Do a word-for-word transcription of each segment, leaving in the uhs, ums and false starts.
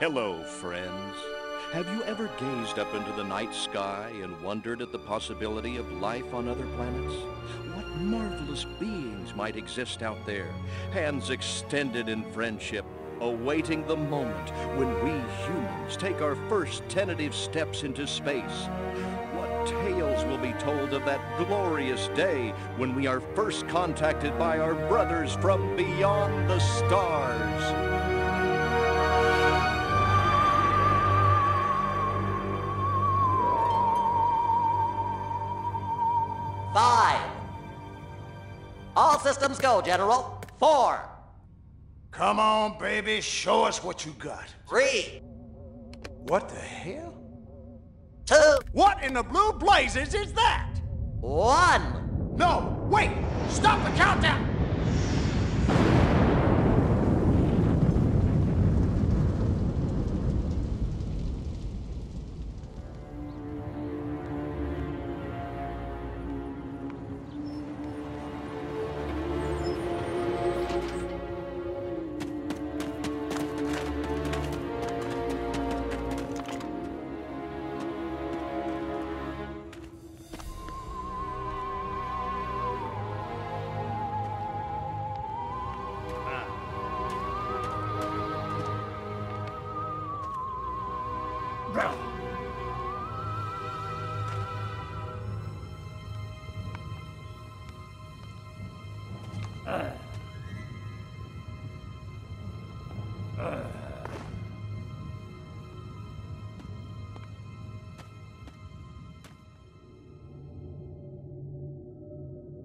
Hello, friends. Have you ever gazed up into the night sky and wondered at the possibility of life on other planets? What marvelous beings might exist out there, hands extended in friendship, awaiting the moment when we humans take our first tentative steps into space? What tales will be told of that glorious day when we are first contacted by our brothers from beyond the stars? Five. All systems go, General. Four. Come on, baby. Show us what you got. Three. What the hell? Two. What in the blue blazes is that? One. No, wait. Stop the countdown.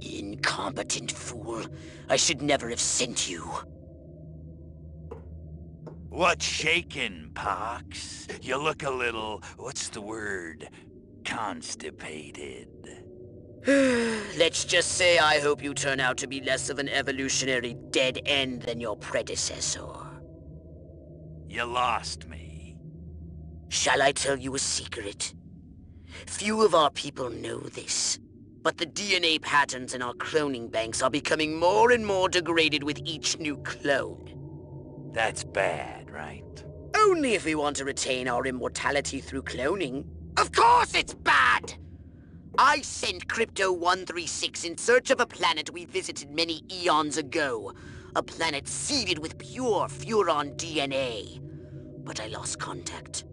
Incompetent fool. I should never have sent you. What's shaking, Pox? You look a little, what's the word, constipated. Let's just say I hope you turn out to be less of an evolutionary dead end than your predecessor. You lost me. Shall I tell you a secret? Few of our people know this. But the D N A patterns in our cloning banks are becoming more and more degraded with each new clone. That's bad, right? Only if we want to retain our immortality through cloning. Of course it's bad! I sent Crypto one thirty-six in search of a planet we visited many eons ago. A planet seeded with pure Furon D N A. But I lost contact.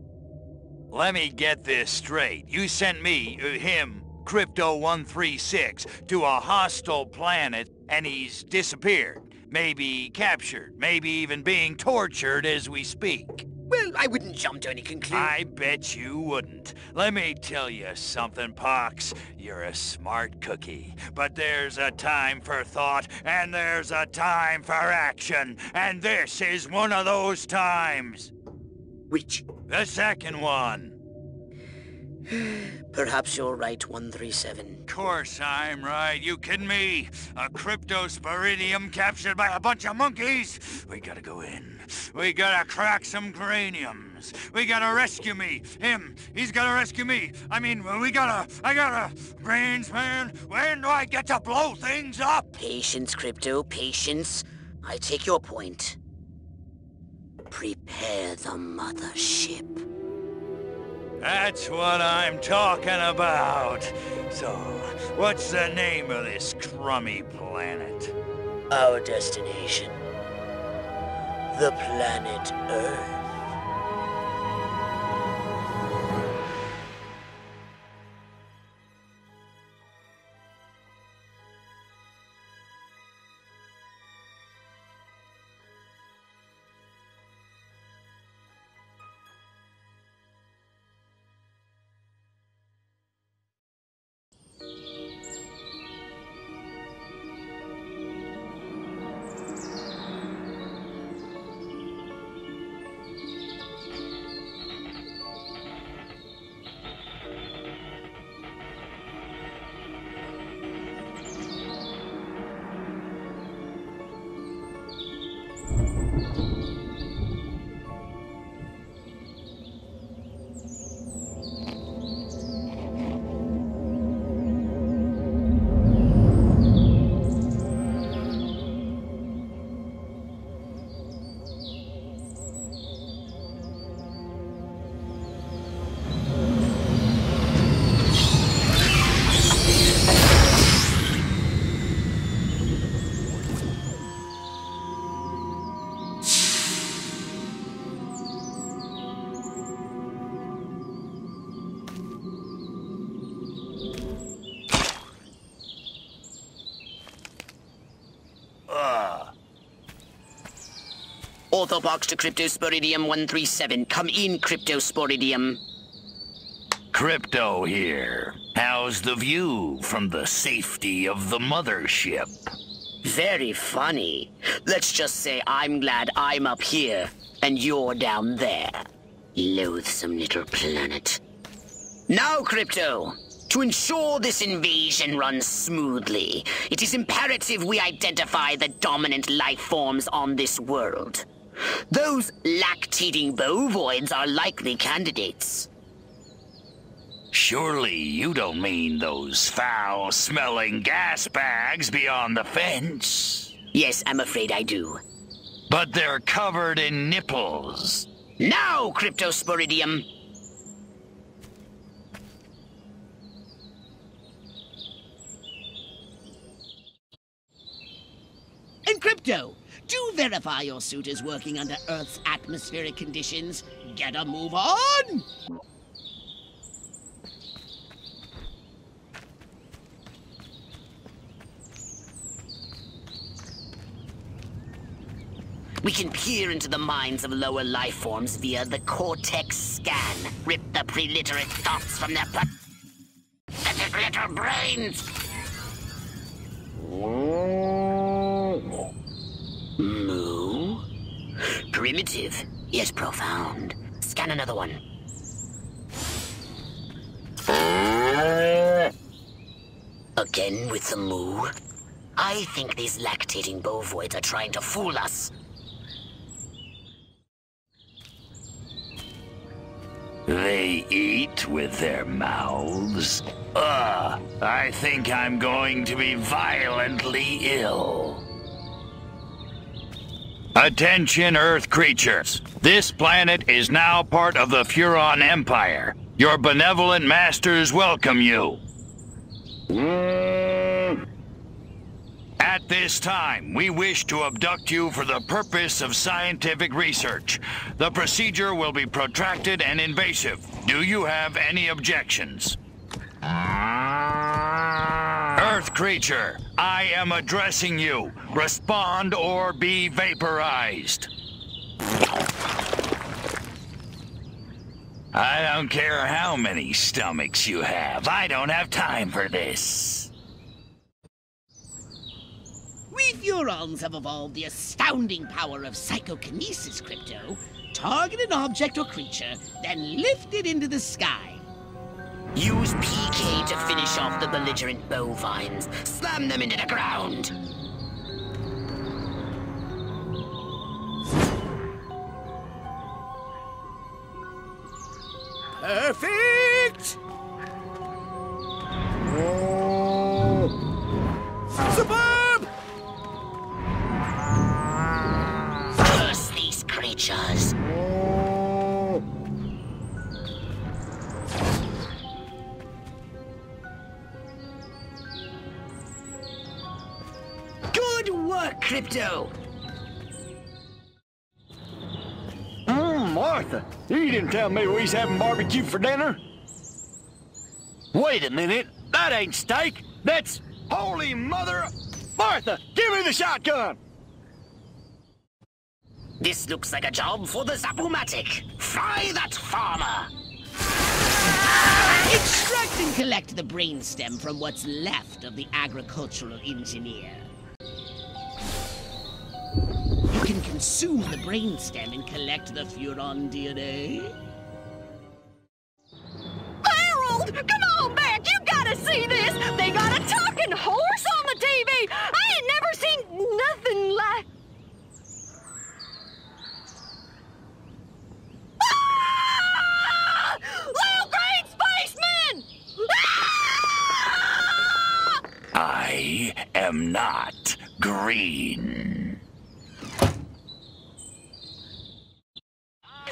Let me get this straight. You sent me, uh, him... Crypto one thirty-six to a hostile planet, and he's disappeared. Maybe captured, maybe even being tortured as we speak. Well, I wouldn't jump to any conclusion. I bet you wouldn't. Let me tell you something, Pox. You're a smart cookie. But there's a time for thought, and there's a time for action. And this is one of those times. Which? The second one. Perhaps you're right, one thirty-seven. Of course I'm right. You kidding me? A Cryptosporidium captured by a bunch of monkeys? We gotta go in. We gotta crack some craniums. We gotta rescue me. Him. He's gotta rescue me. I mean, we gotta... I gotta... Brains, man. When do I get to blow things up? Patience, Crypto. Patience. I take your point. Prepare the mothership. That's what I'm talking about. So, what's the name of this crummy planet? Our destination. The planet Earth. Orthopox to Cryptosporidium one three seven. Come in, Cryptosporidium. Crypto here. How's the view from the safety of the mothership? Very funny. Let's just say I'm glad I'm up here and you're down there. Loathsome little planet. Now, Crypto, to ensure this invasion runs smoothly, it is imperative we identify the dominant life forms on this world. Those lactating bovoids are likely candidates. Surely you don't mean those foul-smelling gas bags beyond the fence? Yes, I'm afraid I do. But they're covered in nipples. Now, Cryptosporidium! And Crypto, do verify your suit is working under Earth's atmospheric conditions. Get a move on! We can peer into the minds of lower life forms via the cortex scan. Rip the preliterate thoughts from their pathetic little brains! Moo? Primitive, yet profound. Scan another one. Again with the moo? I think these lactating bovoids are trying to fool us. They eat with their mouths? Ugh, I think I'm going to be violently ill. Attention, Earth creatures. This planet is now part of the Furon Empire. Your benevolent masters welcome you. At this time, we wish to abduct you for the purpose of scientific research. The procedure will be protracted and invasive. Do you have any objections? Earth creature, I am addressing you. Respond or be vaporized. I don't care how many stomachs you have. I don't have time for this. We Furons have evolved the astounding power of psychokinesis, Crypto. Target an object or creature, then lift it into the sky. Use P K to finish off the belligerent bovines. Slam them into the ground. Perfect! Superb! Creatures. Good work, Crypto! Mmm, Martha, you didn't tell me we was having barbecue for dinner. Wait a minute, that ain't steak, that's holy mother... Martha, give me the shotgun! This looks like a job for the Zap-o-matic. Fry that farmer! Extract and collect the brainstem from what's left of the agricultural engineer. You can consume the brainstem and collect the Furon D N A. Harold, come on back! You gotta see this! They got a talking horse on the T V! I ain't never seen nothing like... Little green spaceman! I am not green.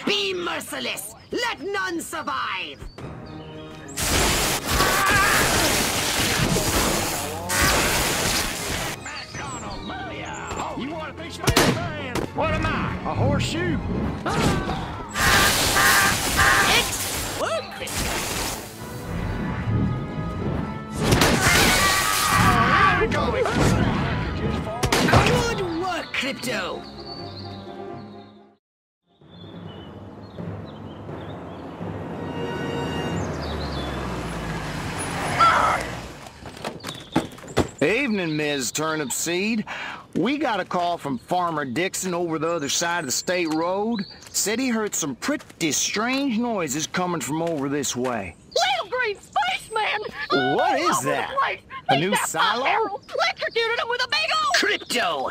Be merciless! Let none survive! You want a big spaceman? What am I? A horseshoe? Excellent, Crypto! Good work, Crypto! Evening, Miz Turnip Seed. We got a call from Farmer Dixon over the other side of the state road. Said he heard some pretty strange noises coming from over this way. Little green spaceman! What is that? A new silo? Electrocuted him with a big old... Crypto!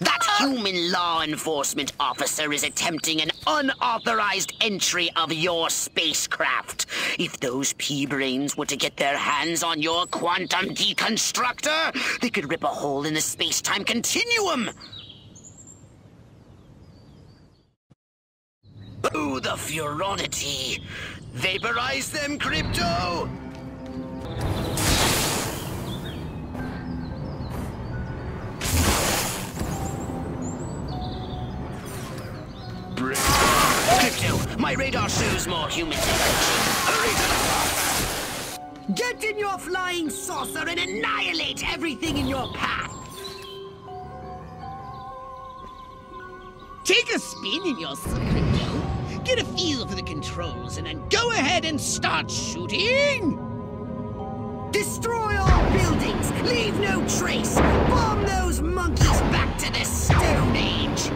That human law enforcement officer is attempting an unauthorized entry of your spacecraft. If those pea-brains were to get their hands on your quantum deconstructor, they could rip a hole in the space-time continuum. Oh, the Furonity. Vaporize them, Crypto! Crypto, my radar shows more human intervention. Hurry to the saucer! Get in your flying saucer and annihilate everything in your path! Take a spin in your Crypto, get a feel for the controls, and then go ahead and start shooting! Destroy all buildings, leave no trace, bomb those monkeys back to the Stone Age!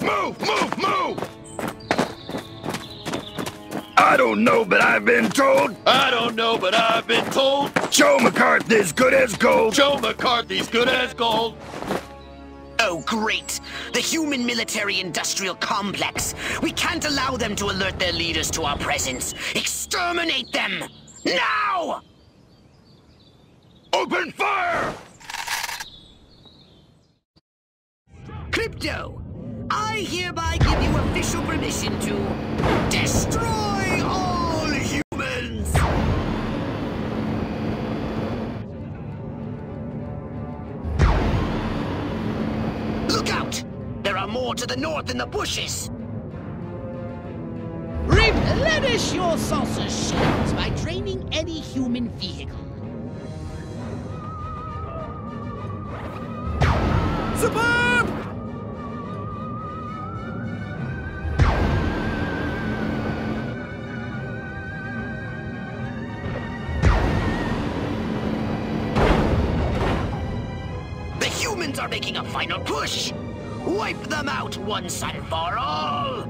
Move! Move! Move! I don't know, but I've been told. I don't know, but I've been told. Joe McCarthy's good as gold. Joe McCarthy's good as gold. Oh, great. The human military-industrial complex. We can't allow them to alert their leaders to our presence. Exterminate them! Now! Open fire! Crypto! I hereby give you official permission to destroy all humans! Look out! There are more to the north in the bushes! Replenish your saucer shields by draining any human vehicle. Superb! Are making a final push! Wipe them out once and for all!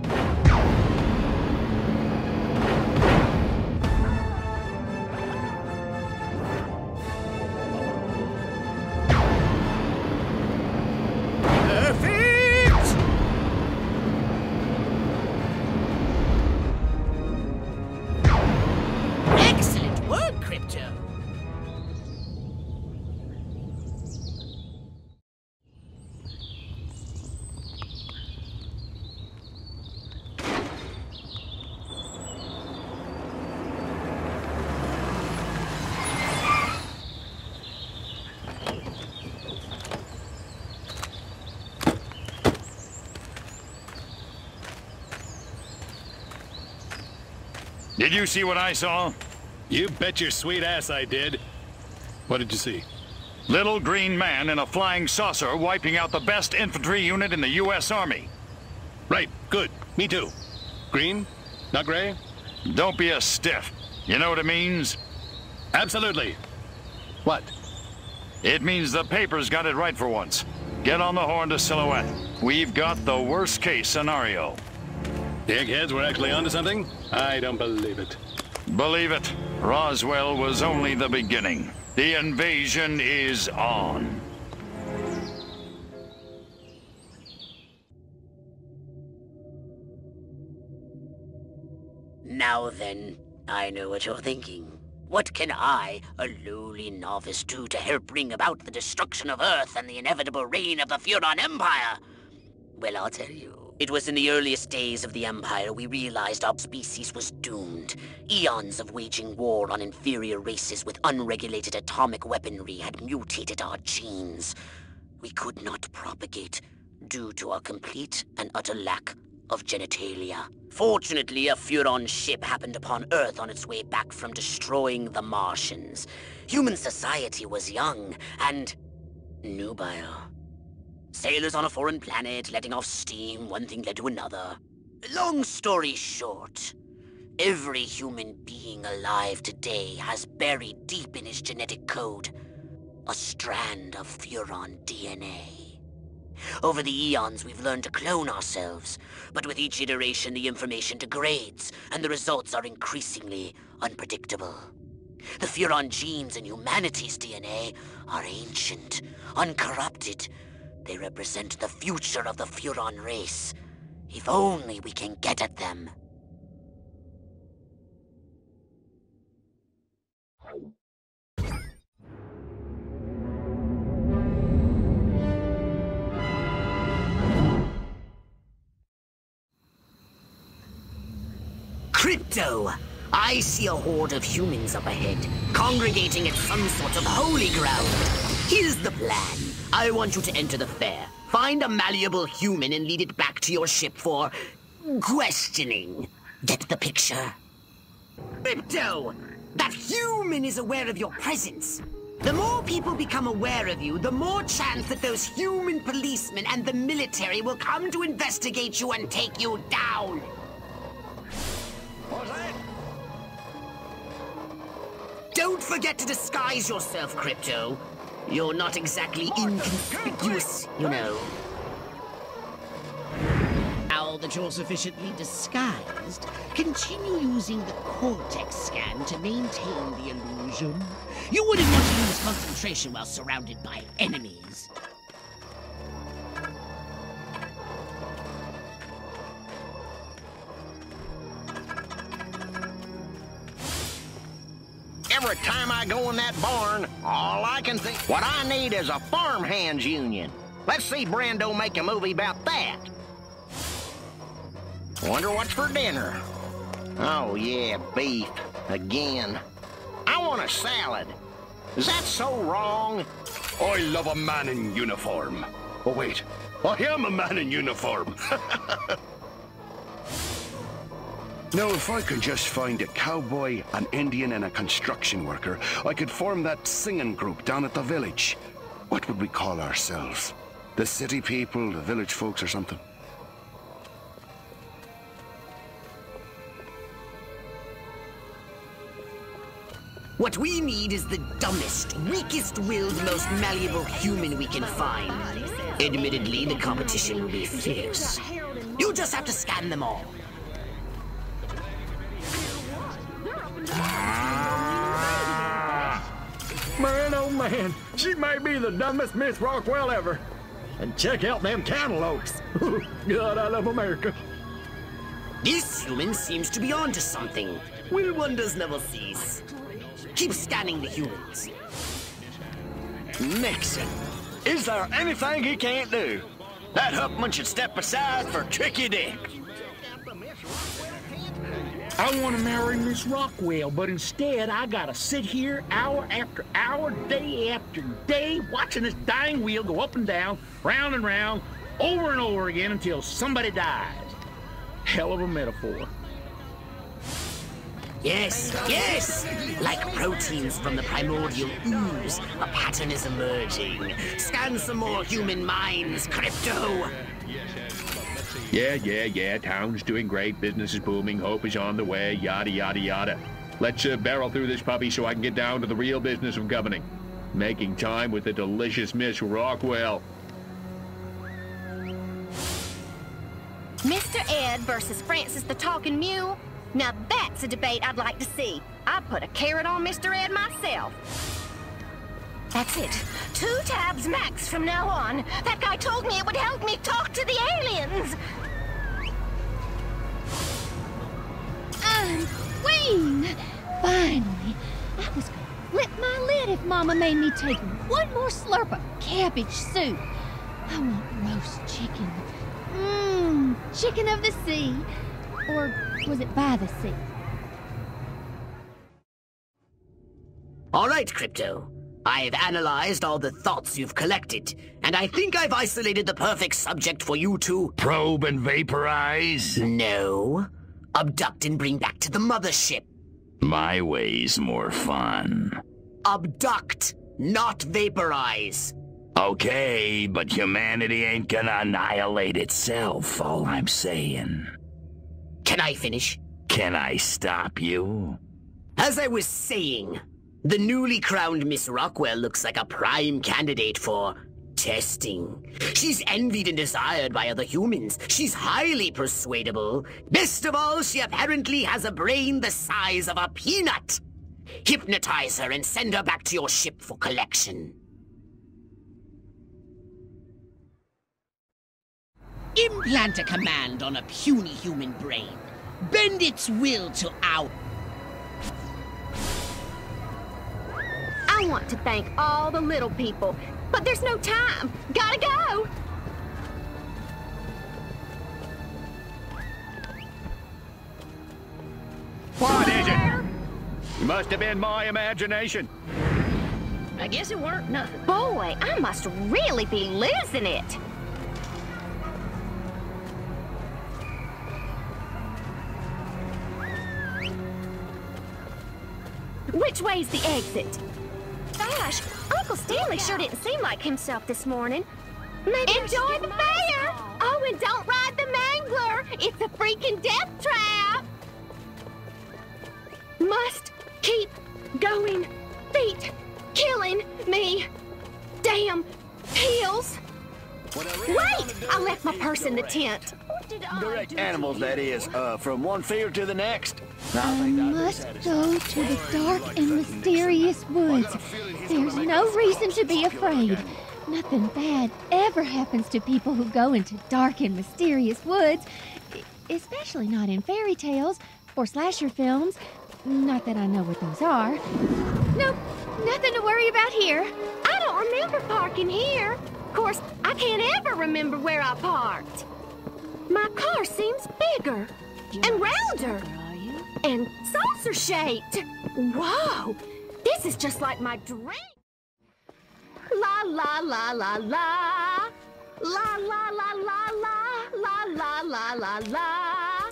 Perfect! Excellent work, Crypto! Did you see what I saw? You bet your sweet ass I did. What did you see? Little green man in a flying saucer wiping out the best infantry unit in the U S Army. Right, good. Me too. Green? Not gray? Don't be a stiff. You know what it means? Absolutely. What? It means the paper's got it right for once. Get on the horn to Silhouette. We've got the worst case scenario. Eggheads were actually onto something? I don't believe it. Believe it. Roswell was only the beginning. The invasion is on. Now then, I know what you're thinking. What can I, a lowly novice, do to help bring about the destruction of Earth and the inevitable reign of the Furon Empire? Well, I'll tell you. It was in the earliest days of the Empire we realized our species was doomed. Eons of waging war on inferior races with unregulated atomic weaponry had mutated our genes. We could not propagate, due to our complete and utter lack of genitalia. Fortunately, a Furon ship happened upon Earth on its way back from destroying the Martians. Human society was young and nubile. Sailors on a foreign planet, letting off steam, one thing led to another. Long story short, every human being alive today has buried deep in his genetic code a strand of Furon D N A. Over the eons, we've learned to clone ourselves, but with each iteration, the information degrades, and the results are increasingly unpredictable. The Furon genes in humanity's D N A are ancient, uncorrupted. They represent the future of the Furon race. If only we can get at them. Crypto! I see a horde of humans up ahead, congregating at some sort of holy ground. Here's the plan. I want you to enter the fair, find a malleable human and lead it back to your ship for questioning. Get the picture? Crypto! That human is aware of your presence. The more people become aware of you, the more chance that those human policemen and the military will come to investigate you and take you down. What's that? Don't forget to disguise yourself, Crypto. You're not exactly inconspicuous, you know. Now that you're sufficiently disguised, continue using the cortex scan to maintain the illusion. You wouldn't want to lose concentration while surrounded by enemies. Every time I go in that barn, all I can think... What I need is a farmhands union. Let's see Brando make a movie about that. Wonder what's for dinner. Oh, yeah, beef. Again. I want a salad. Is that so wrong? I love a man in uniform. Oh, wait. I am a man in uniform. Now, if I could just find a cowboy, an Indian, and a construction worker, I could form that singing group down at the village. What would we call ourselves? The city people, the village folks, or something? What we need is the dumbest, weakest-willed, most malleable human we can find. Admittedly, the competition will be fierce. You just have to scan them all. Man, oh man, she may be the dumbest Miss Rockwell ever. And check out them cantaloupes. God, I love America. This human seems to be onto something. Will wonders never cease. Keep scanning the humans. Nixon, is there anything he can't do? That Huffman should step aside for Tricky Dick. I want to marry Miss Rockwell, but instead I gotta sit here hour after hour, day after day, watching this dying wheel go up and down, round and round, over and over again until somebody dies. Hell of a metaphor. Yes, yes! Like proteins from the primordial ooze, a pattern is emerging. Scan some more human minds, Crypto! Yeah, yeah, yeah, town's doing great, business is booming, hope is on the way, yada, yada, yada. Let's uh, barrel through this puppy so I can get down to the real business of governing. Making time with the delicious Miss Rockwell. Mister Ed versus Francis the Talking Mule? Now that's a debate I'd like to see. I put a carrot on Mister Ed myself. That's it. Two tabs max from now on. That guy told me it would help me talk to the aliens. I'm queen! Finally. I was gonna flip my lid if Mama made me take one more slurp of cabbage soup. I want roast chicken. Mmm, chicken of the sea. Or was it by the sea? All right, Crypto. I've analyzed all the thoughts you've collected, and I think I've isolated the perfect subject for you to... Probe and vaporize? No. Abduct and bring back to the mothership. My way's more fun. Abduct, not vaporize. Okay, but humanity ain't gonna annihilate itself, all I'm saying. Can I finish? Can I stop you? As I was saying... The newly crowned Miss Rockwell looks like a prime candidate for testing. She's envied and desired by other humans. She's highly persuadable. Best of all, she apparently has a brain the size of a peanut. Hypnotize her and send her back to your ship for collection. Implant a command on a puny human brain. Bend its will to our... I want to thank all the little people, but there's no time. Gotta go! What is it? Must have been my imagination. I guess it weren't nothing. Boy, I must really be losing it. Which way's the exit? Gosh, Uncle Stanley sure didn't seem like himself this morning. Maybe enjoy the fair! Oh, and don't ride the mangler! It's a freaking death trap! Must keep going. Feet killing me. Damn pills. Wait! I left my purse in the tent. Direct animals, that is, uh, from one field to the next. I must go to the dark and mysterious woods. There's no reason to be afraid. Nothing bad ever happens to people who go into dark and mysterious woods, especially not in fairy tales or slasher films. Not that I know what those are. Nope, nothing to worry about here. I don't remember parking here. Of course, I can't ever remember where I parked. My car seems bigger and rounder and saucer-shaped. Whoa, this is just like my dream. La la la la la. La la la la la. La la la la la.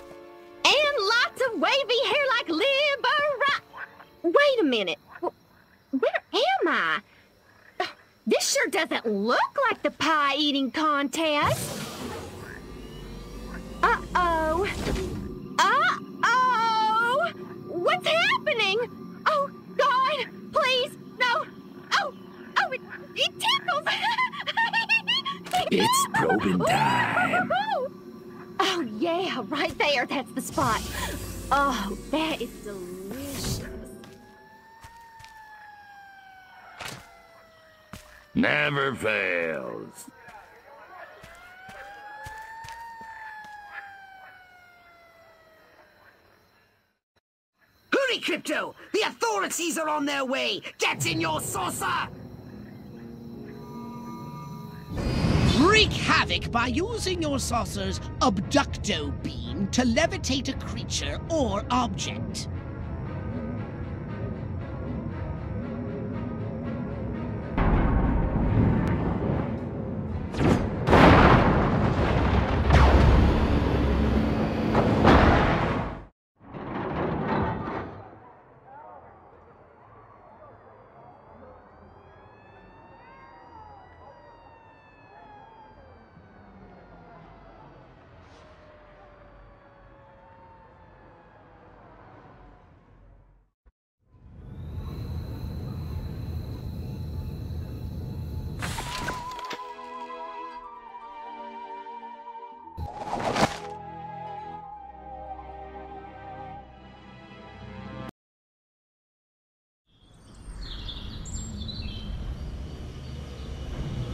And lots of wavy hair like Libera. Wait a minute. Where am I? This sure doesn't look like the pie-eating contest. Uh-oh. Uh-oh! What's happening? Oh, God! Please, no! Oh! Oh, it, it tickles! It's probing time. Oh, yeah, right there. That's the spot. Oh, that is delicious. Never fails. Hurry, Crypto! The authorities are on their way! Get in your saucer! Wreak havoc by using your saucer's abducto beam to levitate a creature or object.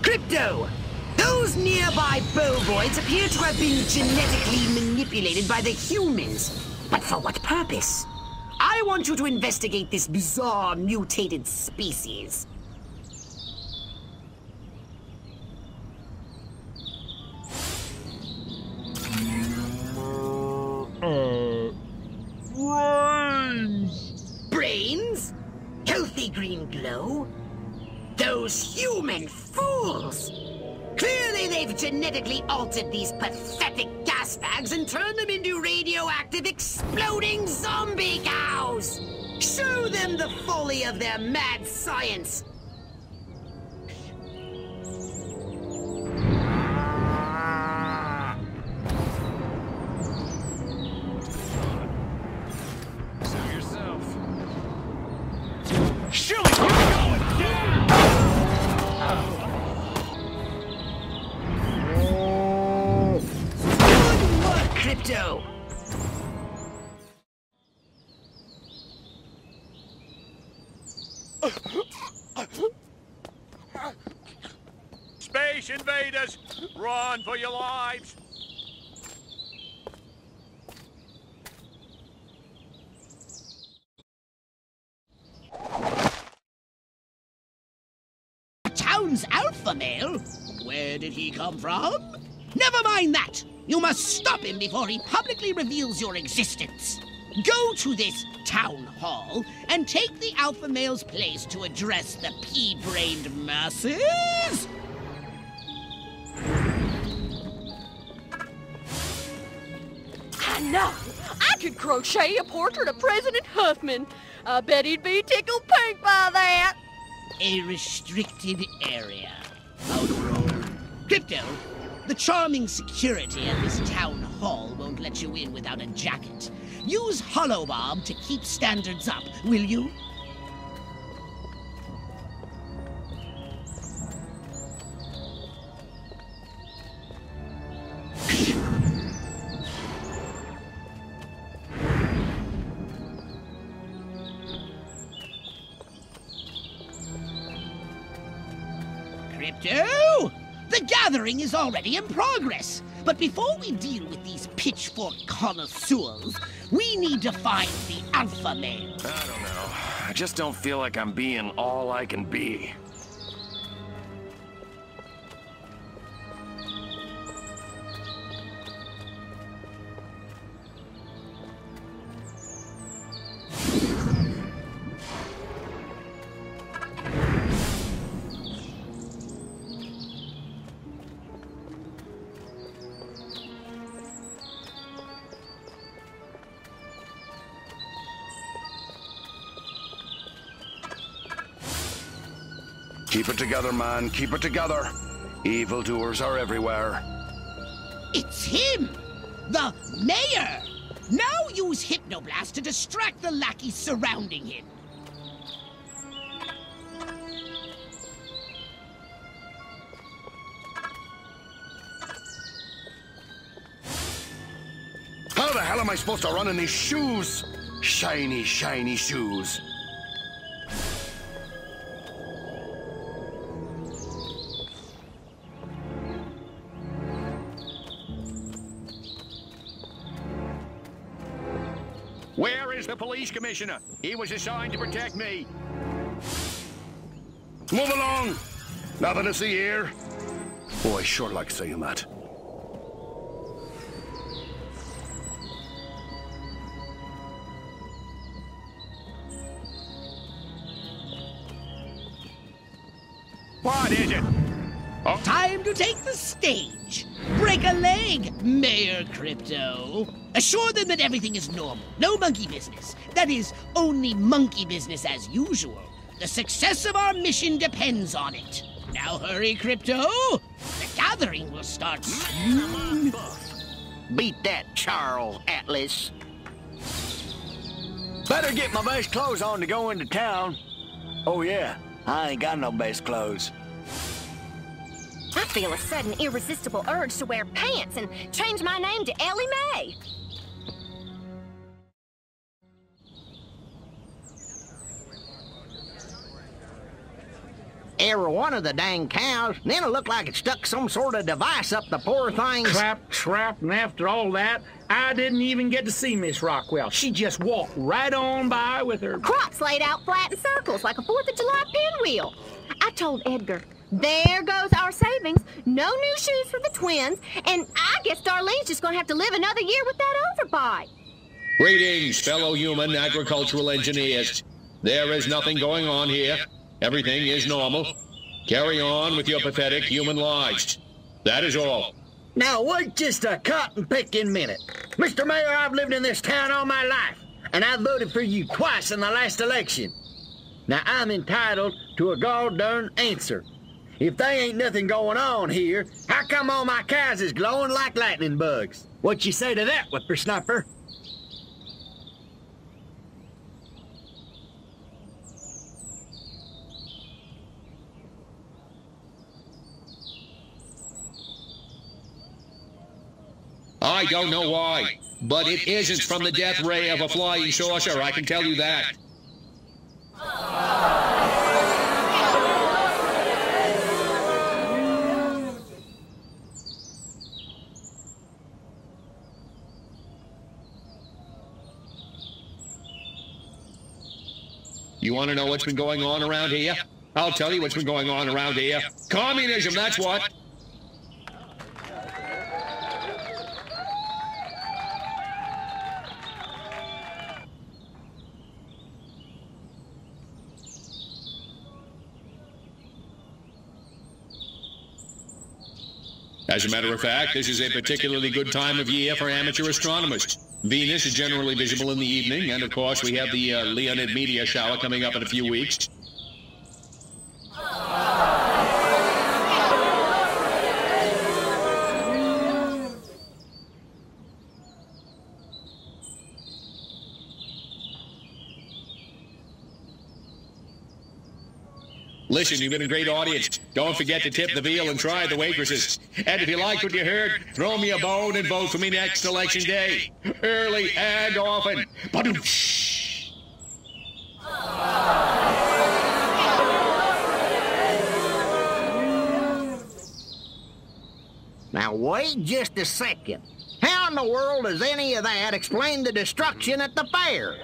Crypto! Those nearby bovoids appear to have been genetically manipulated by the humans. But for what purpose? I want you to investigate this bizarre mutated species. Uh, brains? Brains? Healthy green glow? Those human fools! Clearly they've genetically altered these pathetic gas bags and turned them into radioactive exploding zombie cows! Show them the folly of their mad science! Invaders, run for your lives! A town's alpha male? Where did he come from? Never mind that! You must stop him before he publicly reveals your existence. Go to this town hall and take the alpha male's place to address the pea-brained masses! No, I could crochet a portrait of President Huffman. I bet he'd be tickled pink by that. A restricted area. Outroll. Crypto, the charming security at this town hall won't let you in without a jacket. Use Hollobob to keep standards up, will you? Is already in progress. But before we deal with these pitchfork connoisseurs, we need to find the alpha male. I don't know. I just don't feel like I'm being all I can be. Keep it together, man. Keep it together. Evildoers are everywhere. It's him! The mayor! Now use Hypnoblast to distract the lackeys surrounding him. How the hell am I supposed to run in these shoes? Shiny, shiny shoes. The police commissioner. He was assigned to protect me. Move along. Nothing to see here. Oh, I sure like seeing that. What is it? Oh. Time to take the stage. Break a leg, Mayor Crypto. Assure them that everything is normal. No monkey business. That is, only monkey business as usual. The success of our mission depends on it. Now hurry, Crypto. The gathering will start soon. Beat that, Charles Atlas. Better get my best clothes on to go into town. Oh, yeah. I ain't got no best clothes. I feel a sudden, irresistible urge to wear pants and change my name to Ellie Mae. Every one of the dang cows, and then it looked like it stuck some sort of device up the poor thing's... Crap, crap, and after all that, I didn't even get to see Miss Rockwell. She just walked right on by with her... Crops laid out flat in circles like a fourth of July pinwheel. I told Edgar, there goes our savings, no new shoes for the twins, and I guess Darlene's just gonna have to live another year with that overbite. Greetings, fellow human agricultural engineers. There is nothing going on here. Everything is normal. Carry on with your pathetic human lies. That is all. Now wait just a cotton-picking minute. Mister Mayor, I've lived in this town all my life, and I voted for you twice in the last election. Now I'm entitled to a god-darn answer. If they ain't nothing going on here, how come all my cows is glowing like lightning bugs? What you say to that, whippersnapper? I don't know why, but it isn't from the death ray of a flying saucer, I can tell you that. You want to know what's been going on around here? I'll tell you what's been going on around here. Communism, that's what! As a matter of fact, this is a particularly good time of year for amateur astronomers. Venus is generally visible in the evening, and of course we have the uh, Leonid meteor shower coming up in a few weeks. Listen, you've been a great audience. Don't forget to tip the veal and try the waitresses. And if you liked what you heard, throw me a bone and vote for me next election day. Early and often. Ba-doom-shh. Now wait just a second. How in the world does any of that explain the destruction at the fair?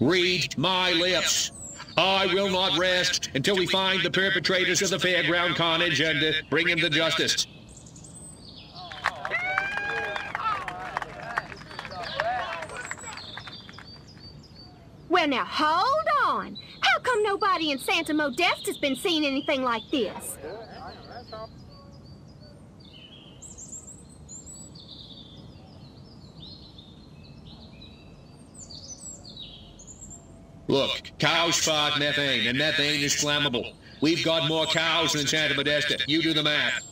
Read my lips. I will not rest until we find the perpetrators of the fairground carnage and uh, bring him to justice. Well, now, hold on. How come nobody in Santa Modesta's been seeing anything like this? Look, cows fart methane, and methane is flammable. We've got more cows than Santa Modesta. You do the math.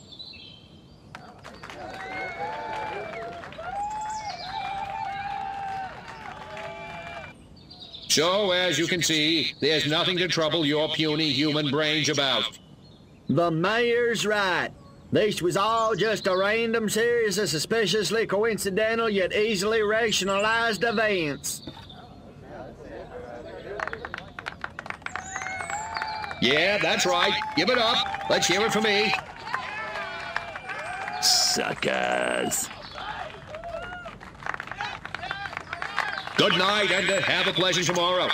So, as you can see, there's nothing to trouble your puny human brains about. The mayor's right. This was all just a random series of suspiciously coincidental yet easily rationalized events. Yeah, that's right. Give it up. Let's hear it for me. Suckers. Good night, and uh, have a pleasant tomorrow.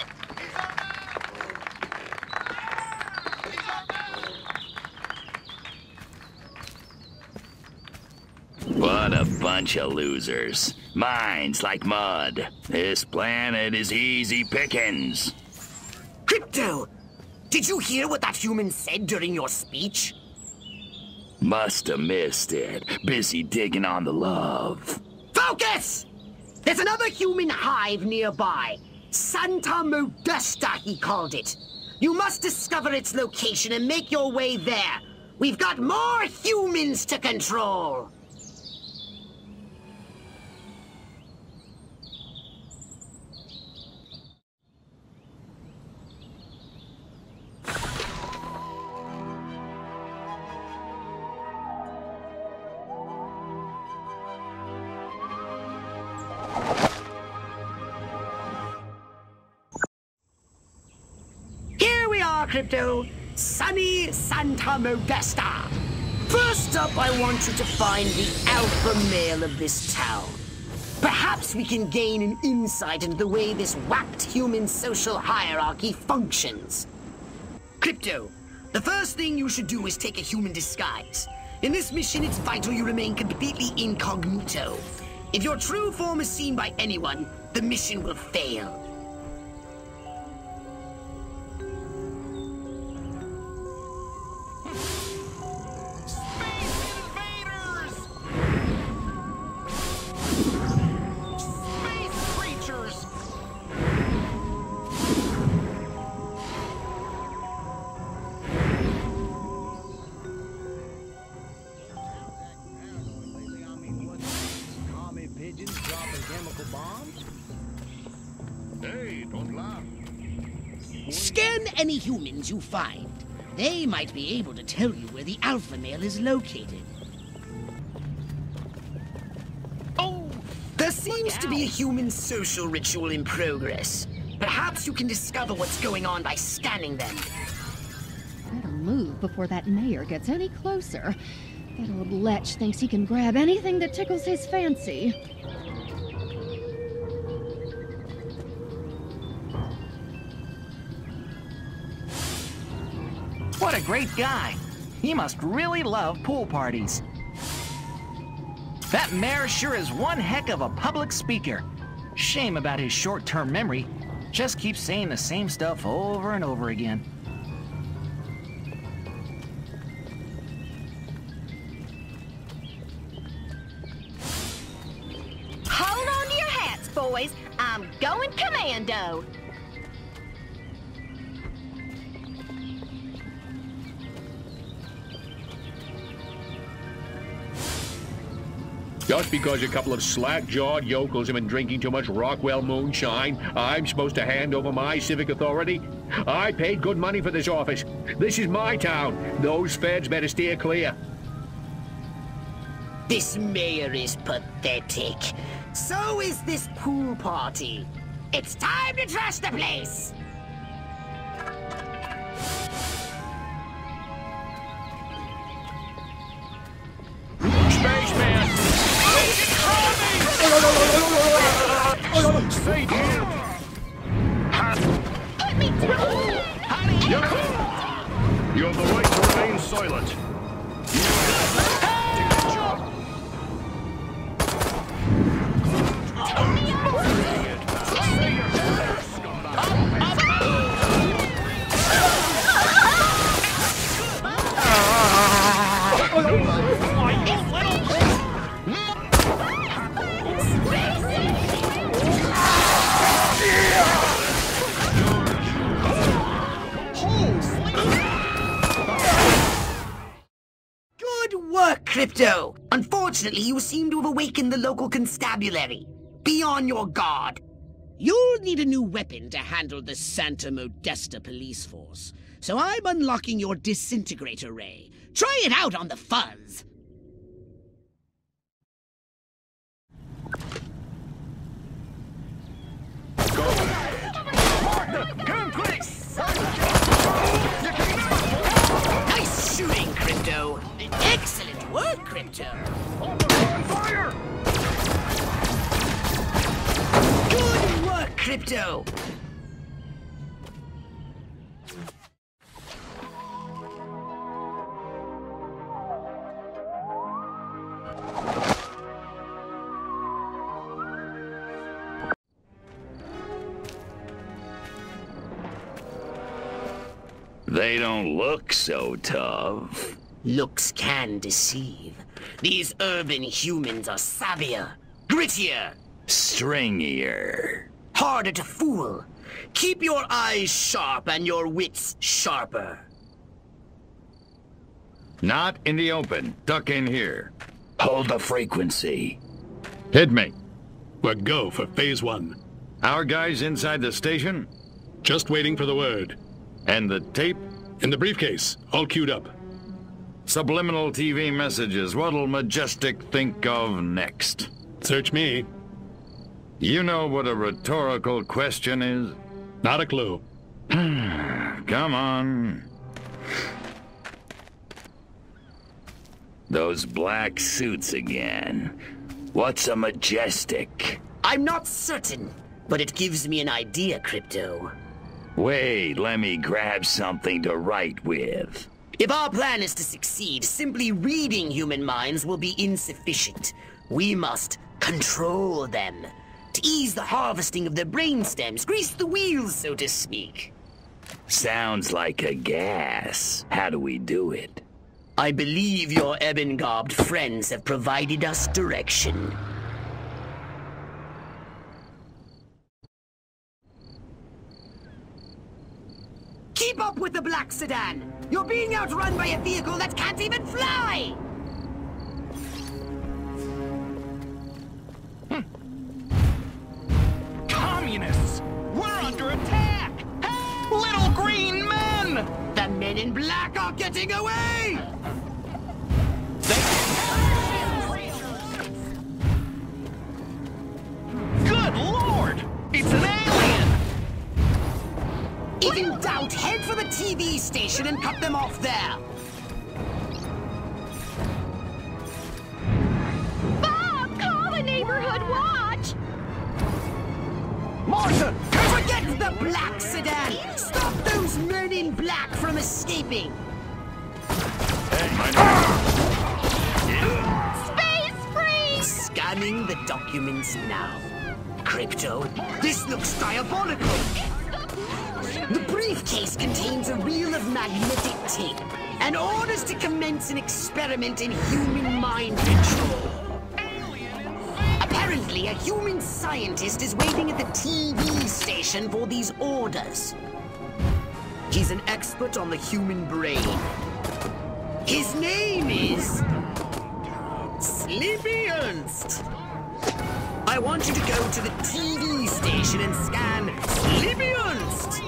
What a bunch of losers. Minds like mud. This planet is easy pickings. Crypto! Did you hear what that human said during your speech? Must have missed it. Busy digging on the love. Focus! There's another human hive nearby. Santa Modesta, he called it. You must discover its location and make your way there. We've got more humans to control. Crypto, sunny Santa Modesta. First up, I want you to find the alpha male of this town. Perhaps we can gain an insight into the way this whacked human social hierarchy functions. Crypto, the first thing you should do is take a human disguise. In this mission, it's vital you remain completely incognito. If your true form is seen by anyone, the mission will fail. Humans you find. They might be able to tell you where the alpha male is located. Oh! There seems to be a human social ritual in progress. Perhaps you can discover what's going on by scanning them. Better move before that mayor gets any closer. That old lech thinks he can grab anything that tickles his fancy. What a great guy. He must really love pool parties. That mayor sure is one heck of a public speaker. Shame about his short-term memory. Just keeps saying the same stuff over and over again. Hold on to your hats, boys. I'm going commando. Just because a couple of slack-jawed yokels have been drinking too much Rockwell moonshine, I'm supposed to hand over my civic authority? I paid good money for this office. This is my town. Those feds better steer clear. This mayor is pathetic. So is this pool party. It's time to trash the place! Right here. Let me you. You have the right to remain silent. You Crypto, unfortunately, you seem to have awakened the local constabulary. Be on your guard. You'll need a new weapon to handle the Santa Modesta police force, so I'm unlocking your disintegrator ray. Try it out on the fuzz. Go ahead. Oh Go quick. Nice shooting, Crypto. Excellent. What, Crypto? On fire! Good work, Crypto! They don't look so tough. Looks can deceive. These urban humans are savvier, grittier, stringier, harder to fool. Keep your eyes sharp and your wits sharper. Not in the open. Duck in here. Hold the frequency. Hit me. We'll go for phase one. Our guys inside the station? Just waiting for the word. And the tape? In the briefcase. All queued up. Subliminal T V messages. What'll Majestic think of next? Search me. You know what a rhetorical question is? Not a clue. Come on. Those black suits again. What's a Majestic? I'm not certain, but it gives me an idea, Crypto. Wait, let me grab something to write with. If our plan is to succeed, simply reading human minds will be insufficient. We must control them. To ease the harvesting of their brainstems, grease the wheels, so to speak. Sounds like a gas. How do we do it? I believe your ebon-garbed friends have provided us direction. Keep up with the black sedan! You're being outrun by a vehicle that can't even fly! Hm. Communists! We're under attack! Hey! Little green men! The men in black are getting away! Good lord! It's an alien! If in doubt, head for the T V station and cut them off there! Bob, call the neighborhood watch! Martha! Forget the black sedan! Stop those men in black from escaping! Hey, my name. Space freeze! Scanning the documents now. Crypto, this looks diabolical! The briefcase contains a reel of magnetic tape and orders to commence an experiment in human mind control. Apparently, a human scientist is waiting at the T V station for these orders. He's an expert on the human brain. His name is Slippy Ernst. I want you to go to the T V station and scan Slippy Ernst.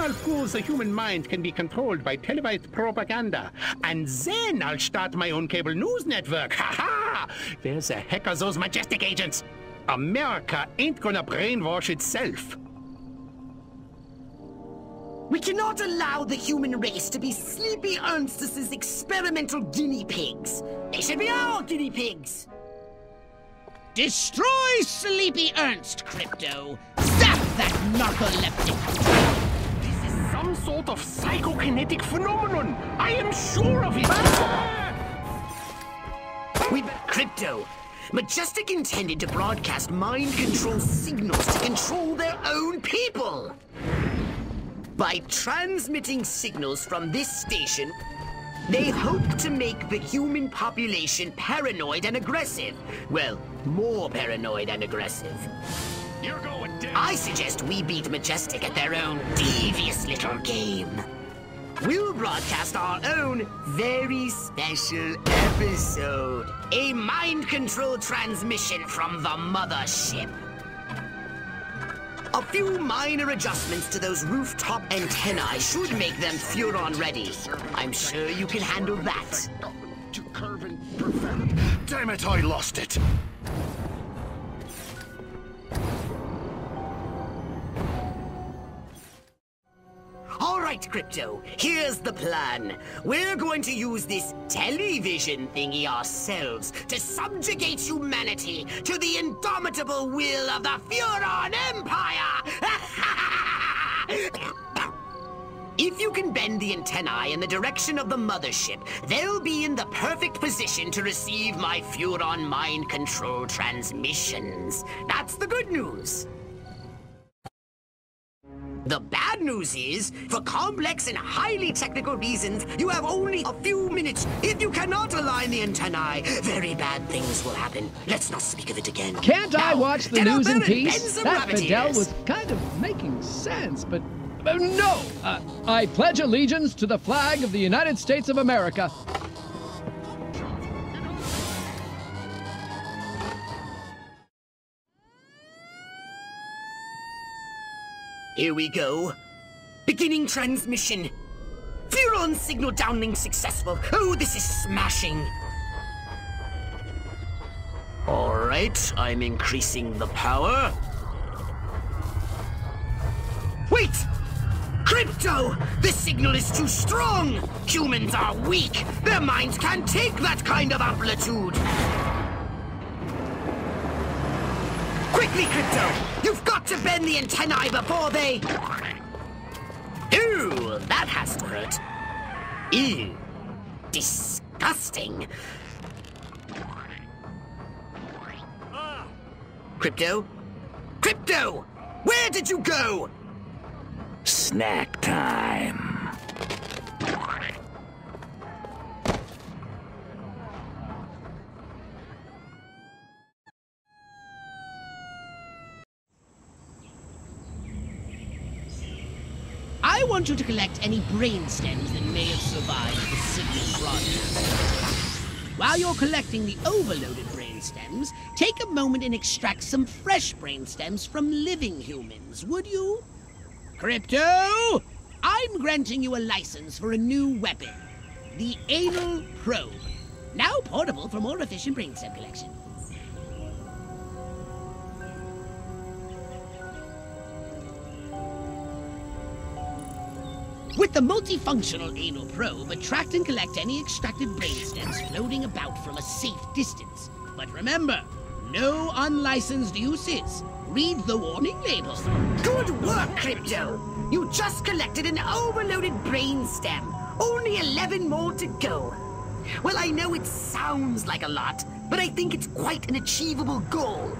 I'll prove the human mind can be controlled by televised propaganda, and then I'll start my own cable news network. Ha ha! Where the heck are those Majestic agents? America ain't gonna brainwash itself. We cannot allow the human race to be Sleepy Ernst's experimental guinea pigs. They should be our guinea pigs. Destroy Sleepy Ernst, Crypto. Zap that narcoleptic. Some sort of psychokinetic phenomenon. I am sure of it. We Crypto. Majestic intended to broadcast mind control signals to control their own people. By transmitting signals from this station, they hoped to make the human population paranoid and aggressive. Well, more paranoid and aggressive. You're going down. I suggest we beat Majestic at their own devious little game. We'll broadcast our own very special episode. A mind control transmission from the mothership. A few minor adjustments to those rooftop antennae should make them Furon ready. I'm sure you can handle that. Damn it, I lost it. Alright, Crypto, here's the plan. We're going to use this television thingy ourselves to subjugate humanity to the indomitable will of the Furon Empire! If you can bend the antennae in the direction of the mothership, they'll be in the perfect position to receive my Furon mind control transmissions. That's the good news. The bad news is, for complex and highly technical reasons, you have only a few minutes. If you cannot align the antennae, very bad things will happen. Let's not speak of it again. Can't now, I watch the news in peace? That Fidel was kind of making sense, but uh, no! Uh, I pledge allegiance to the flag of the United States of America. Here we go. Beginning transmission. Furon signal downlink successful. Oh, this is smashing. All right, I'm increasing the power. Wait! Crypto! The signal is too strong! Humans are weak. Their minds can't take that kind of amplitude. Quickly, Crypto! You've got to bend the antennae before they... Ooh, that has to hurt. Ew. Disgusting. Uh. Crypto? Crypto! Where did you go? Snack time. I want you to collect any brain stems that may have survived the signal broadcast. While you're collecting the overloaded brain stems, take a moment and extract some fresh brain stems from living humans, would you? Crypto, I'm granting you a license for a new weapon, the anal probe, now portable for more efficient brain stem collection. With the multifunctional anal probe, attract and collect any extracted brainstems floating about from a safe distance. But remember, no unlicensed uses. Read the warning label. Good work, Crypto! You just collected an overloaded brainstem. Only eleven more to go. Well, I know it sounds like a lot, but I think it's quite an achievable goal.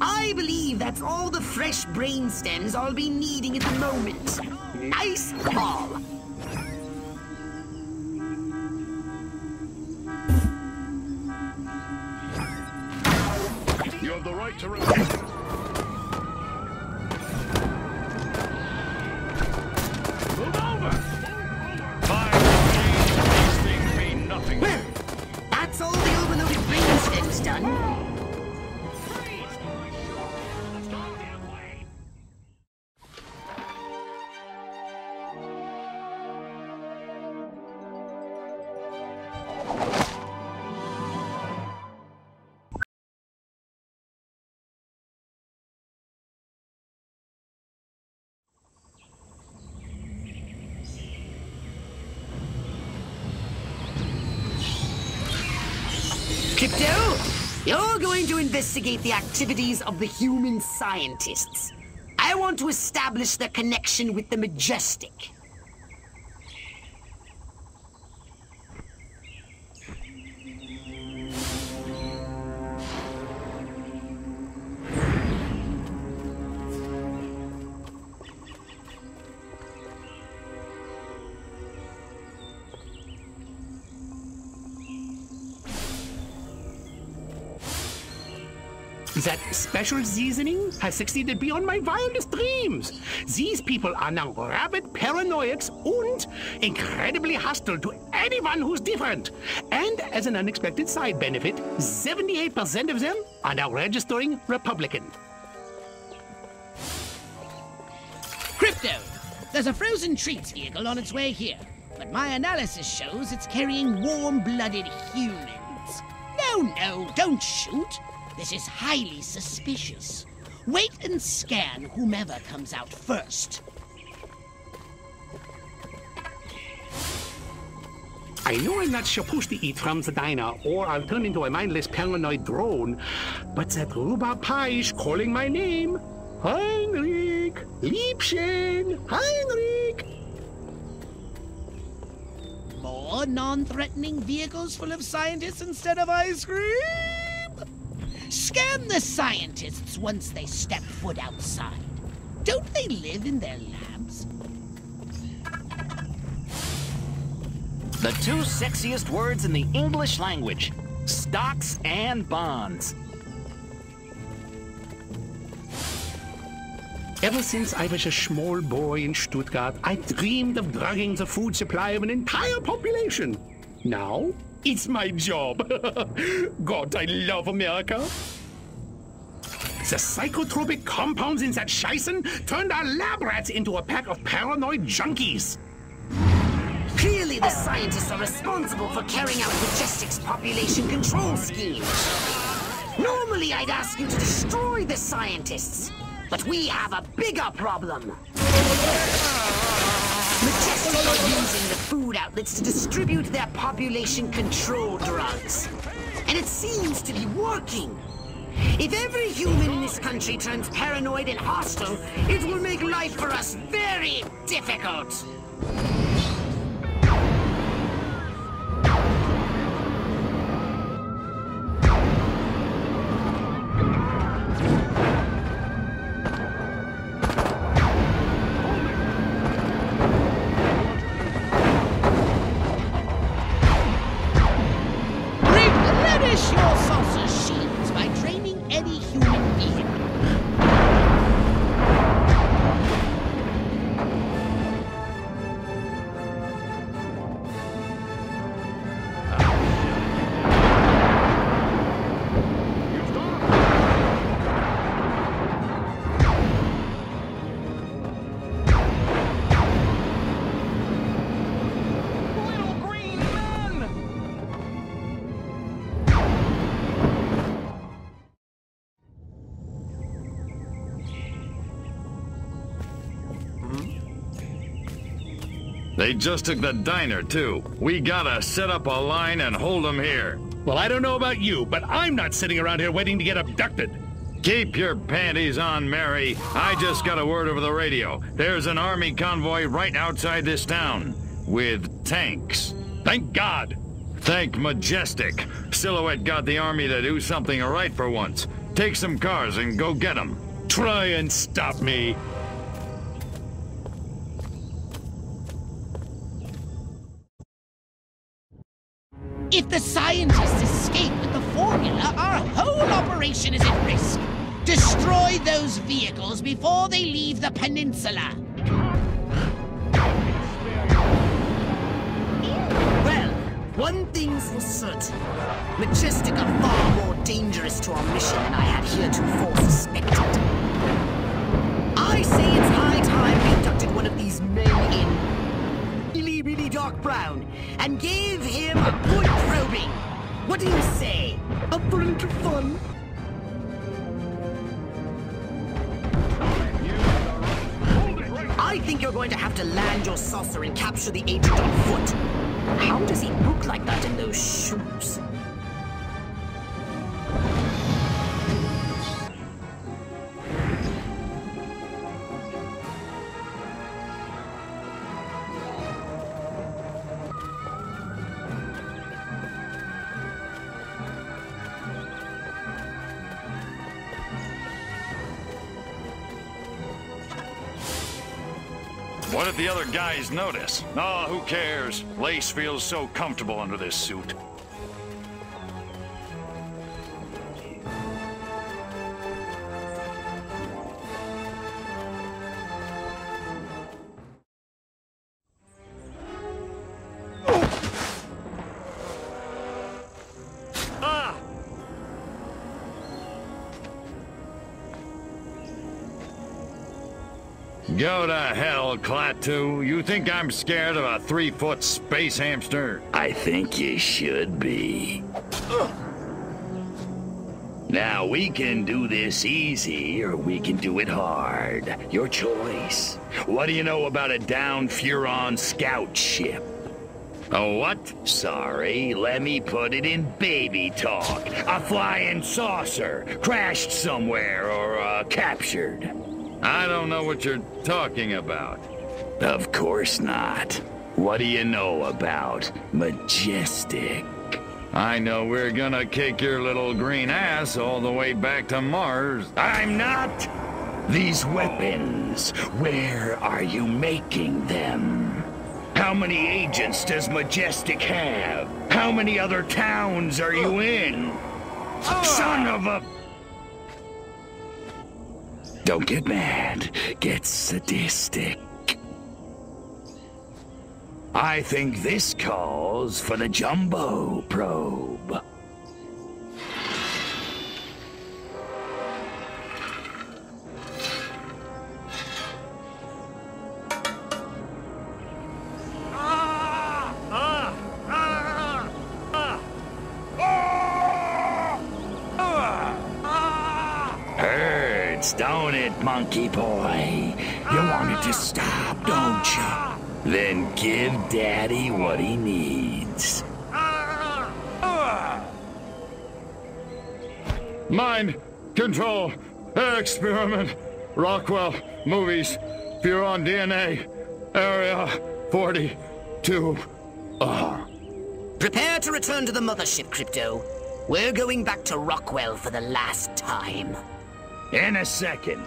I believe that's all the fresh brain stems I'll be needing at the moment. Nice haul. You have the right to remain. Crypto, you're going to investigate the activities of the human scientists. I want to establish their connection with the Majestic. That special seasoning has succeeded beyond my wildest dreams. These people are now rabid paranoiacs and incredibly hostile to anyone who's different. And as an unexpected side benefit, seventy-eight percent of them are now registering Republican. Crypto, there's a frozen treats vehicle on its way here, but my analysis shows it's carrying warm-blooded humans. No, no, don't shoot. This is highly suspicious. Wait and scan whomever comes out first. I know I'm not supposed to eat from the diner, or I'll turn into a mindless paranoid drone, but that rhubarb pie is calling my name. Heinrich! Liebchen! Heinrich! More non-threatening vehicles full of scientists instead of ice cream? Scan the scientists once they step foot outside. Don't they live in their labs? The two sexiest words in the English language, stocks and bonds. Ever since I was a small boy in Stuttgart, I dreamed of drugging the food supply of an entire population. Now, it's my job. God, I love America. The psychotropic compounds in that Scheissen turned our lab rats into a pack of paranoid junkies. Clearly the scientists are responsible for carrying out Majestic's population control scheme. Normally I'd ask you to destroy the scientists. But we have a bigger problem. Majestic are using the food outlets to distribute their population control drugs. And it seems to be working. If every human in this country turns paranoid and hostile, it will make life for us very difficult. They just took the diner, too. We gotta set up a line and hold them here. Well, I don't know about you, but I'm not sitting around here waiting to get abducted. Keep your panties on, Mary. I just got a word over the radio. There's an army convoy right outside this town. With tanks. Thank God. Thank Majestic. Silhouette got the army to do something right for once. Take some cars and go get them. Try and stop me. If the scientists escape with the formula, our whole operation is at risk. Destroy those vehicles before they leave the peninsula. Well, one thing's for certain. Majestic are far more dangerous to our mission than I had heretofore suspected. I say it's high time we abducted one of these men in really, really dark brown, and gave him a good probing. What do you say? Up for a little fun? I think you're going to have to land your saucer and capture the agent on foot. How does he look like that in those shoes? What did the other guys notice? Oh, who cares? Lace feels so comfortable under this suit. Go to hell, Klaatu. You think I'm scared of a three-foot space hamster? I think you should be. Ugh. Now, we can do this easy, or we can do it hard. Your choice. What do you know about a downed Furon scout ship? A what? Sorry, let me put it in baby talk. A flying saucer, crashed somewhere, or uh, captured. I don't know what you're talking about. Of course not. What do you know about Majestic? I know we're gonna kick your little green ass all the way back to Mars. I'm not! These weapons, where are you making them? How many agents does Majestic have? How many other towns are you in? Son of a... Don't get mad. Get sadistic. I think this calls for the jumbo probe. Hurts, don't it, monkey boy? You want it to stop, don't you? Then give Daddy what he needs. Mind control experiment. Rockwell movies. Furon D N A. Area forty-two. Uh. Prepare to return to the mothership, Crypto. We're going back to Rockwell for the last time. In a second.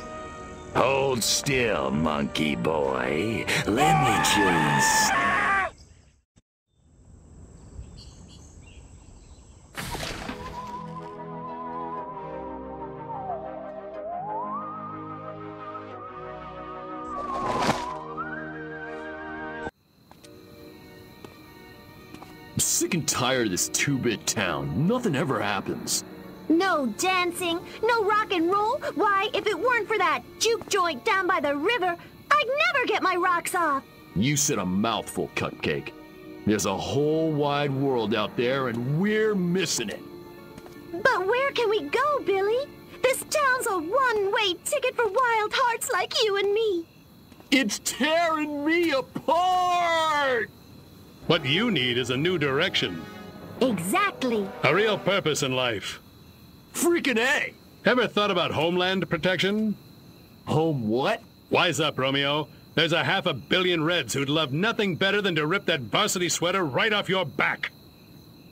Hold still, monkey boy. Let me just... I'm sick and tired of this two-bit town. Nothing ever happens. No dancing, no rock and roll. Why, if it weren't for that juke joint down by the river, I'd never get my rocks off. You said a mouthful, Cupcake. There's a whole wide world out there, and we're missing it. But where can we go, Billy? This town's a one-way ticket for wild hearts like you and me. It's tearing me apart! What you need is a new direction. Exactly. A real purpose in life. Freaking A! Ever thought about homeland protection? Home what? Wise up, Romeo. There's a half a billion Reds who'd love nothing better than to rip that varsity sweater right off your back.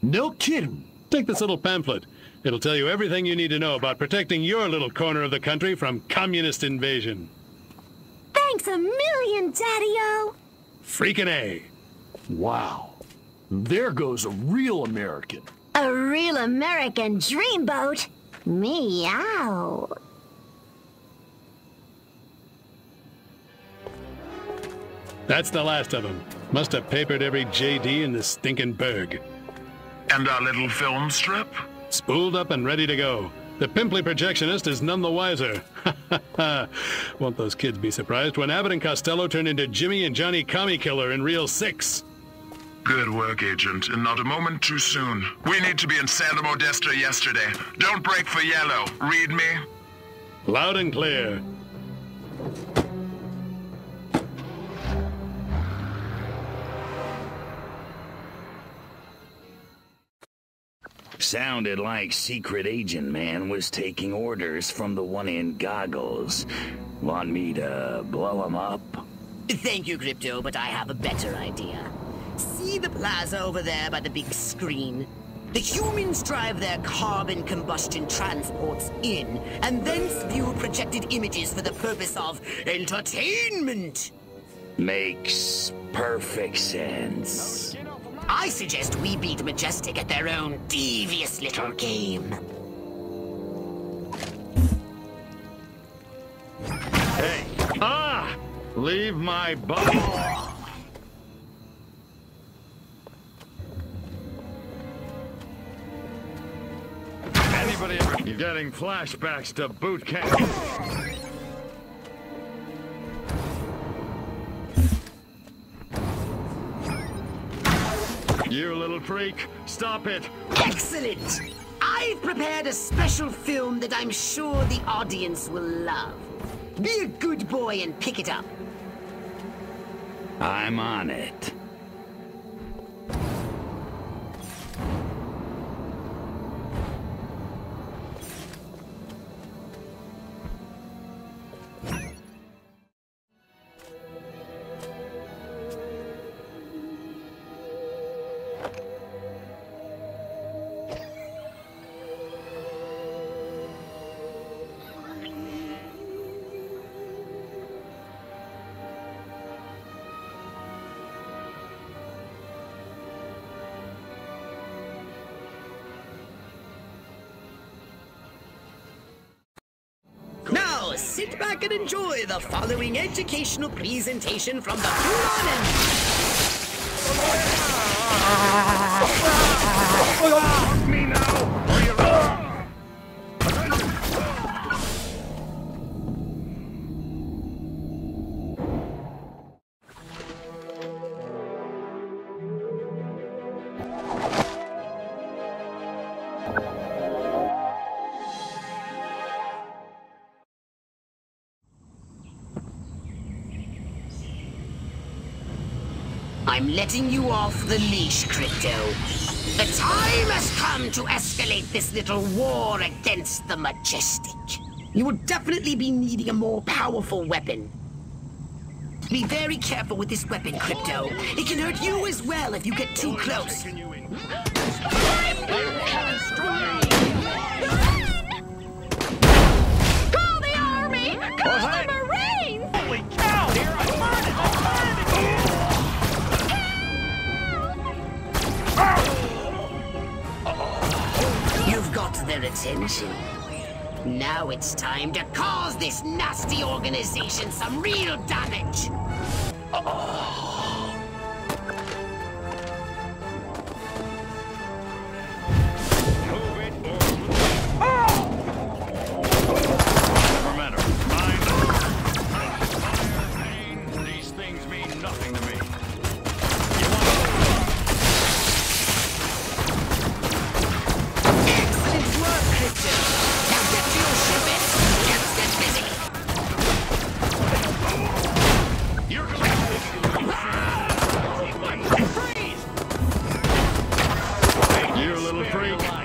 No kidding. Take this little pamphlet. It'll tell you everything you need to know about protecting your little corner of the country from communist invasion. Thanks a million, Daddy-o! Freaking A. Wow. There goes a real American. A real American dreamboat? Meow. That's the last of them. Must have papered every J D in this stinking burg. And our little film strip? Spooled up and ready to go. The pimply projectionist is none the wiser. Won't those kids be surprised when Abbott and Costello turn into Jimmy and Johnny Commie Killer in Reel six? Good work, Agent, and not a moment too soon. We need to be in Santa Modesta yesterday. Don't break for yellow. Read me? Loud and clear. Sounded like Secret Agent Man was taking orders from the one in goggles. Want me to blow him up? Thank you, Crypto, but I have a better idea. See the plaza over there by the big screen? The humans drive their carbon combustion transports in, and thence view projected images for the purpose of entertainment. Makes perfect sense. I suggest we beat Majestic at their own devious little game. Hey! Ah! Leave my body! You're getting flashbacks to boot camp. You little freak, stop it! Excellent! I've prepared a special film that I'm sure the audience will love. Be a good boy and pick it up. I'm on it. sit back and enjoy the following educational presentation from the Furon. Me now. I'm letting you off the leash, Crypto. The time has come to escalate this little war against the Majestic. You will definitely be needing a more powerful weapon. Be very careful with this weapon, Crypto. It can hurt you as well if you get too close. Call the army! Call the Marines! Holy cow! Here I their attention. Now it's time to cause this nasty organization some real damage. Oh. Never matter. I know. Fire, pain, these things mean nothing to me.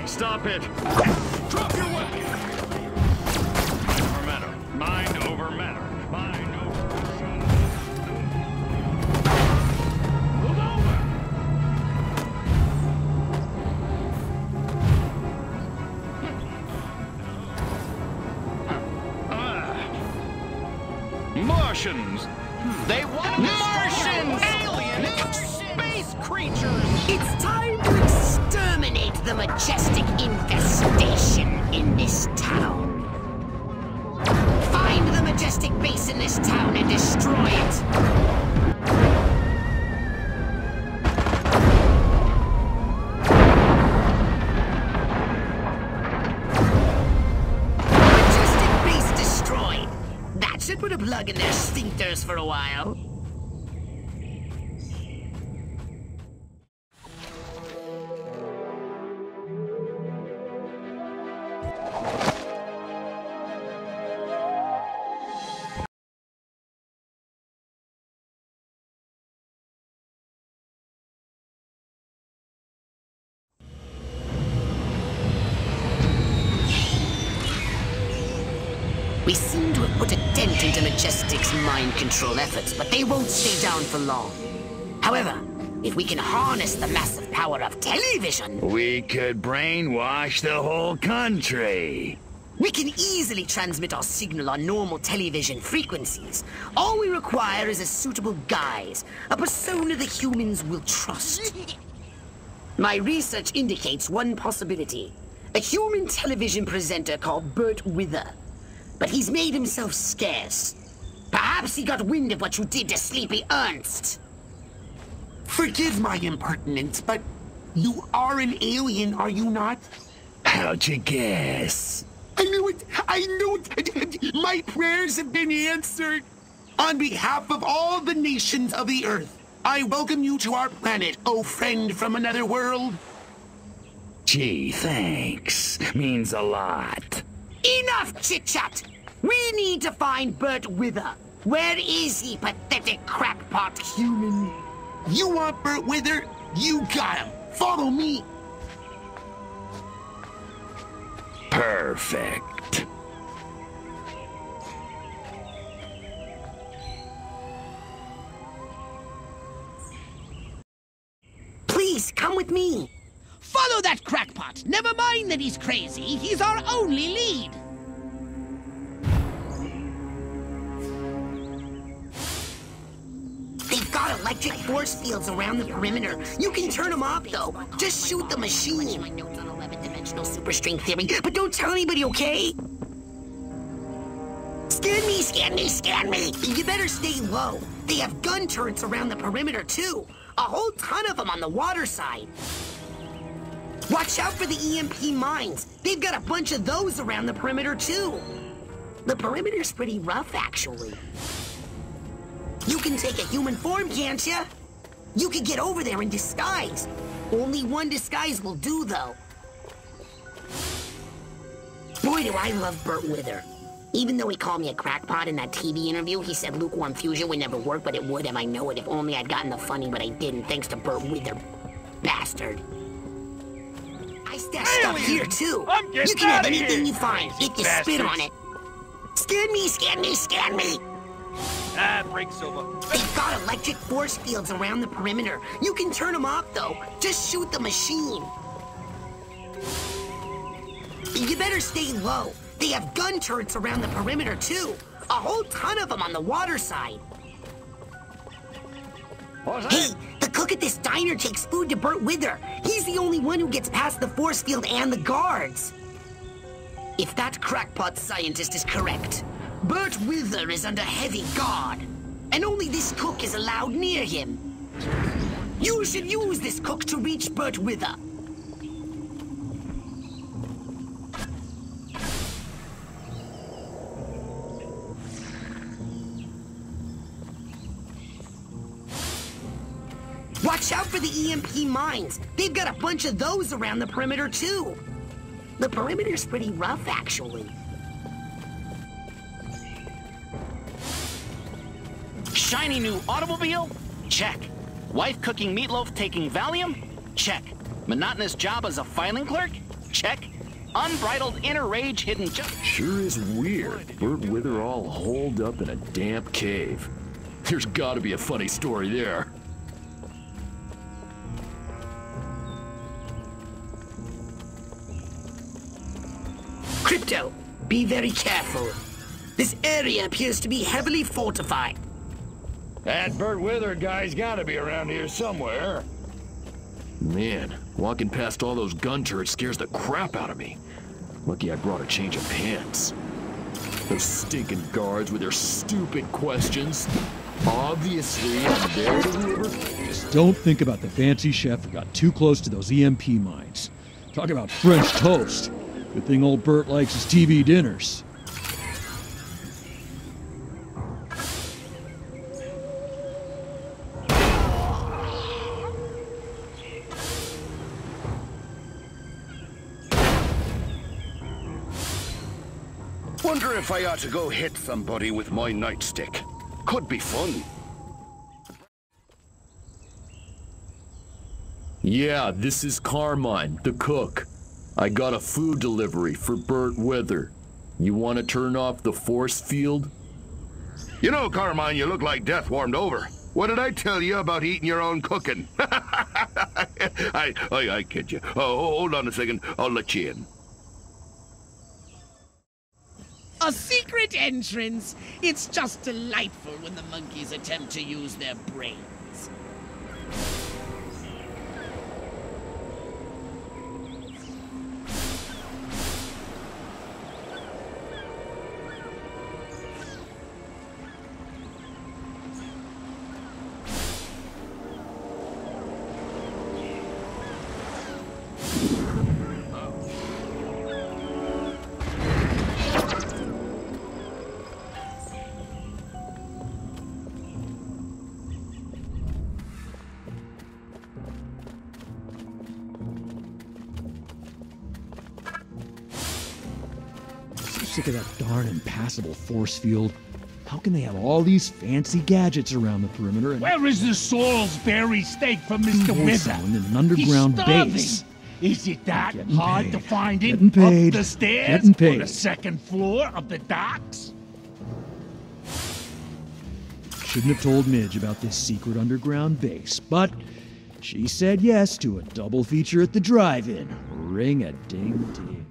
Stop it! Drop your weapon! Mind over matter. Mind over matter. Mind over matter. Move over! Uh, Martians! They want Martians! Alien space creatures! It's time to exterminate the Majestic infestation in this town. Find the Majestic base in this town and destroy it. Majestic base destroyed. That should put a plug in their stinkers for a while. We seem to have put a dent into Majestic's mind control efforts, but they won't stay down for long. However, if we can harness the massive power of television... we could brainwash the whole country. We can easily transmit our signal on normal television frequencies. All we require is a suitable guise, a persona the humans will trust. My research indicates one possibility. A human television presenter called Burt Wither. But he's made himself scarce. Perhaps he got wind of what you did to Slippy Ernst. Forgive my impertinence, but you are an alien, are you not? How'd you guess? I knew it! I knew it! My prayers have been answered! On behalf of all the nations of the Earth, I welcome you to our planet, oh friend from another world. Gee, thanks. Means a lot. Enough chit-chat! We need to find Burt Wither. Where is he, pathetic crackpot human? You want Burt Wither? You got him! Follow me! Perfect. Please, come with me! Follow that crackpot! Never mind that he's crazy, he's our only lead! They've got electric force fields around the perimeter. You can turn them off, though. Just shoot the machine. My notes on eleven-dimensional superstring theory, but don't tell anybody, okay? Skin scan me, scan me! You better stay low. They have gun turrets around the perimeter, too. A whole ton of them on the water side. Watch out for the E M P mines. They've got a bunch of those around the perimeter, too. The perimeter's pretty rough, actually. You can take a human form, can't you? You can get over there in disguise. Only one disguise will do, though. Boy, do I love Burt Wither. Even though he called me a crackpot in that T V interview, he said lukewarm fusion would never work, but it would, and I know it. If only I'd gotten the funny, but I didn't, thanks to Burt Wither. Bastard. I stashed stuff here, too. I'm getting you can have anything here. you find, Crazy if you bastards. spit on it. Scan me, scan me, scan me! Ah, break's over. They've got electric force fields around the perimeter. You can turn them off, though. Just shoot the machine. You better stay low. They have gun turrets around the perimeter, too. A whole ton of them on the water side. Hey, the cook at this diner takes food to Burt Wither. He's the only one who gets past the force field and the guards. If that crackpot scientist is correct, Burt Wither is under heavy guard, and only this cook is allowed near him. You should use this cook to reach Burt Wither. Watch out for the E M P mines. They've got a bunch of those around the perimeter, too. The perimeter's pretty rough, actually. Shiny new automobile? Check. Wife cooking meatloaf taking Valium? Check. Monotonous job as a filing clerk? Check. Unbridled inner rage hidden just... Sure is weird. Burt Wither all holed up in a damp cave. There's gotta be a funny story there. Crypto, be very careful. This area appears to be heavily fortified. That Burt Wither guy's gotta be around here somewhere. Man, walking past all those gun turrets scares the crap out of me. Lucky I brought a change of pants. Those stinking guards with their stupid questions. Obviously, I'm there to deliver. Just don't think about the fancy chef who got too close to those E M P mines. Talk about French toast. Good thing old Burt likes his T V dinners. Wonder if I ought to go hit somebody with my nightstick. Could be fun. Yeah, this is Carmine, the cook. I got a food delivery for Burt Wither. You want to turn off the force field? You know, Carmine, you look like death warmed over. What did I tell you about eating your own cooking? I, I, I kid you. Oh, hold on a second. I'll let you in. A secret entrance. It's just delightful when the monkeys attempt to use their brains. Sick of that darn impassable force field. How can they have all these fancy gadgets around the perimeter? And where is the Salisbury steak from Mister Wither? In an underground base. Is it that hard paid. to find it? Getting paid. Up the stairs on the second floor of the docks? Shouldn't have told Midge about this secret underground base, but she said yes to a double feature at the drive-in. Ring a ding ding.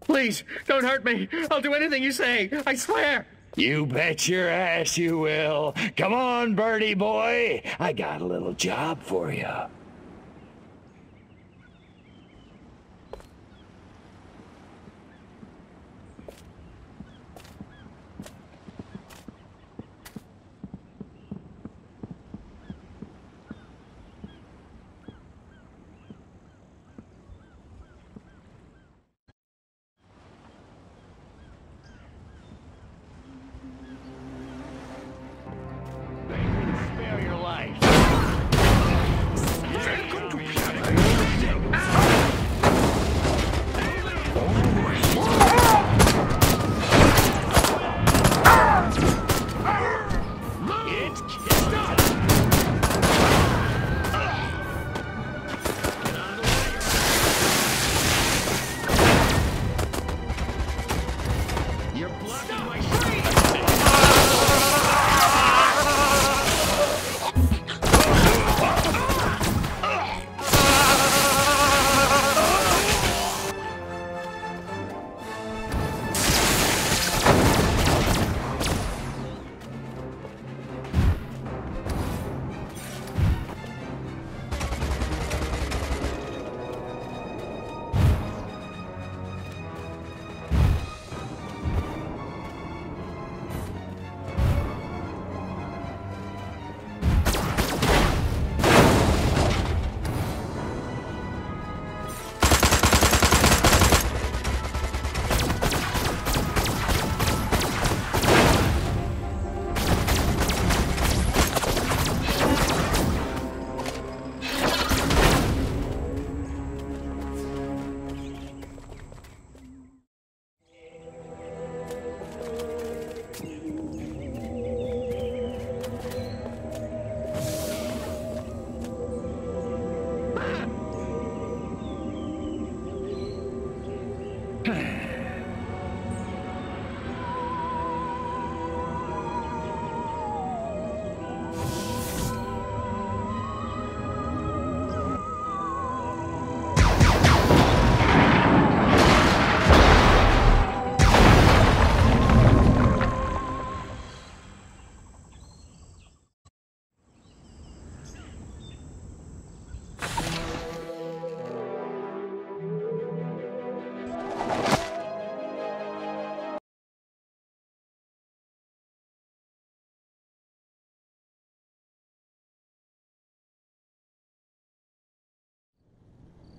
Please, don't hurt me. I'll do anything you say. I swear. You bet your ass you will. Come on, birdie boy. I got a little job for you.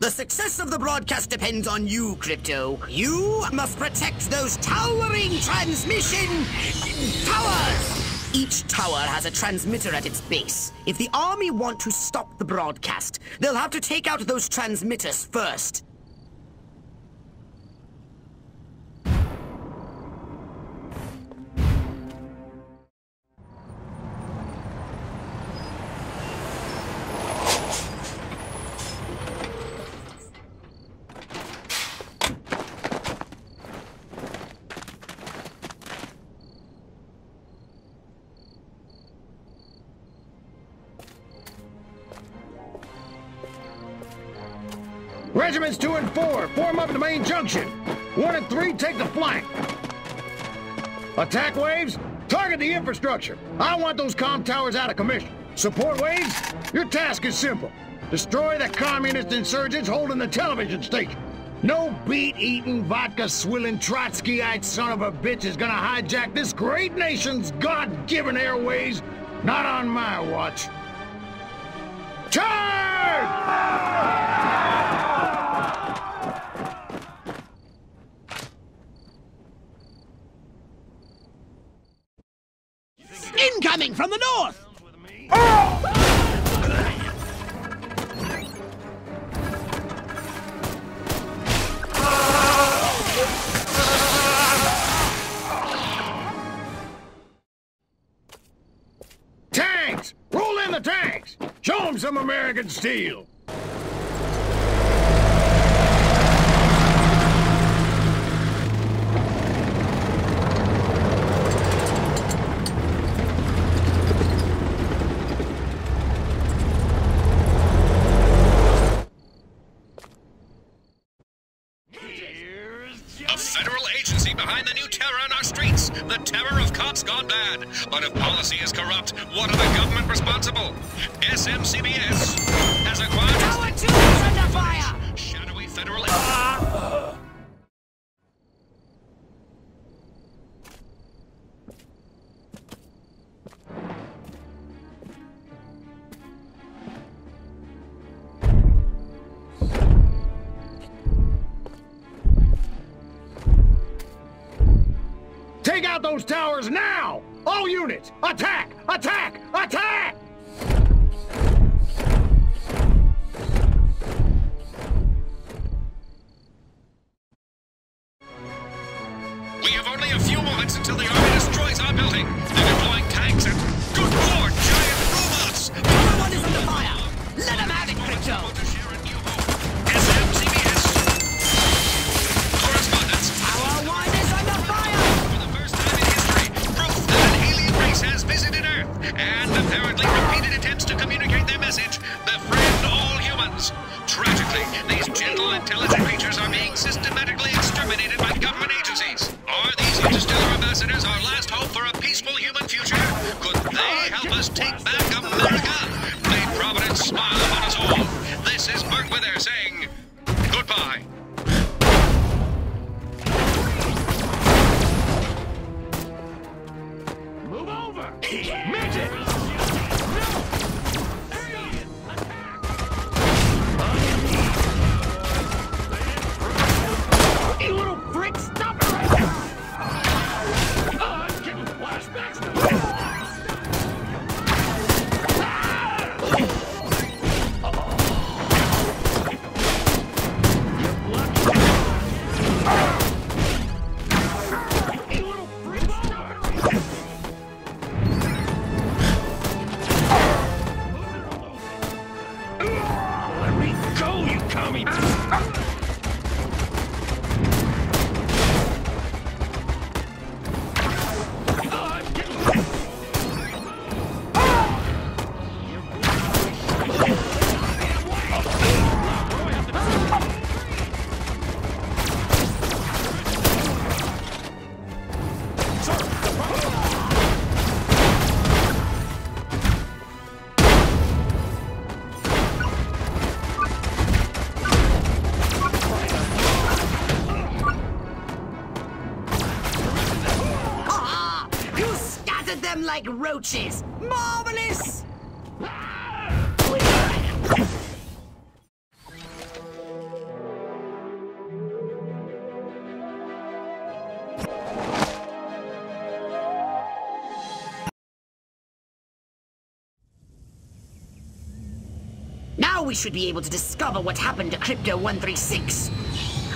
The success of the broadcast depends on you, Crypto. You must protect those towering transmission towers! Each tower has a transmitter at its base. If the army want to stop the broadcast, they'll have to take out those transmitters first. Regiments two and four, form up at the main junction. One and three, take the flank. Attack waves, target the infrastructure. I want those comm towers out of commission. Support waves, your task is simple. Destroy the communist insurgents holding the television station. No beet-eating, vodka-swilling, Trotskyite son of a bitch is gonna hijack this great nation's God-given airways. Not on my watch. Charge! Incoming from the north! Oh! Tanks! Roll in the tanks! Show them some American steel! But if policy is corrupt, what are the government responsible? S M C B S has acquired... Power two is under fire! Shadowy federal... Uh, Take out those towers now! All units, attack! Attack! Attack! We have only a few moments until the army destroys our building. They're deploying tanks and... Good Lord, giant robots! Everyone is under fire! Let them have it, Crypto! S M C B S! Correspondence! Our one is under fire! Has visited Earth, and apparently repeated attempts to communicate their message, befriend all humans. Tragically, these gentle, intelligent creatures are being systematically exterminated by government agencies. Are these interstellar ambassadors our last hope for a peaceful human future? Could they help us take back America? May Providence smile upon us all. This is Burt Wither saying goodbye. Midget! Attack! You little prick, stop it right now! Oh, I'm getting flashbacks to this! Like roaches. Marvelous! we should be able to discover what happened to Crypto one thirty-six.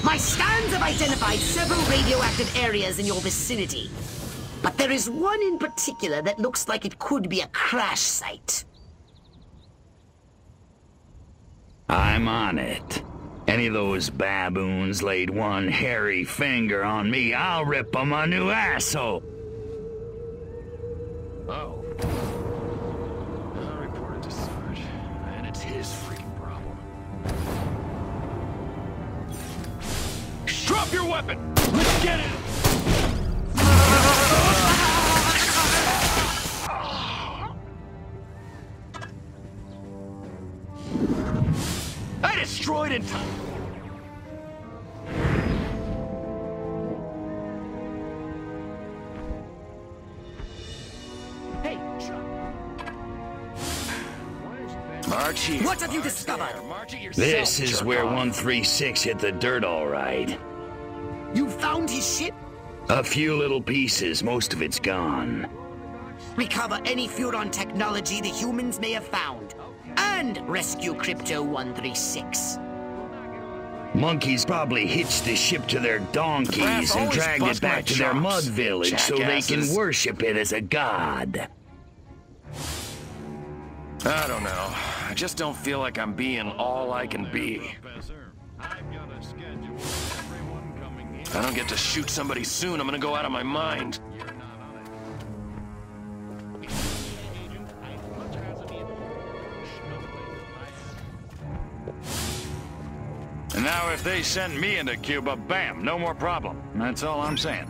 My scans have identified several radioactive areas in your vicinity. But there is one in particular that looks like it could be a crash site. I'm on it. Any of those baboons laid one hairy finger on me, I'll rip them a new asshole! Oh. I reported to Sarge, and it's his freaking problem. Drop your weapon! Let's get it! I destroyed in time. Hey, Chuck. March here. What have you discovered? This is where one thirty-six hit the dirt, all right. You found his ship? A few little pieces. Most of it's gone. Recover any Furon technology the humans may have found. And rescue Crypto one thirty-six. Monkeys probably hitched the ship to their donkeys and dragged it back to their mud village so they can worship it as a god. I don't know. I just don't feel like I'm being all I can be. If I don't get to shoot somebody soon, I'm gonna go out of my mind. Now if they send me into Cuba, bam, no more problem. That's all I'm saying.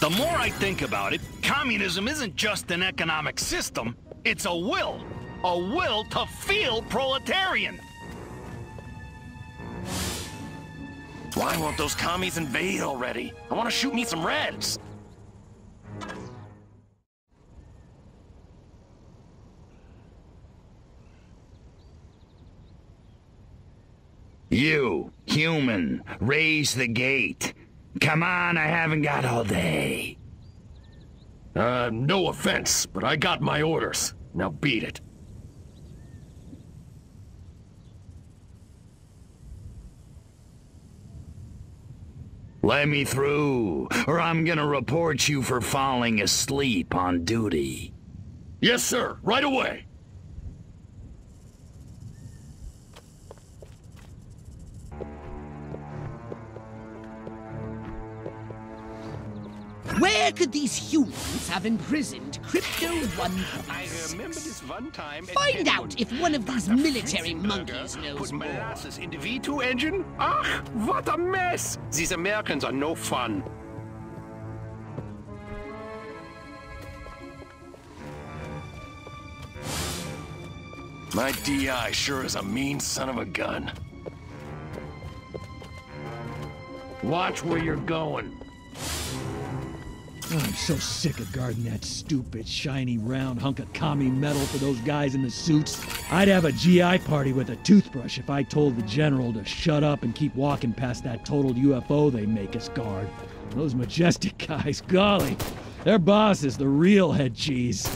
The more I think about it, communism isn't just an economic system, it's a will. A will to feel proletarian. Why won't those commies invade already? I want to shoot me some Reds! You, human, raise the gate. Come on, I haven't got all day. Uh, no offense, but I got my orders. Now beat it. Let me through, or I'm gonna report you for falling asleep on duty. Yes, sir. Right away. Where could these humans have imprisoned Crypto one thirty-six? I remember this one time. Find out if one of these military monkeys knows put more. Molasses in the V two engine? Ach, what a mess! These Americans are no fun. My D I sure is a mean son of a gun. Watch where you're going. I'm so sick of guarding that stupid, shiny, round hunk of commie metal for those guys in the suits. I'd have a G I party with a toothbrush if I told the general to shut up and keep walking past that totaled U F O they make us guard. Those Majestic guys, golly, their boss is the real head cheese.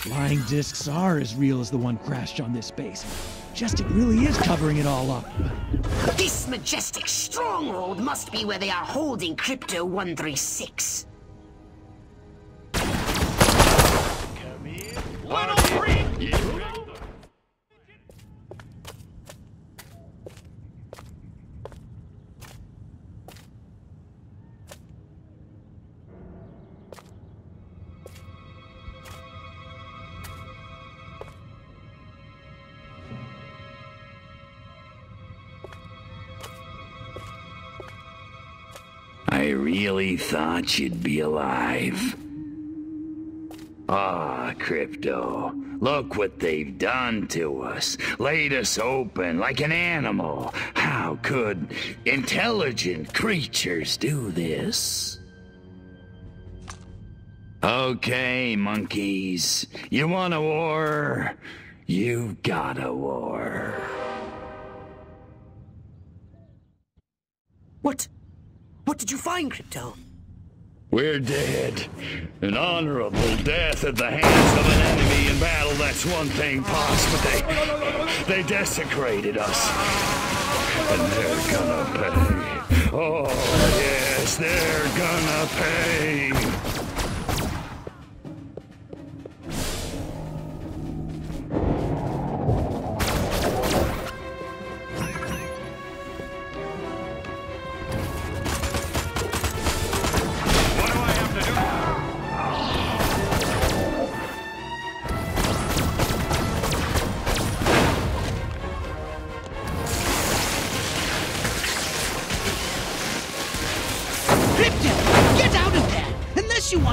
Flying discs are as real as the one crashed on this base. Majestic really is covering it all up. This Majestic stronghold must be where they are holding Crypto one thirty-six. Come here. Little freak! I really thought you'd be alive. Ah, Crypto, look what they've done to us. Laid us open like an animal. How could intelligent creatures do this? Okay, monkeys. You want a war? You got a war. What? What did you find, Crypto? We're dead. An honorable death at the hands of an enemy in battle, that's one thing, Pops, but they, they desecrated us. And they're gonna pay. Oh, yes, they're gonna pay.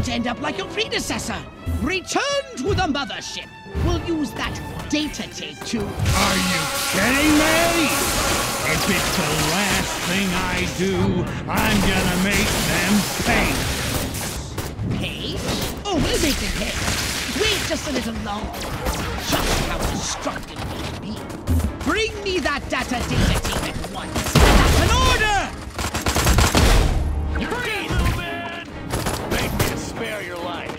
End up like your predecessor. Return to the mothership. We'll use that data tape to... Are you kidding me? If it's the last thing I do, I'm gonna make them pay. Pay? Oh, we'll make them pay. Wait just a little longer. Just how destructive we'll be. Bring me that data data tape at once. That's an order! You freeze! Spare your life.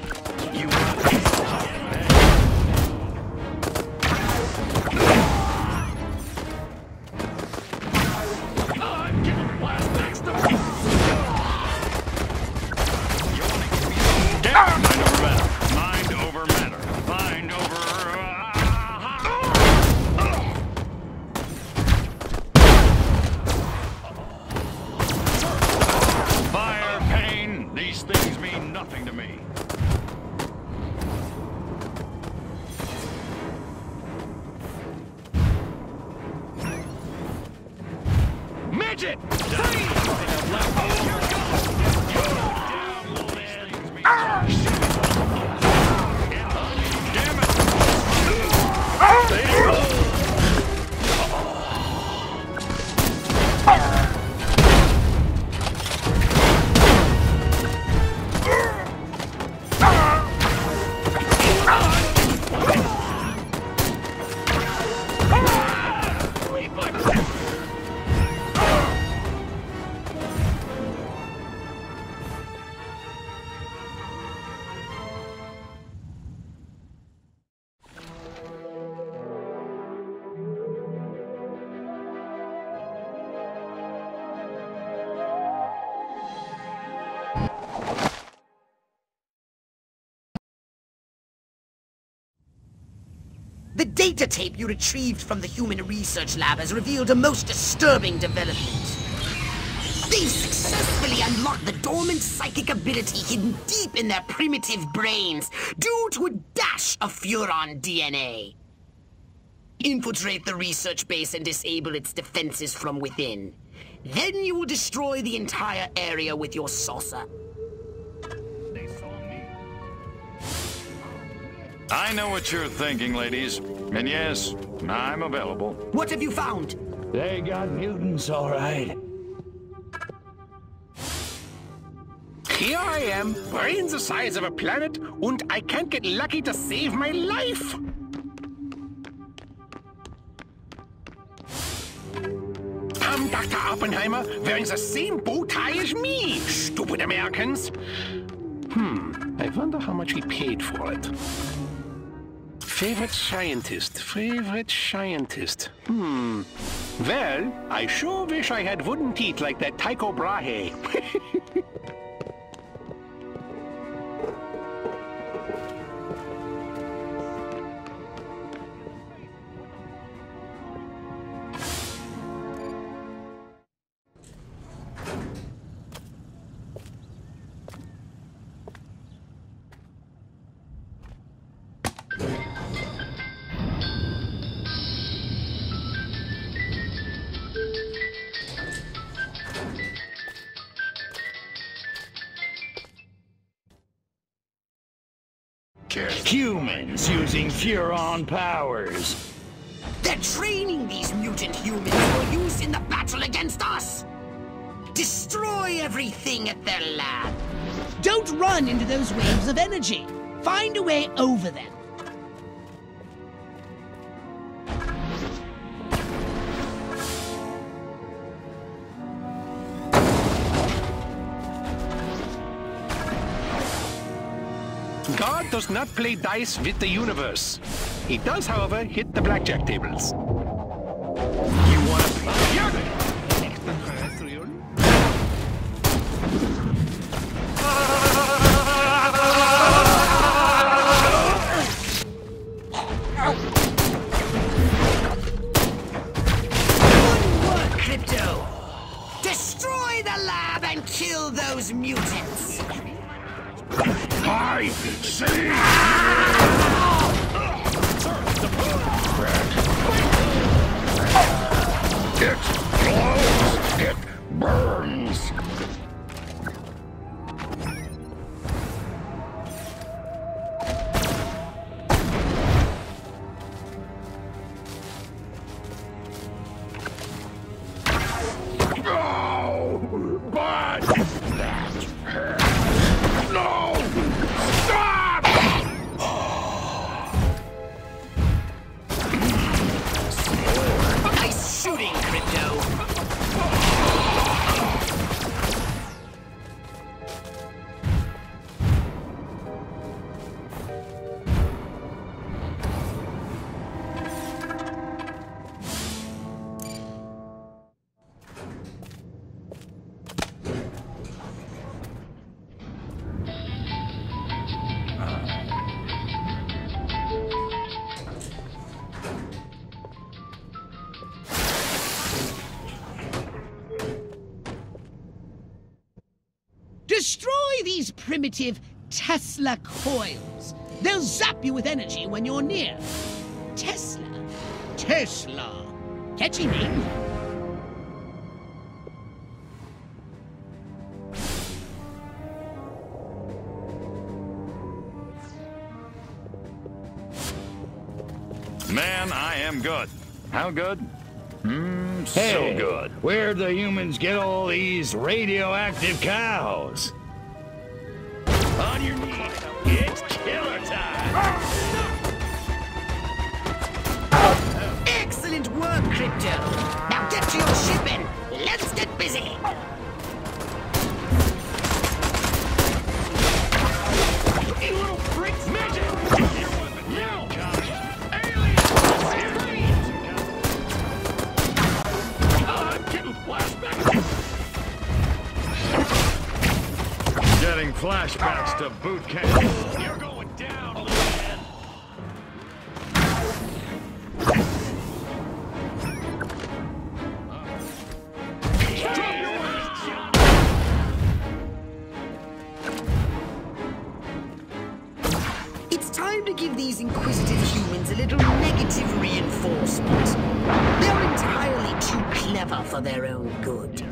You want to stop, man. I'm getting blast next to me. You want to give me some down? Mind over matter. Mind over matter. Mind over. Uh, Fire, pain, these things mean nothing to me. Midget! The data tape you retrieved from the Human Research Lab has revealed a most disturbing development. They've successfully unlocked the dormant psychic ability hidden deep in their primitive brains due to a dash of Furon D N A. Infiltrate the research base and disable its defenses from within. Then you will destroy the entire area with your saucer. I know what you're thinking, ladies. And yes, I'm available. What have you found? They got mutants, all right. Here I am, brains the size of a planet, and I can't get lucky to save my life! I'm Doctor Oppenheimer, wearing the same bow tie as me, stupid Americans! Hmm, I wonder how much he paid for it. Favorite scientist, favorite scientist, hmm. Well, I sure wish I had wooden teeth like that Tycho Brahe. future. Humans using Furon powers. They're training these mutant humans for use in the battle against us. Destroy everything at their lab. Don't run into those waves of energy. Find a way over them. God does not play dice with the universe. He does, however, hit the blackjack tables. You want to play? Good work, Crypto! Destroy the lab and kill those mutants! I see! It glows, it burns. Primitive Tesla coils. They'll zap you with energy when you're near. Tesla. Tesla. Catchy name. Man, I am good. How good? Mmm, hey, so good. Where'd the humans get all these radioactive cows? On your knees, it's killer time! Excellent work, Crypto! Now get to your shipping! Let's get busy! You little pricks! Magic! Getting flashbacks to boot camp. You're going down, little man. It's time to give these inquisitive humans a little negative reinforcement. They're entirely too clever for their own good.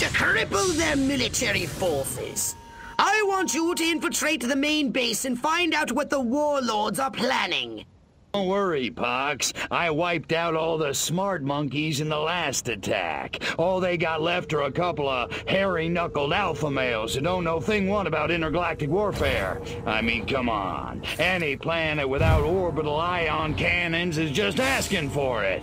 to cripple their military forces. I want you to infiltrate the main base and find out what the warlords are planning. Don't worry, Pox. I wiped out all the smart monkeys in the last attack. All they got left are a couple of hairy-knuckled alpha males who don't know thing one about intergalactic warfare. I mean, come on. Any planet without orbital ion cannons is just asking for it.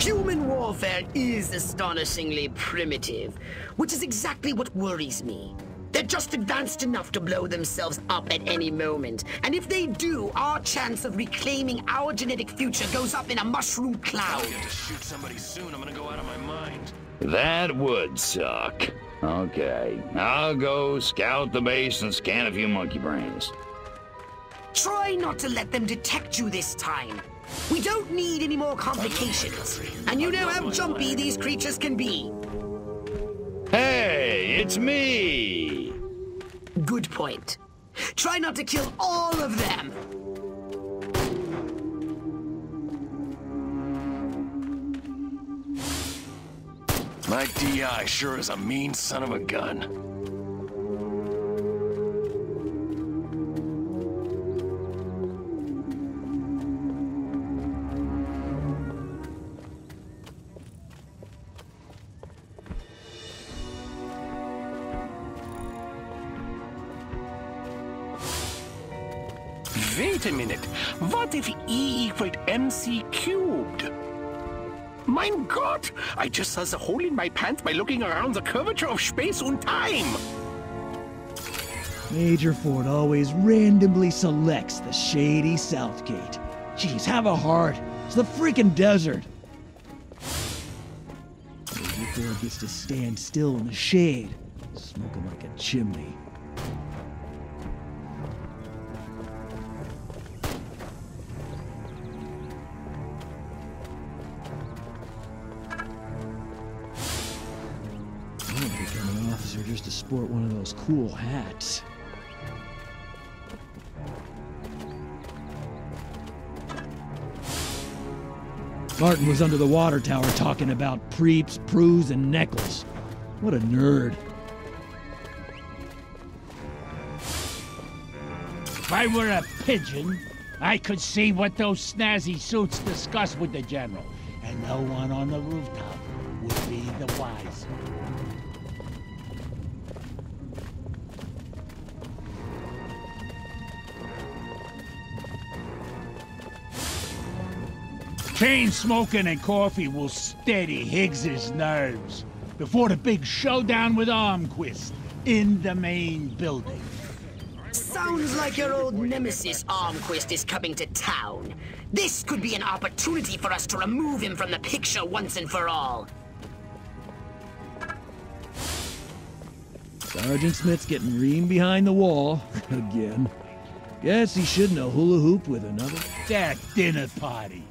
Human warfare is astonishingly primitive, which is exactly what worries me. They're just advanced enough to blow themselves up at any moment. And if they do, our chance of reclaiming our genetic future goes up in a mushroom cloud. I'm gonna shoot somebody soon. I'm gonna go out of my mind. That would suck. Okay, I'll go scout the base and scan a few monkey brains. Try not to let them detect you this time. We don't need any more complications. And you know how jumpy these creatures can be. Hey, it's me! Good point. Try not to kill all of them! My D I sure is a mean son of a gun. Wait a minute, what if E equaled M C cubed? Mein Gott, I just saw the hole in my pants by looking around the curvature of space and time! Major Ford always randomly selects the shady Southgate. Jeez, have a heart. It's the freaking desert. Major Ford gets to stand still in the shade, smoking like a chimney. Just to sport one of those cool hats. Martin was under the water tower talking about preeps, proos, and necklaces. What a nerd. If I were a pigeon, I could see what those snazzy suits discussed with the general, and no one on the rooftop would be the wiser. Chain smoking and coffee will steady Higgs's nerves before the big showdown with Armquist in the main building. Sounds like your old nemesis Armquist is coming to town. This could be an opportunity for us to remove him from the picture once and for all. Sergeant Smith's getting reamed behind the wall again. Guess he shouldn't have hula hooped with another. That dinner party.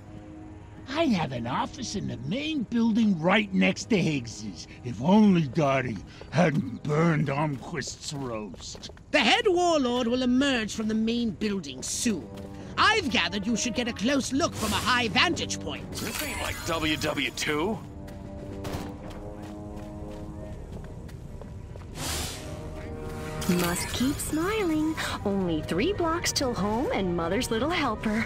I have an office in the main building right next to Higgs's. If only Dottie hadn't burned Armquist's roast. The head warlord will emerge from the main building soon. I've gathered you should get a close look from a high vantage point. This ain't like W W two. Must keep smiling. Only three blocks till home and Mother's little helper.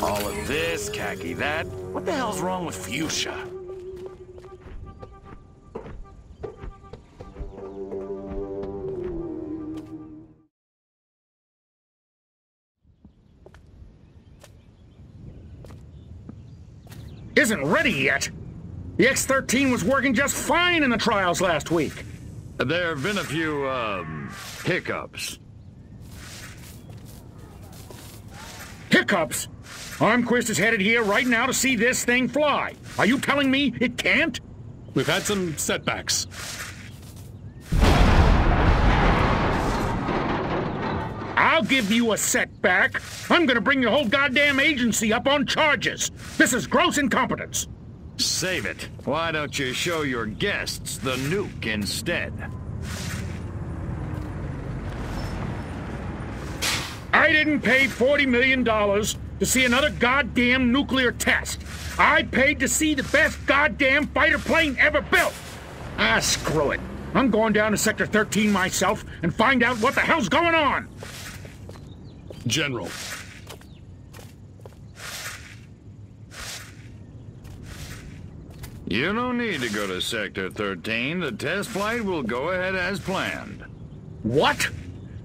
All of this, khaki, that. What the hell's wrong with fuchsia? Isn't ready yet. The X thirteen was working just fine in the trials last week. There have been a few, um, hiccups. Hiccups? Armquist is headed here right now to see this thing fly. Are you telling me it can't? We've had some setbacks. I'll give you a setback. I'm gonna bring your whole goddamn agency up on charges. This is gross incompetence. Save it. Why don't you show your guests the nuke instead? I didn't pay forty million dollars to see another goddamn nuclear test. I paid to see the best goddamn fighter plane ever built. Ah, screw it. I'm going down to Sector thirteen myself and find out what the hell's going on. General. You don't need to go to Sector thirteen. The test flight will go ahead as planned. What?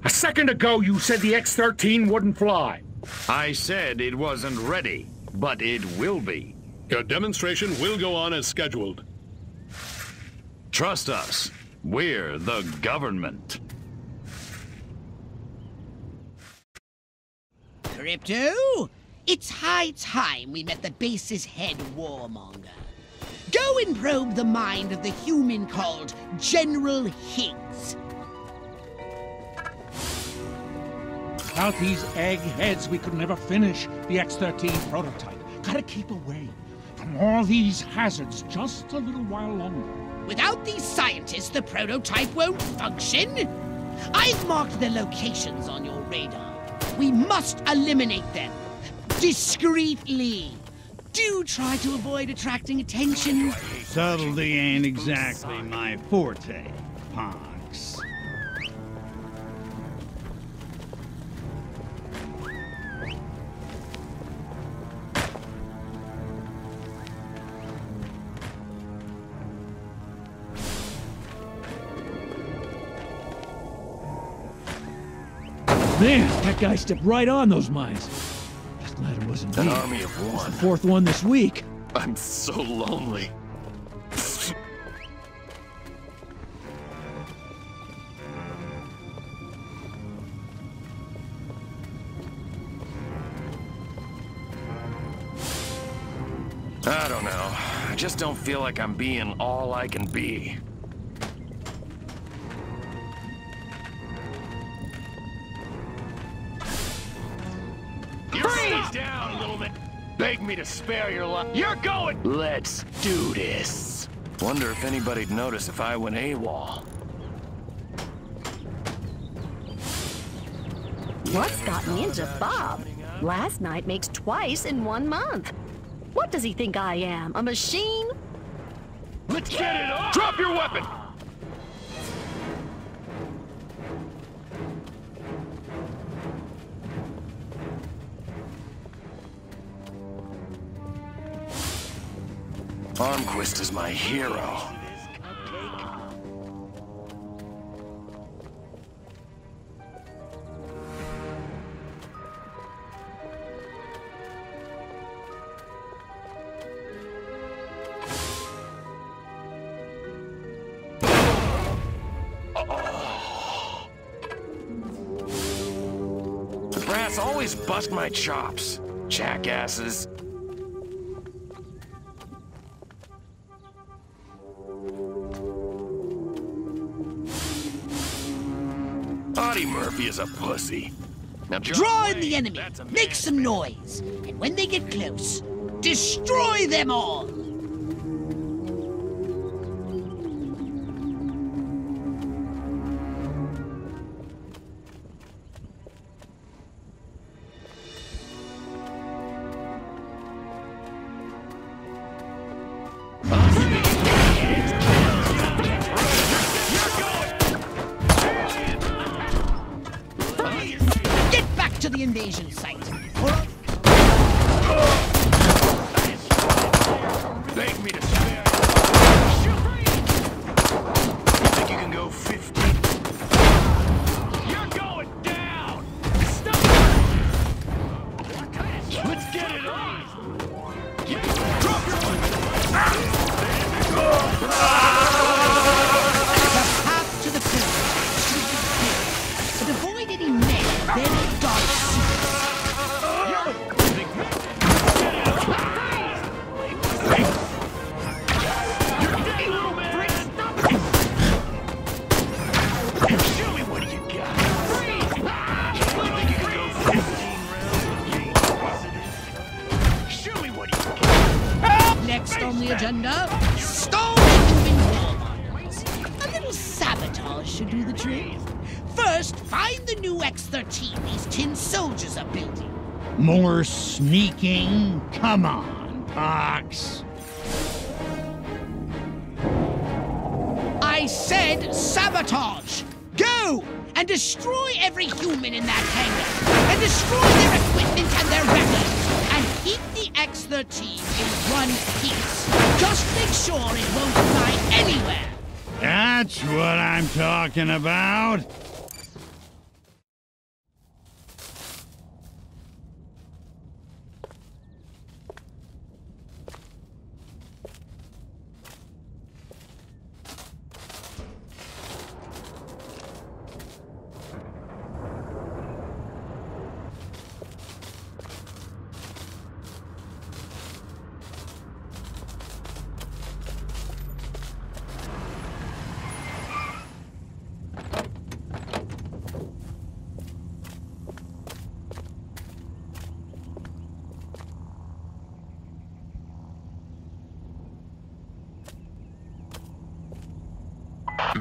A second ago you said the X thirteen wouldn't fly. I said it wasn't ready, but it will be. Your demonstration will go on as scheduled. Trust us. We're the government. Crypto? It's high time we met the base's head warmonger. Go and probe the mind of the human called General Higgs. Without these eggheads, we could never finish the X thirteen prototype. Gotta keep away from all these hazards just a little while longer. Without these scientists, the prototype won't function. I've marked the locations on your radar. We must eliminate them. Discreetly. Do try to avoid attracting attention. Subtlety ain't exactly my forte, Pox. Man, that guy stepped right on those mines. Just glad it wasn't me. An army of one. It's the fourth one this week. I'm so lonely. I don't know. I just don't feel like I'm being all I can be. Down a little bit. Beg me to spare your life. You're going. Let's do this. Wonder if anybody'd notice if I went AWOL. What's gotten into Bob? Last night makes twice in one month. What does he think I am? A machine? Let's get it on. Drop your weapon. Armquist is my hero. Oh. The brass always bust my chops, jackasses. Murphy is a pussy. Now draw in the enemy, make some noise, and when they get close, destroy them all! First, find the new X thirteen these tin soldiers are building. More sneaking? Come on, Pox. I said sabotage! Go! And destroy every human in that hangar! And destroy their equipment and their weapons! And keep the X thirteen in one piece! Just make sure it won't fly anywhere! That's what I'm talking about!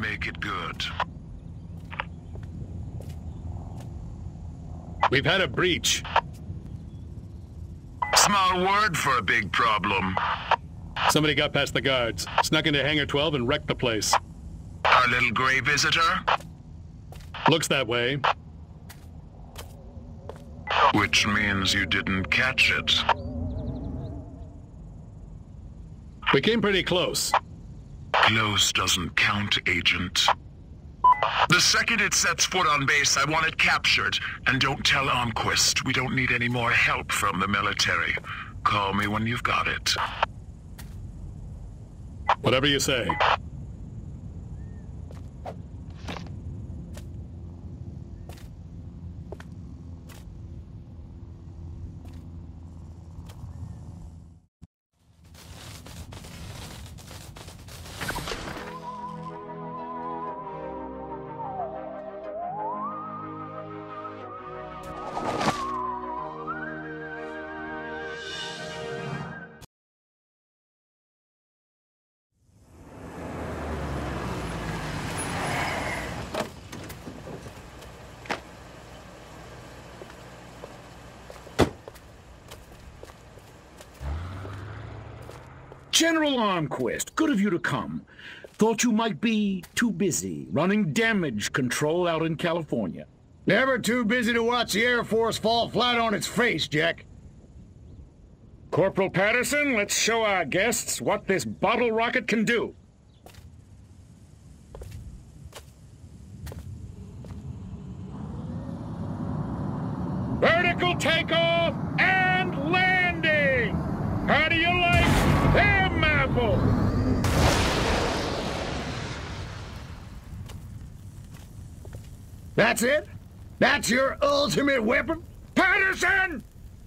Make it good. We've had a breach. Small word for a big problem. Somebody got past the guards, snuck into Hangar twelve and wrecked the place. Our little gray visitor? Looks that way. Which means you didn't catch it. We came pretty close. Close doesn't count, Agent. The second it sets foot on base, I want it captured. And don't tell Armquist. We don't need any more help from the military. Call me when you've got it. Whatever you say. General Armquist, good of you to come. Thought you might be too busy running damage control out in California. Never too busy to watch the Air Force fall flat on its face, Jack. Corporal Patterson, let's show our guests what this bottle rocket can do. Vertical takeoff and landing! How do you like them apples? That's it? That's your ultimate weapon? Patterson!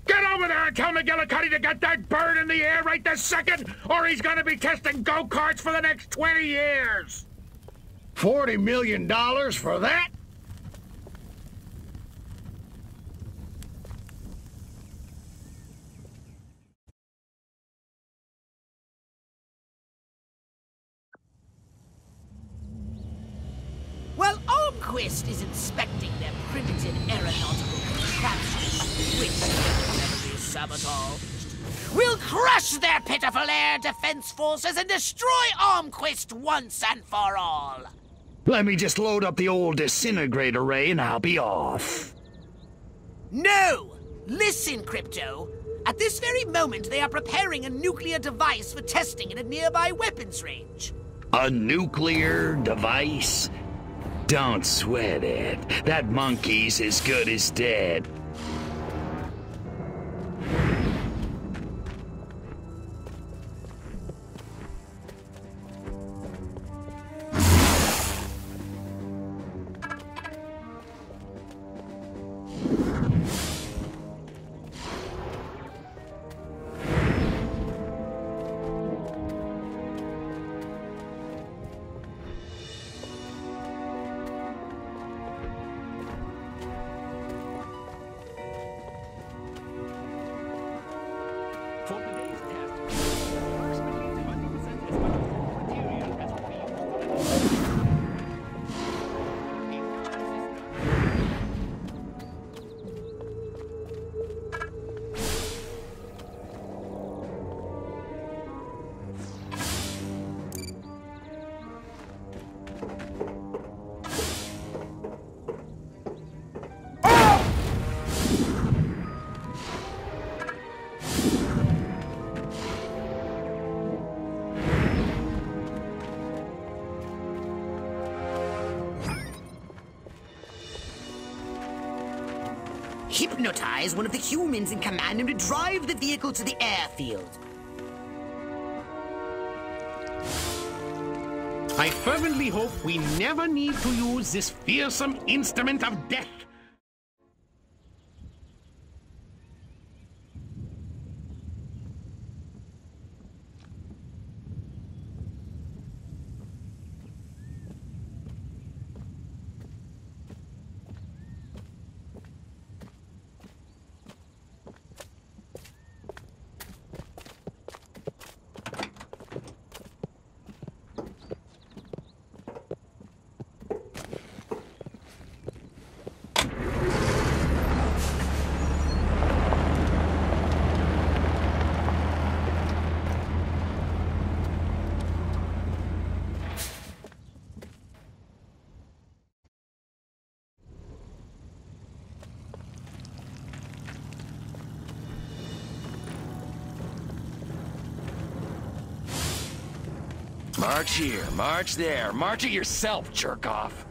Get over there and tell McGillicuddy to get that bird in the air right this second, or he's gonna be testing go-karts for the next twenty years! forty million dollars for that? Well, Armquist is inspecting their primitive aeronautical contraptions, which, if we sabotage, will crush their pitiful air defense forces and destroy Armquist once and for all. Let me just load up the old disintegrator ray and I'll be off. No! Listen, Crypto. At this very moment, they are preparing a nuclear device for testing in a nearby weapons range. A nuclear device? Don't sweat it. That monkey's as good as dead. hypnotize one of the humans and command him to drive the vehicle to the airfield. I fervently hope we never need to use this fearsome instrument of death. March here, march there, march it yourself, jerk-off!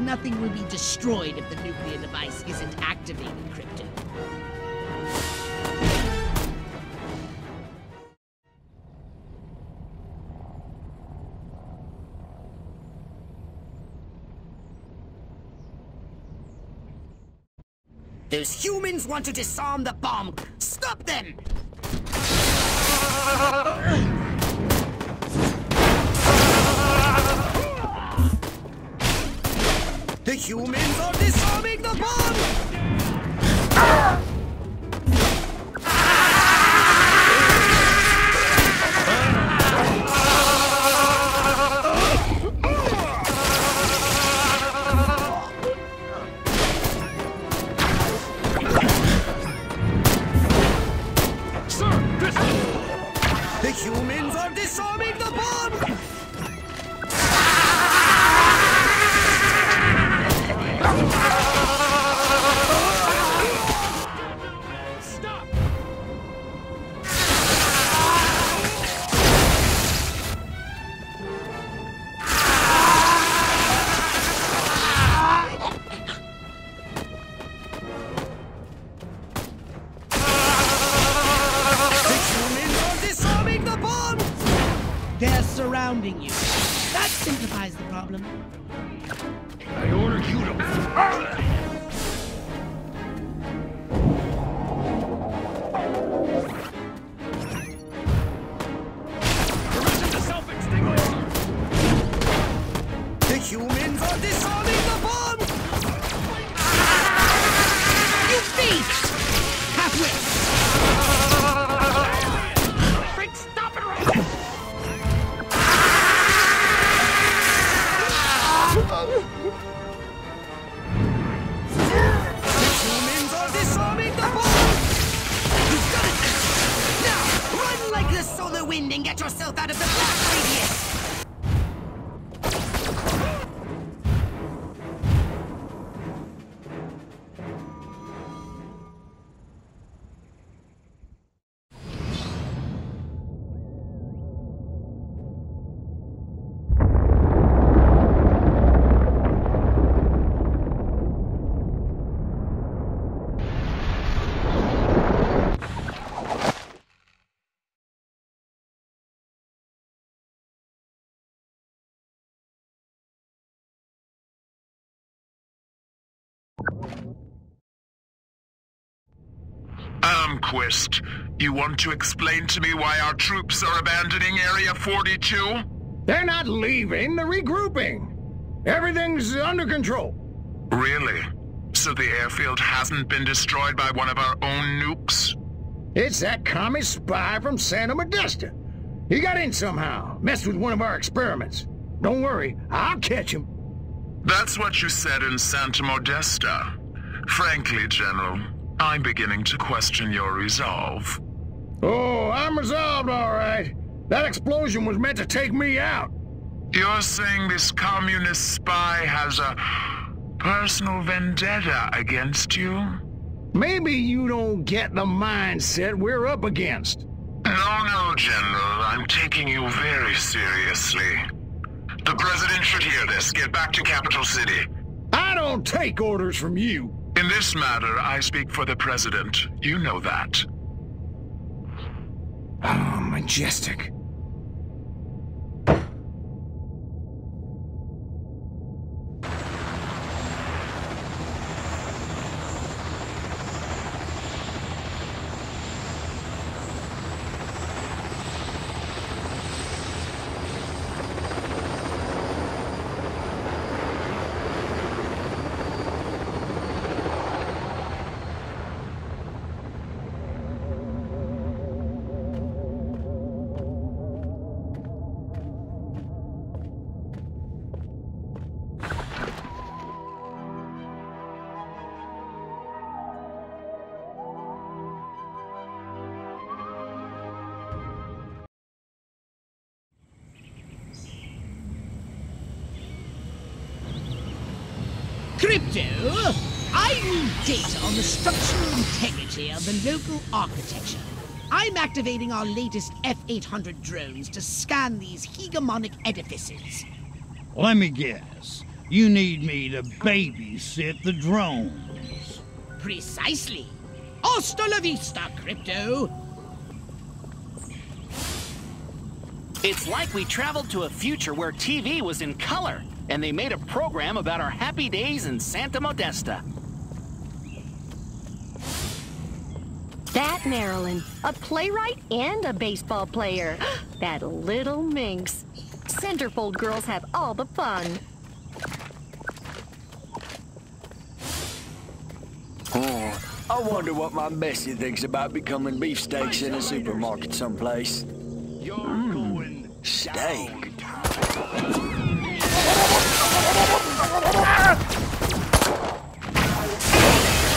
Nothing will be destroyed if the nuclear device isn't activated, Crypto. Those humans want to disarm the bomb. Stop them! The humans are disarming the bomb! Ah! Extinguish! wind and get yourself out of the blast radius! Armquist, you want to explain to me why our troops are abandoning Area forty-two? They're not leaving, they're regrouping. Everything's under control. Really? So the airfield hasn't been destroyed by one of our own nukes? It's that commie spy from Santa Modesta. He got in somehow, messed with one of our experiments. Don't worry, I'll catch him. That's what you said in Santa Modesta. Frankly, General, I'm beginning to question your resolve. Oh, I'm resolved, all right. That explosion was meant to take me out. You're saying this communist spy has a personal vendetta against you? Maybe you don't get the mindset we're up against. No, no, General. I'm taking you very seriously. The President should hear this. Get back to Capital City. I don't take orders from you. In this matter, I speak for the President. You know that. Oh, Majestic. Crypto, I need data on the structural integrity of the local architecture. I'm activating our latest F eight hundred drones to scan these hegemonic edifices. Let me guess. You need me to babysit the drones. Precisely. Hasta la vista, Crypto. It's like we traveled to a future where T V was in color. And they made a program about our happy days in Santa Modesta. That Marilyn, a playwright and a baseball player. That little minx. Centerfold girls have all the fun. Oh, I wonder what my Bessie thinks about becoming beefsteaks in a supermarket someplace. You're mm. going steak. Down.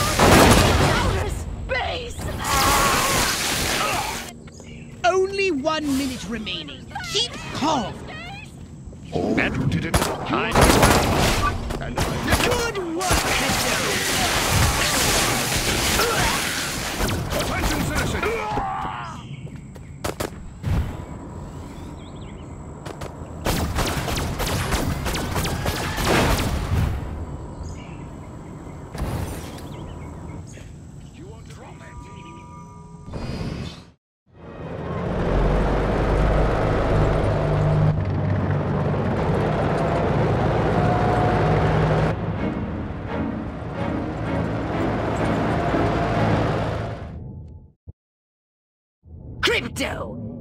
Outer space! Only one minute remaining. Keep calm. Oh. That did it. I Good work, Hector. Attention, citizens.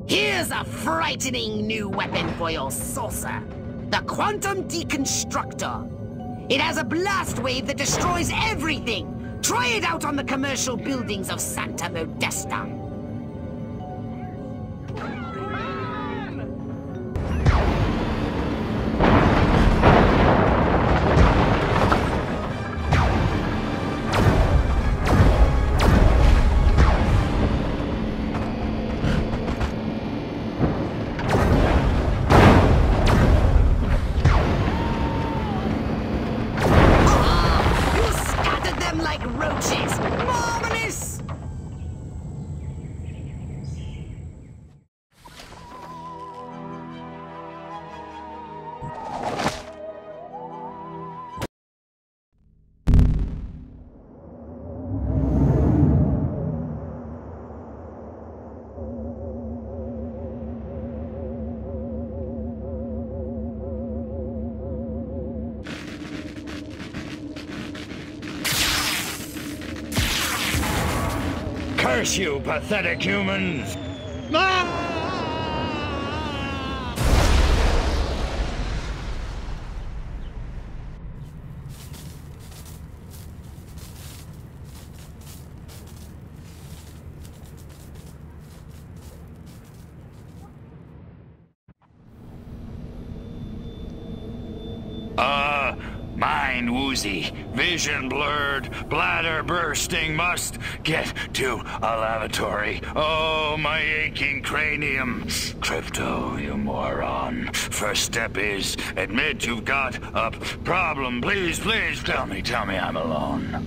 Here's a frightening new weapon for your saucer. The Quantum Deconstructor. It has a blast wave that destroys everything. Try it out on the commercial buildings of Santa Modesta. like roaches. Marvelous! You pathetic humans! Ah! Uh, mind woozy, vision blurred, bladder bursting, must get to a lavatory. Oh, my aching cranium. Crypto, you moron. First step is admit you've got a problem. Please, please tell me, tell me I'm alone.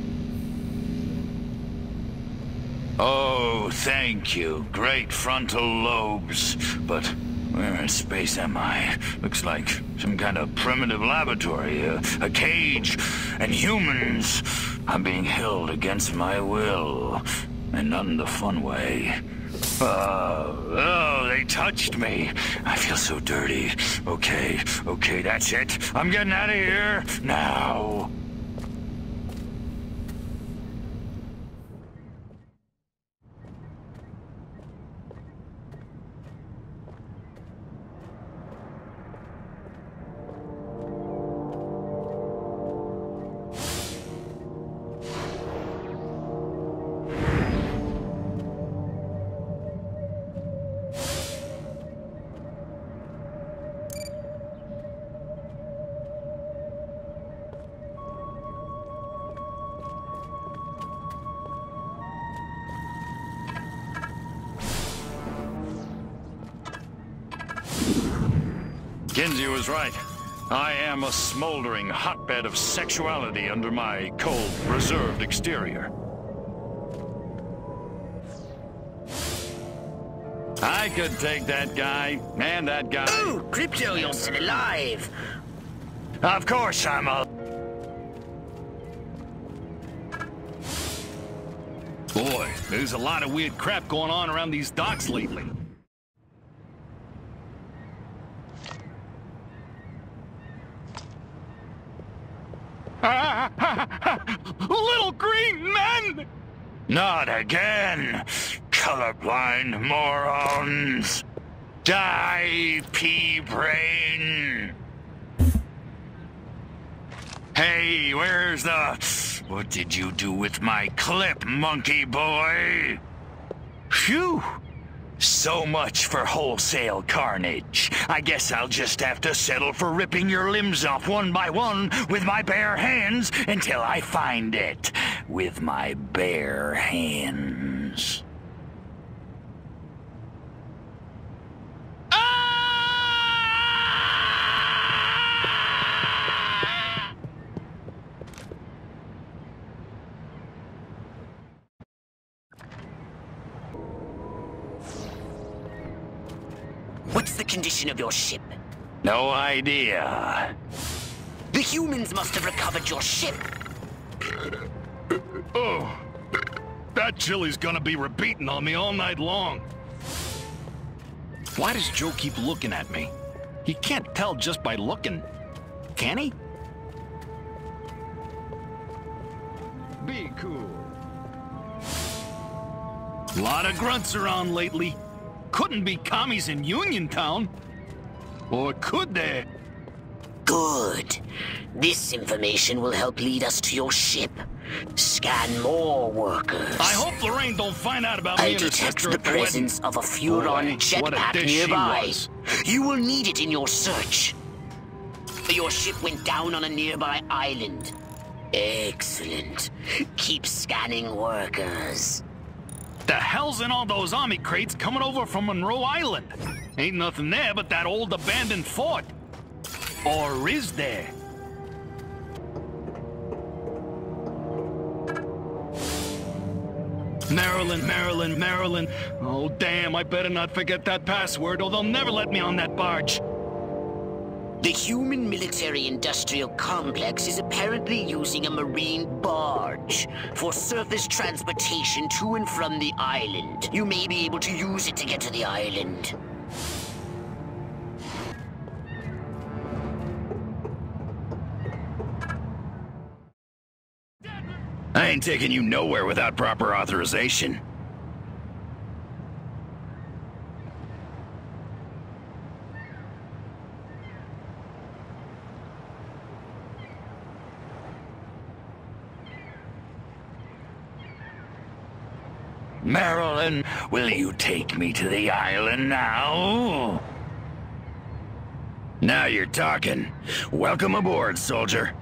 Oh, thank you, great frontal lobes. But where in space am I? Looks like some kind of primitive laboratory, a, a cage, and humans. I'm being held against my will, and not in the fun way. Uh, oh, they touched me. I feel so dirty. Okay, okay, that's it. I'm getting out of here now. A smoldering hotbed of sexuality under my cold, reserved exterior. I could take that guy, and that guy. Oh, Crypto, you're still alive! Of course I'm alive! Boy, there's a lot of weird crap going on around these docks lately. Little green men! Not again, colorblind morons! Die, pea brain! Hey, where's the... What did you do with my clip, monkey boy? Phew! So much for wholesale carnage. I guess I'll just have to settle for ripping your limbs off one by one with my bare hands until I find it. With my bare hands. Condition of your ship? No idea. The humans must have recovered your ship. Oh, that chili's gonna be repeating on me all night long. Why does Joe keep looking at me? He can't tell just by looking, can he? Be cool. A lot of grunts around lately. Couldn't be commies in Uniontown. Or could they? Good. This information will help lead us to your ship. Scan more workers. I hope Lorraine don't find out about me. I detect the presence of a Furon jetpack nearby. You will need it in your search. Your ship went down on a nearby island. Excellent. Keep scanning workers. The hell's in all those army crates coming over from Monroe Island? Ain't nothing there but that old abandoned fort. Or is there? Maryland, Maryland, Maryland. Oh, damn, I better not forget that password, or they'll never let me on that barge. The human military-industrial complex is apparently using a marine barge for surface transportation to and from the island. You may be able to use it to get to the island. I ain't taking you nowhere without proper authorization. Marilyn, will you take me to the island now? Now you're talking. Welcome aboard, soldier.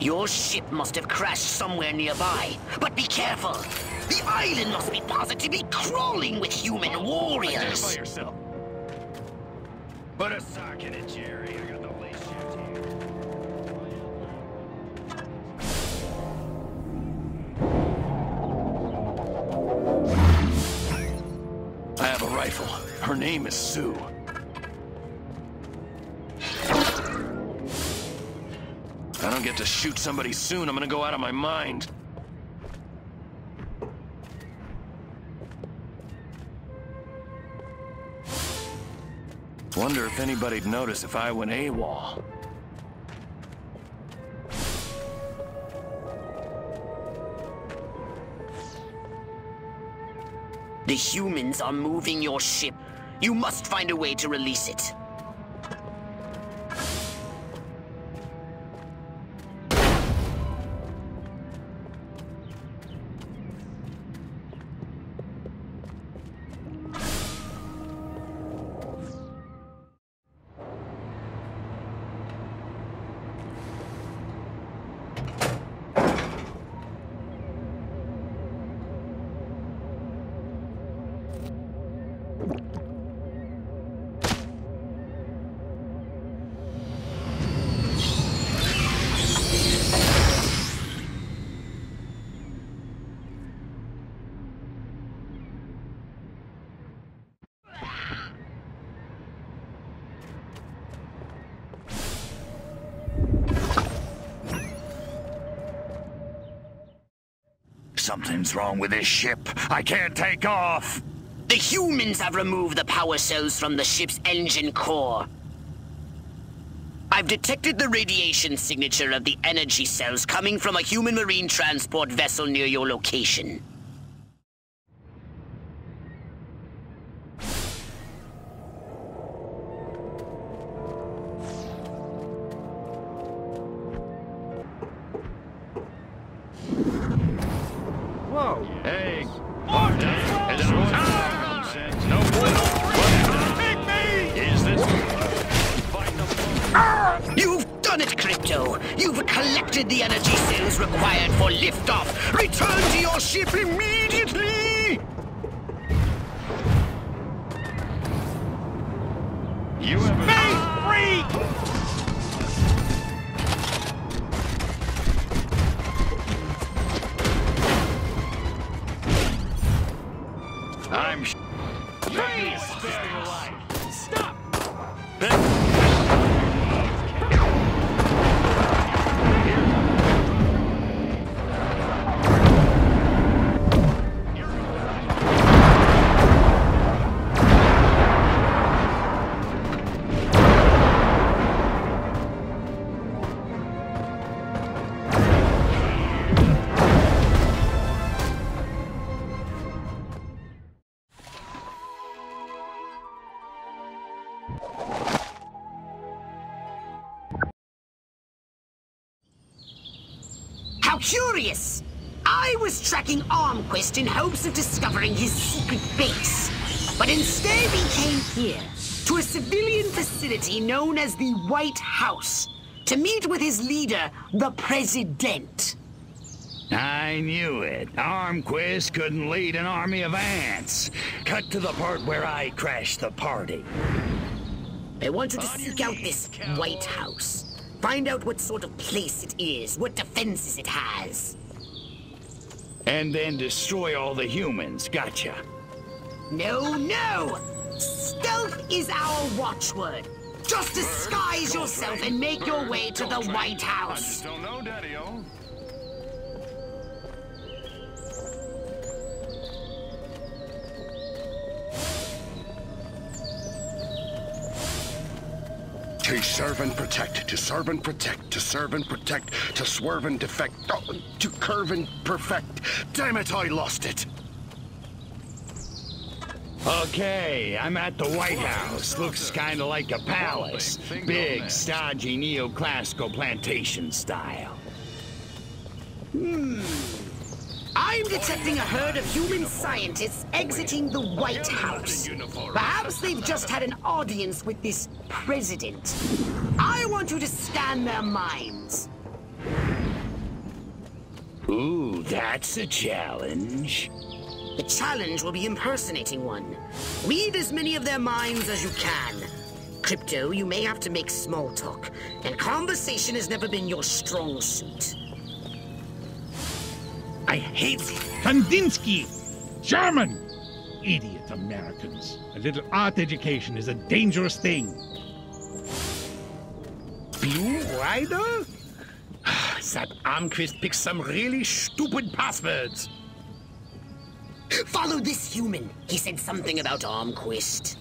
Your ship must have crashed somewhere nearby, but be careful! The island must be positively crawling with human warriors! Identify yourself. Put a sock in it, Jerry. I got the late shift here. I have a rifle. Her name is Sue. I don't get to shoot somebody soon, I'm gonna go out of my mind. Wonder if anybody'd notice if I went AWOL. The humans are moving your ship. You must find a way to release it. Something's wrong with this ship. I can't take off! The humans have removed the power cells from the ship's engine core. I've detected the radiation signature of the energy cells coming from a human marine transport vessel near your location. Curious! I was tracking Armquist in hopes of discovering his secret base. but instead he came here, to a civilian facility known as the White House, to meet with his leader, the President. I knew it. Armquist couldn't lead an army of ants. Cut to the part where I crashed the party. I wanted to seek out this White House. Find out what sort of place it is, what defenses it has. And then destroy all the humans, gotcha. No, no! Stealth is our watchword. Just disguise yourself and make your way to the White House. I just don't know, Daddy-o. To serve and protect, to serve and protect, to serve and protect, to swerve and defect, oh, to curve and perfect. Damn it, I lost it. Okay, I'm at the White House. Looks kind of like a palace. Big, stodgy, neoclassical plantation style. Hmm. I'm detecting a herd of human scientists exiting the White House. Perhaps they've just had an audience with this president. I want you to scan their minds. Ooh, that's a challenge. The challenge will be impersonating one. Read as many of their minds as you can. Crypto, you may have to make small talk, and conversation has never been your strong suit. I hate Kandinsky! German! Idiot Americans. A little art education is a dangerous thing. Blue Rider? That Armquist picks some really stupid passwords. Follow this human. He said something about Armquist.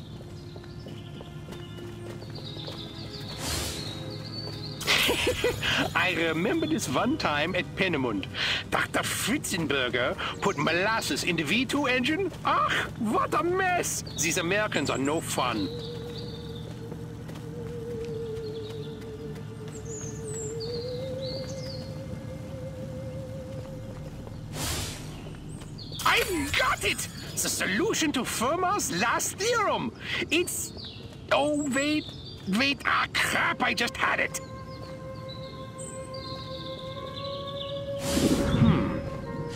I remember this one time at Pennemund. Doctor Fritzenberger put molasses in the V two engine. Ach, what a mess! These Americans are no fun. I've got it! The solution to Fermat's last theorem. It's... Oh, wait, wait, ah, crap, I just had it.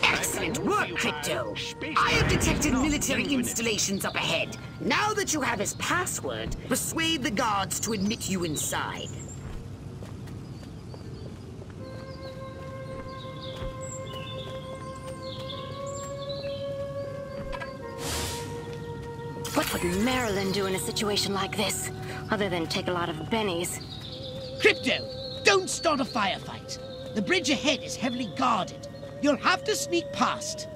Excellent work, Crypto. I have detected military installations up ahead. Now that you have his password, persuade the guards to admit you inside. What would Marilyn do in a situation like this, other than take a lot of bennies? Crypto, don't start a firefight. The bridge ahead is heavily guarded. You'll have to sneak past.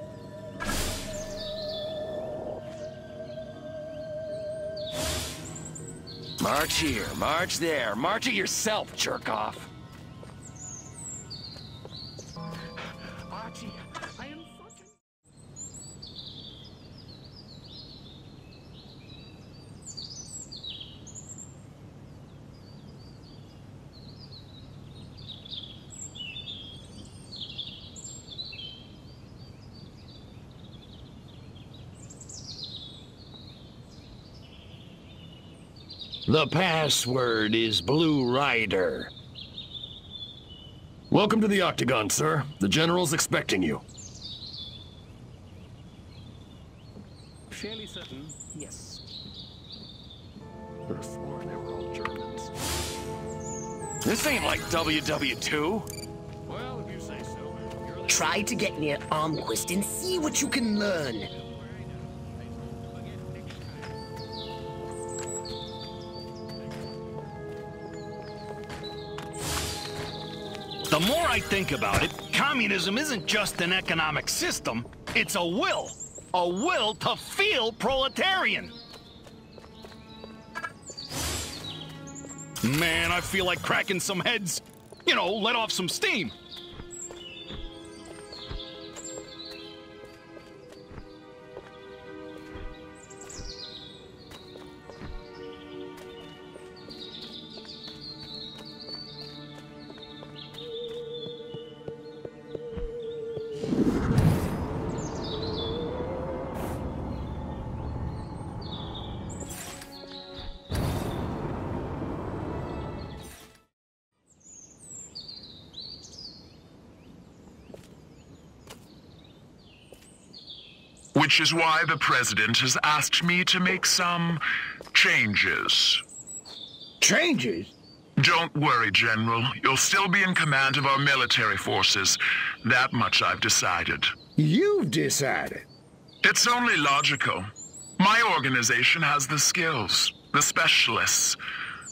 March here, march there, march it yourself, jerk off. Archie, I am such The password is Blue Rider. Welcome to the Octagon, sir. The General's expecting you. Fairly certain, yes. There are four, and they were all Germans. This ain't like W W two. Well, if you say so. You're... Try to get near Armquist and see what you can learn. The more I think about it, communism isn't just an economic system, it's a will. A will to feel proletarian. Man, I feel like cracking some heads. You know, let off some steam. which is why the president has asked me to make some changes. Changes? Don't worry, General. You'll still be in command of our military forces. That much I've decided. You've decided? It's only logical. My organization has the skills, the specialists.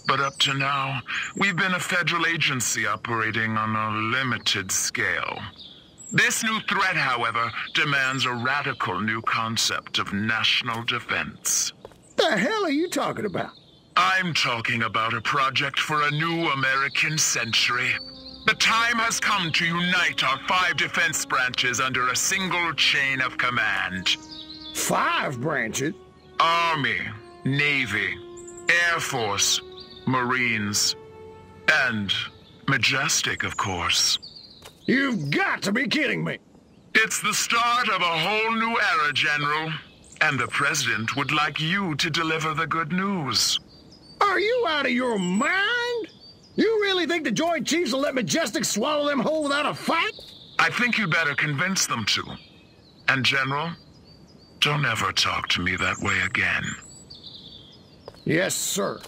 But up to now, we've been a federal agency operating on a limited scale. This new threat, however, demands a radical new concept of national defense. The hell are you talking about? I'm talking about a project for a new American century. The time has come to unite our five defense branches under a single chain of command. Five branches? Army, Navy, Air Force, Marines, and Majestic, of course. You've got to be kidding me! It's the start of a whole new era, General. And the President would like you to deliver the good news. Are you out of your mind? You really think the Joint Chiefs will let Majestic swallow them whole without a fight? I think you better convince them to. And General, don't ever talk to me that way again. Yes, sir.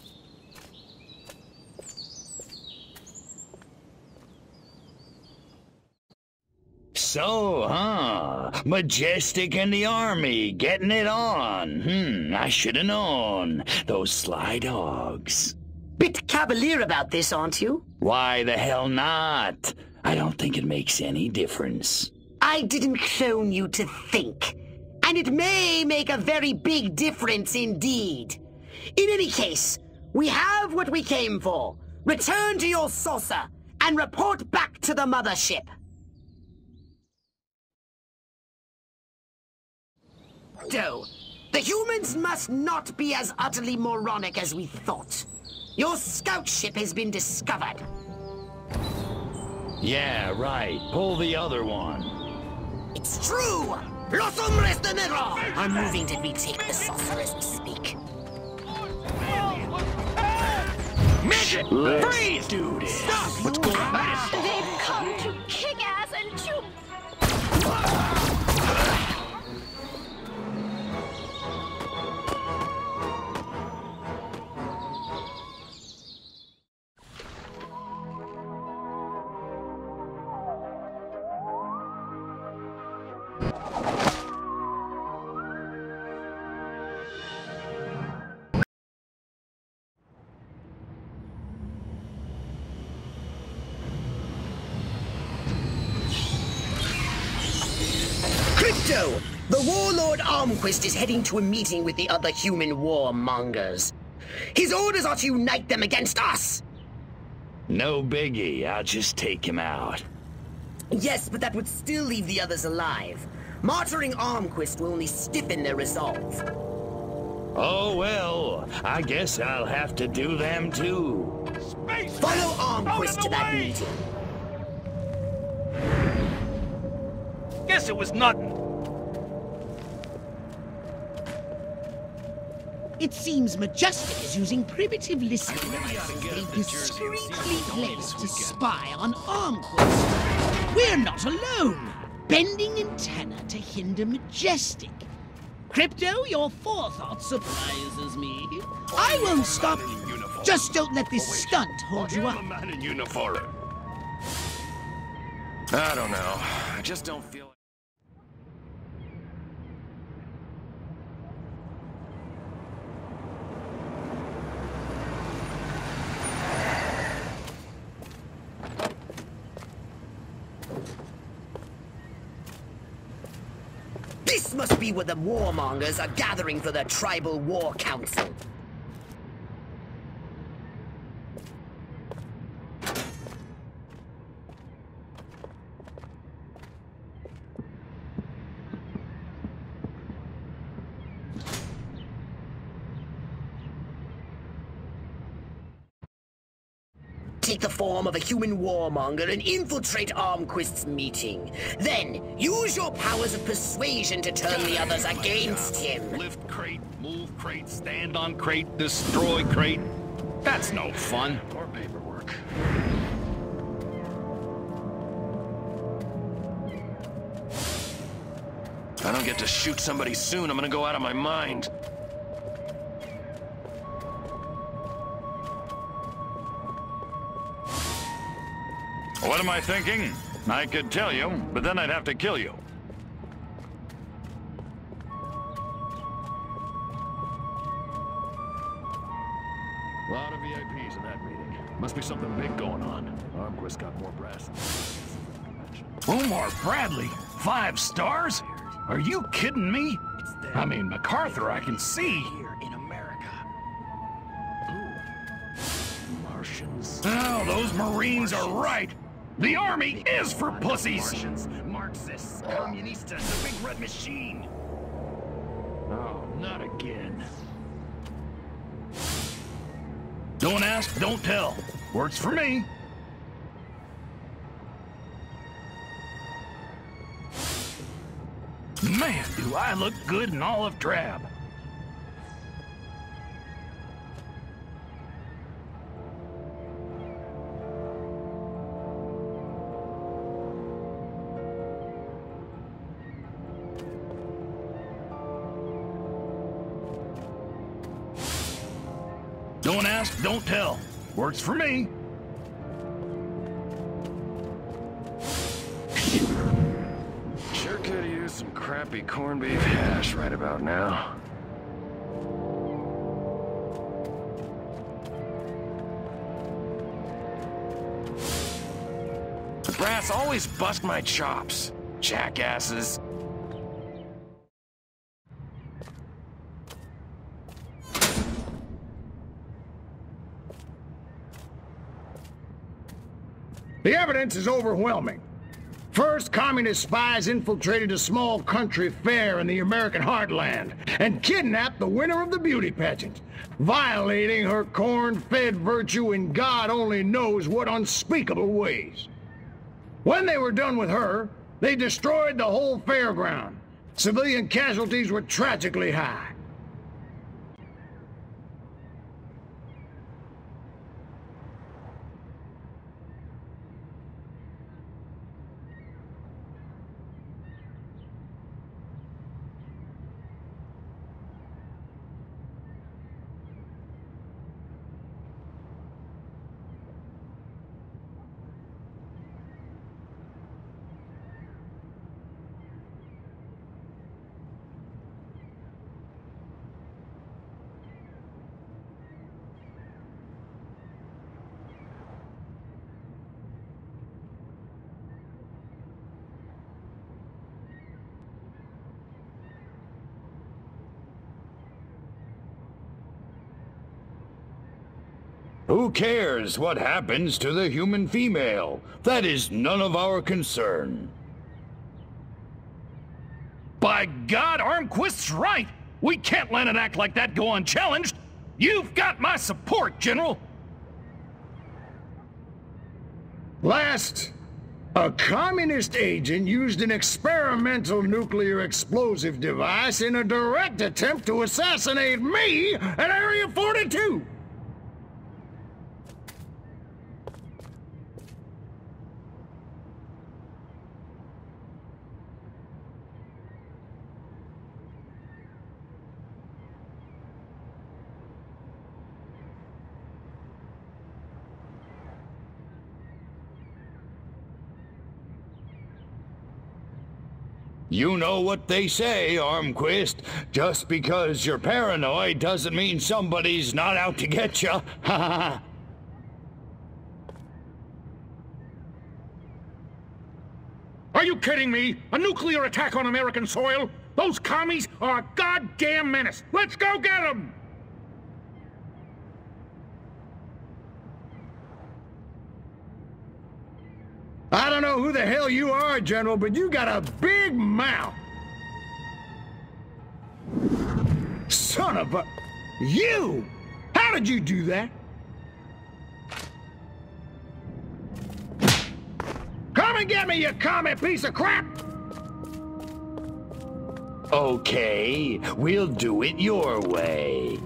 So, huh? Majestic and the Army, getting it on. Hmm, I should have known. Those sly dogs. Bit cavalier about this, aren't you? Why the hell not? I don't think it makes any difference. I didn't clone you to think. And it may make a very big difference indeed. In any case, we have what we came for. Return to your saucer and report back to the mothership. No, the humans must not be as utterly moronic as we thought. Your scout ship has been discovered. Yeah, right. Pull the other one. It's true! Los hombres de negro! I'm moving to retake the saucer as we speak. Midget! Freeze, dude! Stop! What's going on? They've come to kick ass and chew. Crypto! The warlord Armquist is heading to a meeting with the other human warmongers. His orders are to unite them against us! No biggie, I'll just take him out. Yes, but that would still leave the others alive. Martyring Armquist will only stiffen their resolve. Oh well, I guess I'll have to do them too. Space Follow Armquist to that way. meeting. Guess it was nothing. It seems Majestic is using primitive listening devices they discreetly place to spy on Armquist. We're not alone. Bending antenna to hinder Majestic. Crypto, your forethought surprises me. I won't stop you. Just don't let this stunt hold you up. Man in uniform. I don't know. I just don't feel. Must be where the warmongers are gathering for their tribal war council. Take the form of a human warmonger and infiltrate Armquist's meeting. Then, use your powers of persuasion to turn the others against him. Lift crate, move crate, stand on crate, destroy crate. That's no fun. Or paperwork. I don't get to shoot somebody soon, I'm gonna go out of my mind. What am I thinking? I could tell you, but then I'd have to kill you. A lot of V I Ps in that meeting. Must be something big going on. Armquist got more brass. Omar Bradley? Five stars? Are you kidding me? I mean, MacArthur, I can see. Here in America. Ooh. Martians. Oh, those Marines are right. The army is for pussies! Martians, Marxists, Communistas, the big red machine! Oh, not again. Don't ask, don't tell. Works for me. Man, do I look good in olive drab. Don't ask, don't tell. Works for me. Sure could use some crappy corned beef hash right about now. The brass always bust my chops, jackasses. The evidence is overwhelming. First, communist spies infiltrated a small country fair in the American heartland and kidnapped the winner of the beauty pageant, violating her corn-fed virtue in God only knows what unspeakable ways. When they were done with her, they destroyed the whole fairground. Civilian casualties were tragically high. Who cares what happens to the human female? That is none of our concern. By God, Armquist's right! We can't let an act like that go unchallenged! You've got my support, General! Last, a communist agent used an experimental nuclear explosive device in a direct attempt to assassinate me at Area forty-two! You know what they say, Armquist. Just because you're paranoid doesn't mean somebody's not out to get you. Ha. Are you kidding me? A nuclear attack on American soil? Those commies are a goddamn menace. Let's go get them! I don't know who the hell you are, General, but you got a big mouth! Son of a... You! How did you do that? Come and get me, you commie piece of crap! Okay, we'll do it your way.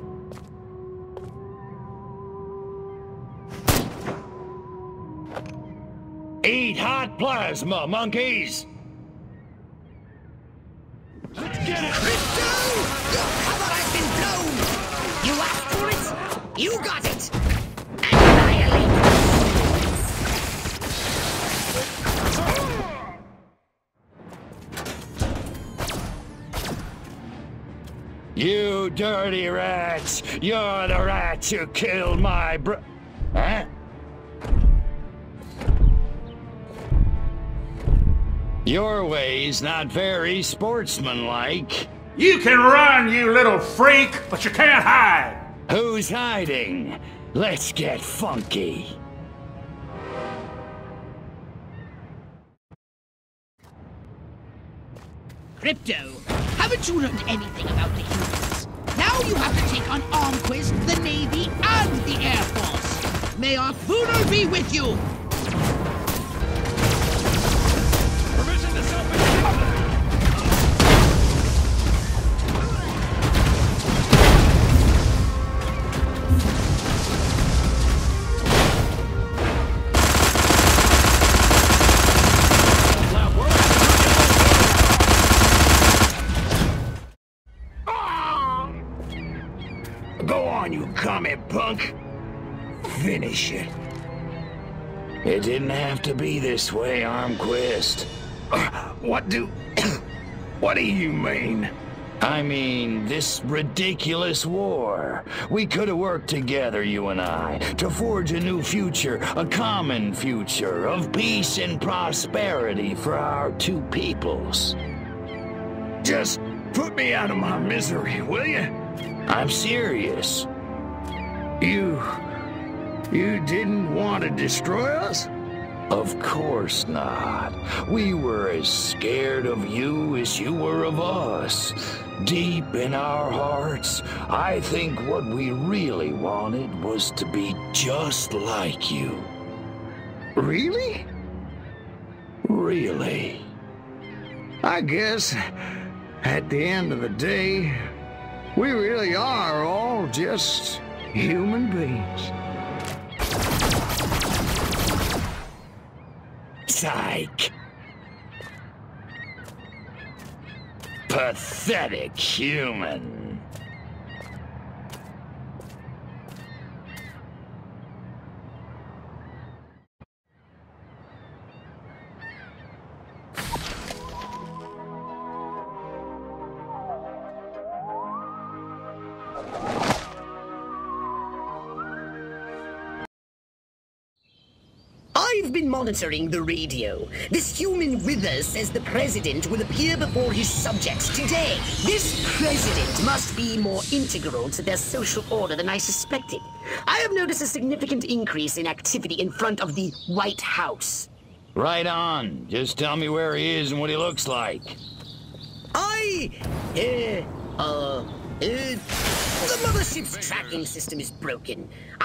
Eat hot plasma, monkeys! get it! Crypto! Your cover has been blown! You asked for it, you got it! Annihilate! You dirty rats! You're the rats who killed my bro... Huh? Your way's not very sportsmanlike. You can run, you little freak, but you can't hide! Who's hiding? Let's get funky. Crypto, haven't you learned anything about the humans? Now you have to take on Armquist, the Navy, and the Air Force. May our Furon be with you! Punk, finish it. It didn't have to be this way, Armquist. Uh, what do... what do you mean? I mean, this ridiculous war. We could have worked together, you and I, to forge a new future, a common future of peace and prosperity for our two peoples. Just put me out of my misery, will you? I'm serious. You... you didn't want to destroy us? Of course not. We were as scared of you as you were of us. Deep in our hearts, I think what we really wanted was to be just like you. Really? Really. I guess, at the end of the day, we really are all just... human beings. Psych. Pathetic human. I've been monitoring the radio. This human Wither says the president will appear before his subjects today. This president must be more integral to their social order than I suspected. I have noticed a significant increase in activity in front of the White House. Right on. Just tell me where he is and what he looks like. I... Uh... uh Uh, the mothership's tracking system is broken.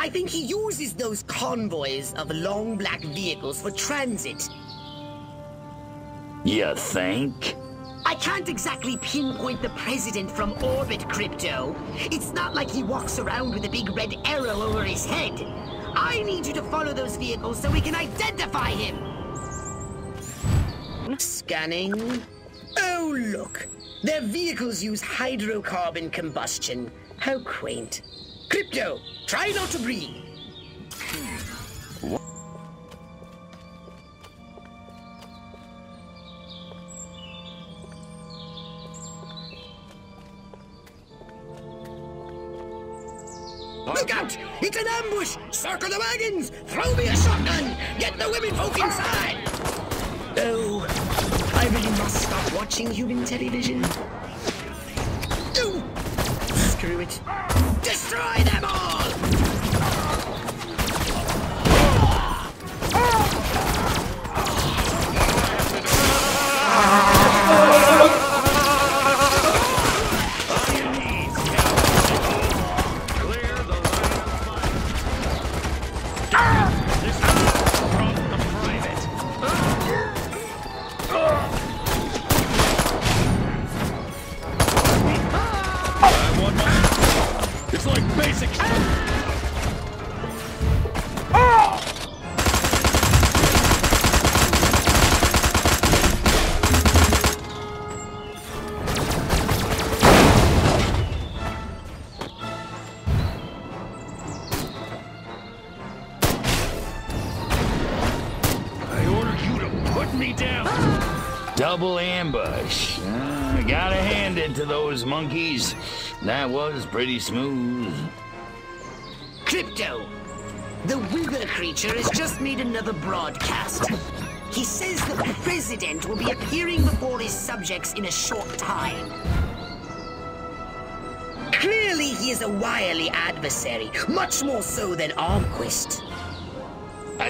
I think he uses those convoys of long black vehicles for transit. You think? I can't exactly pinpoint the president from orbit, Crypto. It's not like he walks around with a big red arrow over his head. I need you to follow those vehicles so we can identify him. Scanning. Oh, look. Their vehicles use hydrocarbon combustion. How quaint. Crypto, try not to breathe. What? Look out! It's an ambush! Circle the wagons! Throw me a shotgun! Get the women folk inside! Oh... I really must stop watching human television. Ooh. Screw it. Destroy them all! Basic. double ambush. Uh, gotta hand it to those monkeys. That was pretty smooth. Crypto! The Wither creature has just made another broadcast. He says that the President will be appearing before his subjects in a short time. Clearly he is a wily adversary, much more so than Armquist.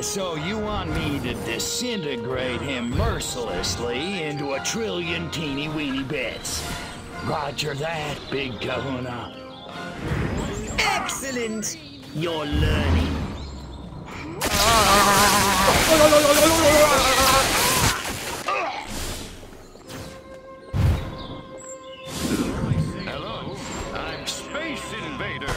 So you want me to disintegrate him mercilessly into a trillion teeny-weeny bits. Roger that, big kahuna. Excellent! You're learning. Hello, I'm Space Invaders.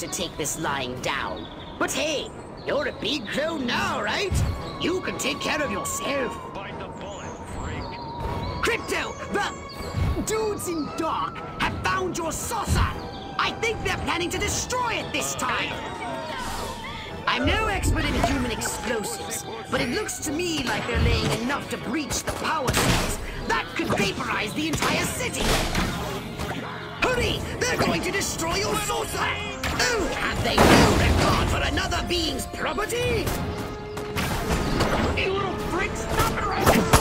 To take this lying down. But hey, you're a big clone now, right? You can take care of yourself. Bite the bullet, freak. Crypto, the dudes in dark have found your saucer. I think they're planning to destroy it this time. I'm no expert in human explosives, but it looks to me like they're laying enough to breach the power cells. That could vaporize the entire city. Hurry, they're going to destroy your saucer. Oh, have they no regard for another being's property? You little freak, stop it right now!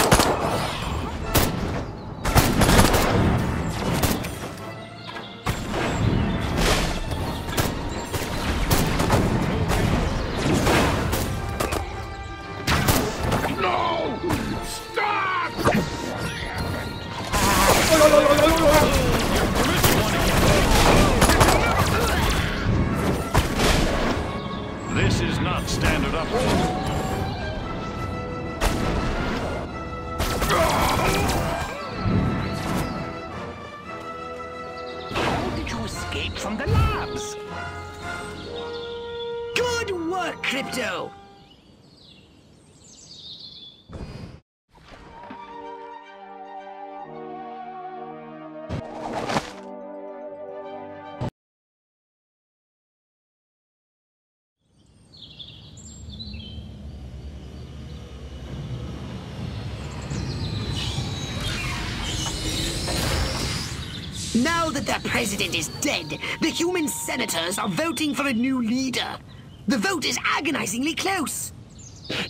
Now that their president is dead, the human senators are voting for a new leader. The vote is agonizingly close.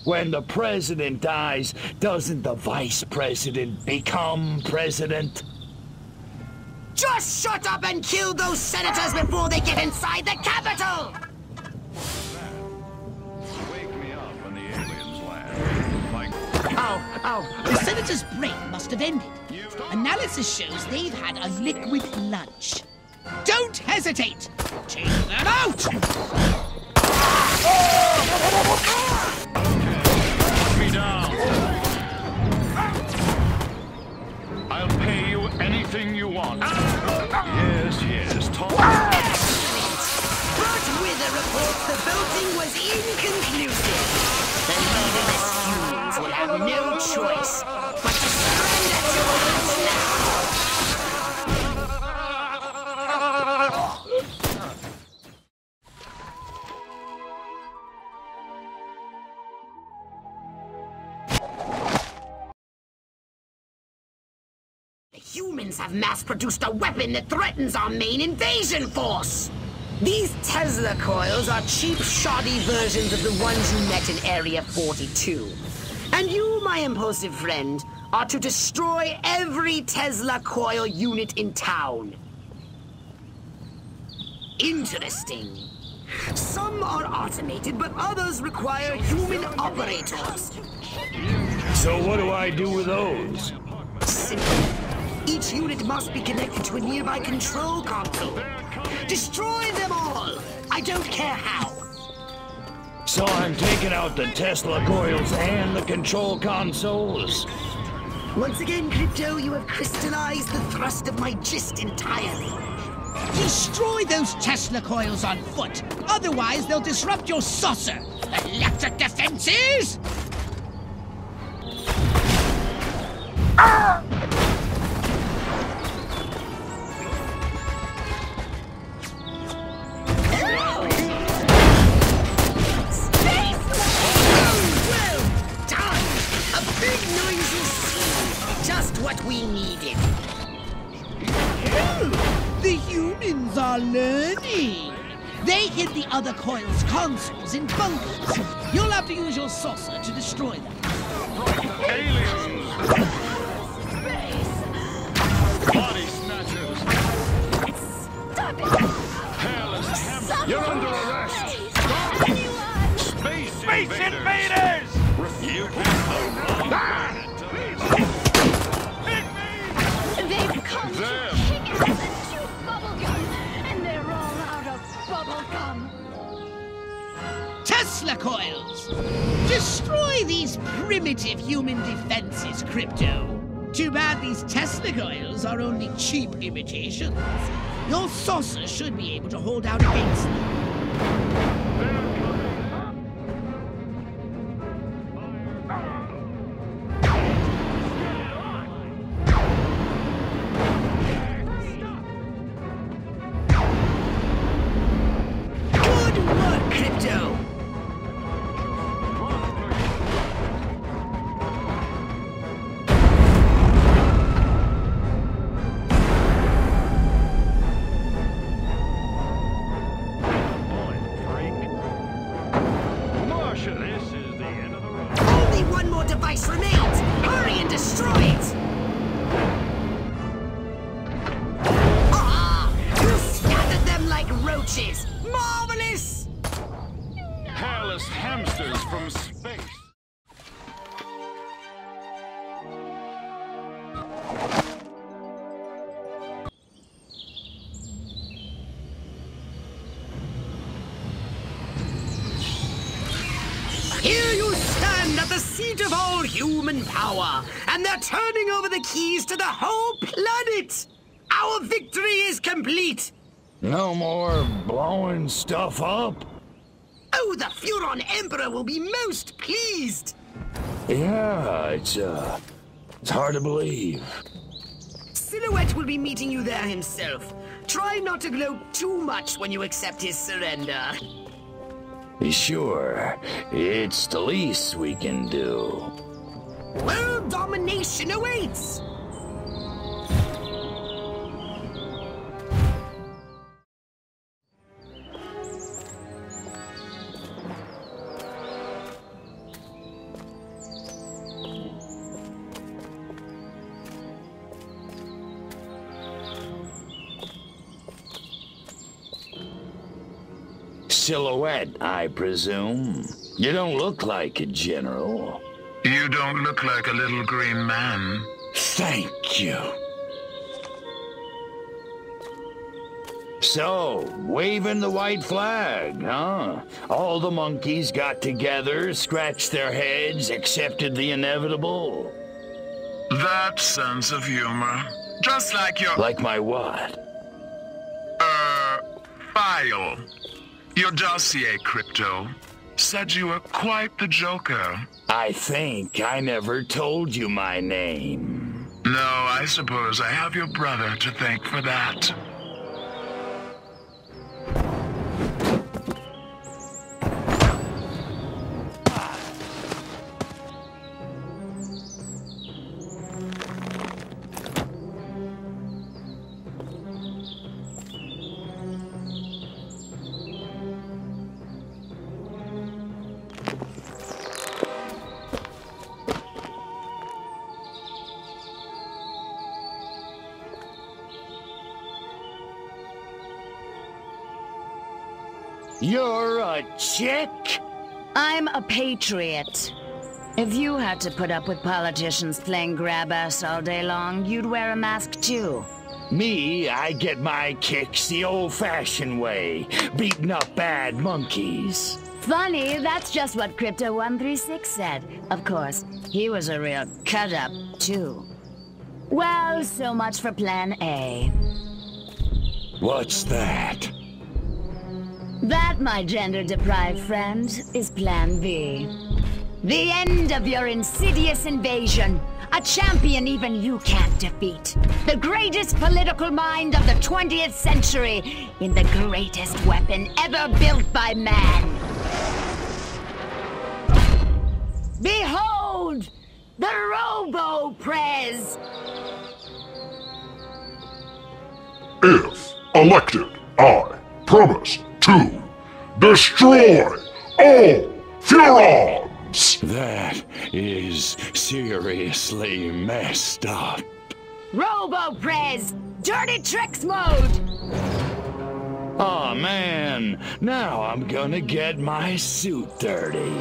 When the president dies, doesn't the vice president become president? Just shut up and kill those senators before they get inside the Capitol! Wake me up when the aliens land. Like... Ow, ow. The senator's break must have ended. Analysis shows they've had a liquid lunch. Don't hesitate! Take that out! Okay, put me down. I'll pay you anything you want. Yes, yes, talk. Excellent! Burt Wither reports the voting was inconclusive. The leaderless humans will have no choice but to surrender to us. The humans have mass-produced a weapon that threatens our main invasion force! These Tesla coils are cheap, shoddy versions of the ones you met in Area forty-two. And you, my impulsive friend, are to destroy every Tesla coil unit in town. Interesting. Some are automated, but others require human operators. So what do I do with those? Simple. Each unit must be connected to a nearby control console. Destroy them all! I don't care how. So I'm taking out the Tesla coils and the control consoles? Once again, Crypto, you have crystallized the thrust of my gist entirely. Destroy those Tesla coils on foot! Otherwise, they'll disrupt your saucer! Electric defenses! Ah! Learning. They hid the other coils' consoles in bunkers. You'll have to use your saucer to destroy them. Aliens! Space! Body snatchers! Stop it! Hairless hammer! You're under arrest! Stop! Space, Space invaders! invaders. You picked the wrong planet! Hit me! They've come there. Tesla coils! Destroy these primitive human defenses, Crypto. Too bad these Tesla coils are only cheap imitations. Your saucer should be able to hold out against them. Good work, Crypto. Power, and they're turning over the keys to the whole planet! Our victory is complete! No more blowing stuff up? Oh, the Furon Emperor will be most pleased! Yeah, it's, uh, it's hard to believe. Silhouette will be meeting you there himself. Try not to gloat too much when you accept his surrender. Sure, it's the least we can do. World domination awaits! Silhouette, I presume. You don't look like a general. You don't look like a little green man. Thank you. So, waving the white flag, huh? All the monkeys got together, scratched their heads, accepted the inevitable. That sense of humor. Just like your... Like my what? Uh, file. Your dossier, Crypto. Said you were quite the joker. I think I never told you my name. No, I suppose I have your brother to thank for that. You're a chick? I'm a patriot. If you had to put up with politicians playing grab-ass all day long, you'd wear a mask too. Me, I get my kicks the old-fashioned way, beating up bad monkeys. Funny, that's just what Crypto one thirty-six said. Of course, he was a real cut-up, too. Well, so much for Plan A. What's that? That, my gender-deprived friend, is Plan B. The end of your insidious invasion. A champion even you can't defeat. The greatest political mind of the twentieth century in the greatest weapon ever built by man. Behold, the Robo-Prez! If elected, I promise to destroy all Furons! That is seriously messed up. Robo-Prez, dirty tricks mode! Aw, man, now I'm gonna get my suit dirty.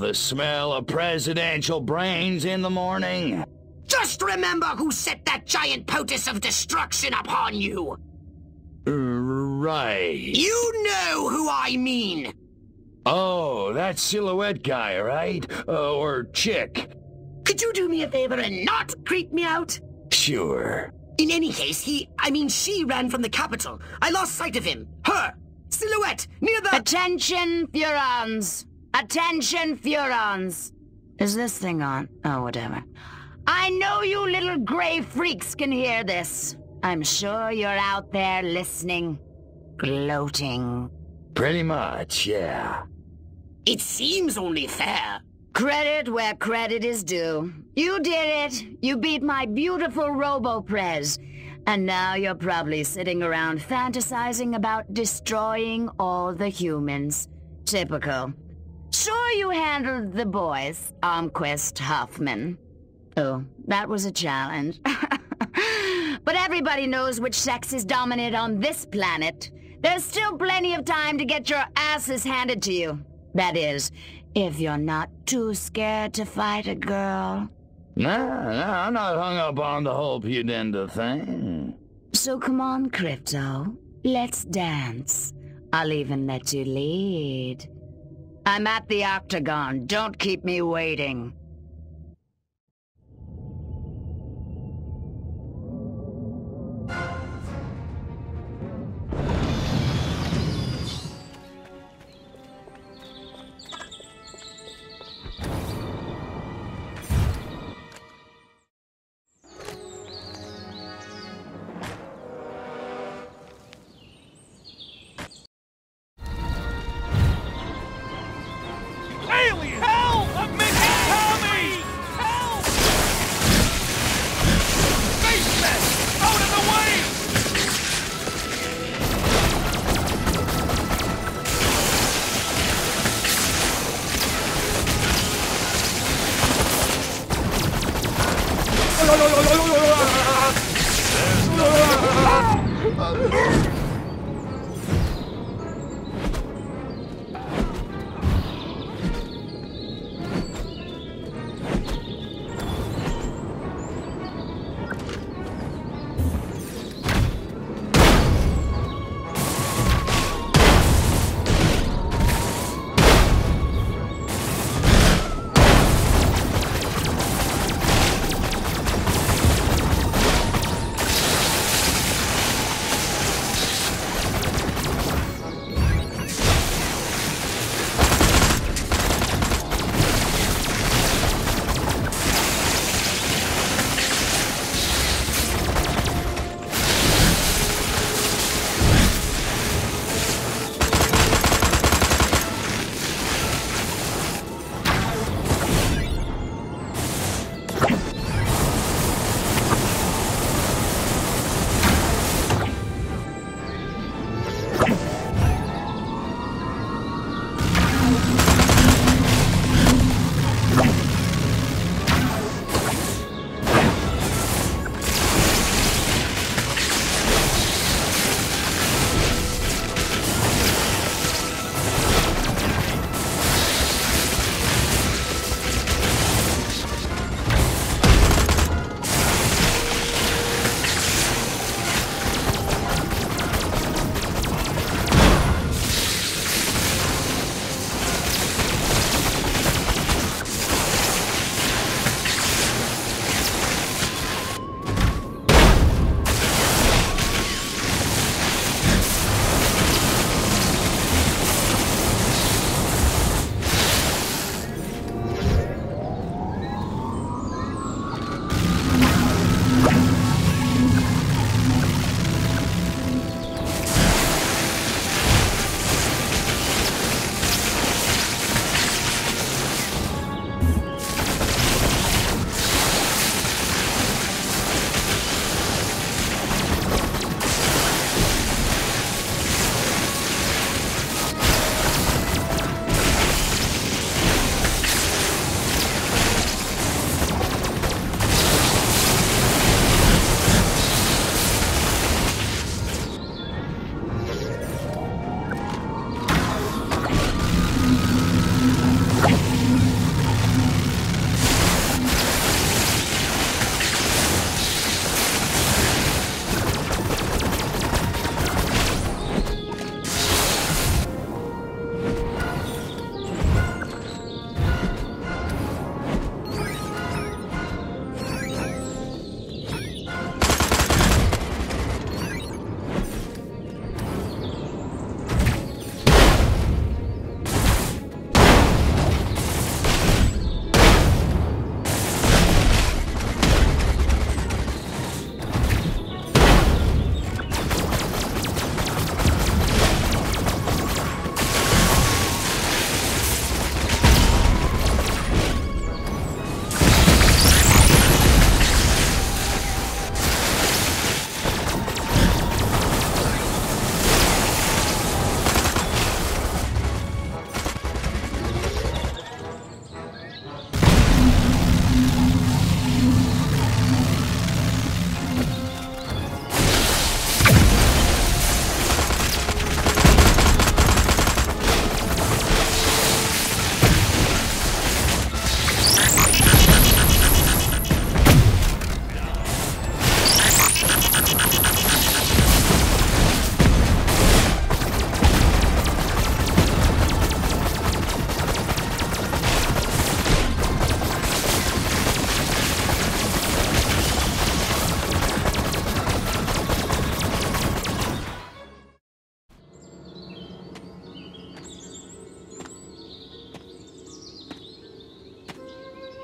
The smell of presidential brains in the morning. Just remember who set that giant potus of destruction upon you. Right. You know who I mean. Oh, that Silhouette guy, right? Uh, or chick. Could you do me a favor and not creep me out? Sure. In any case, he, I mean she ran from the capital. I lost sight of him. Her. Silhouette, near the— Attention, Furons. Attention, Furons! Is this thing on? Oh, whatever. I know you little gray freaks can hear this. I'm sure you're out there listening, gloating. Pretty much, yeah. It seems only fair. Credit where credit is due. You did it. You beat my beautiful Robo-Prez. And now you're probably sitting around fantasizing about destroying all the humans. Typical. Sure you handled the boys, Armquist, Hoffman. Oh, that was a challenge. But everybody knows which sex is dominant on this planet. There's still plenty of time to get your asses handed to you. That is, if you're not too scared to fight a girl. Nah, nah, I'm not hung up on the whole pudenda thing. So come on, Crypto. Let's dance. I'll even let you lead. I'm at the Octagon. Don't keep me waiting.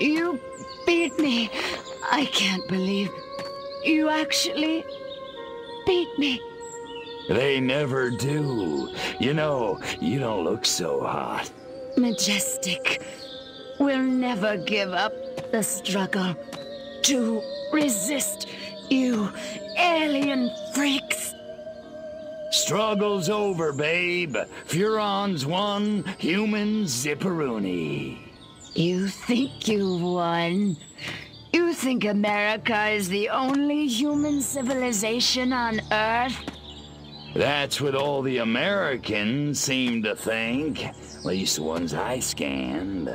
You beat me. I can't believe you actually beat me. They never do. You know, you don't look so hot. Majestic, we'll never give up the struggle to resist you alien freaks. Struggle's over, babe. Furon's won, human zipperoonie. You think you've won? You think America is the only human civilization on Earth? That's what all the Americans seem to think. At least the ones I scanned.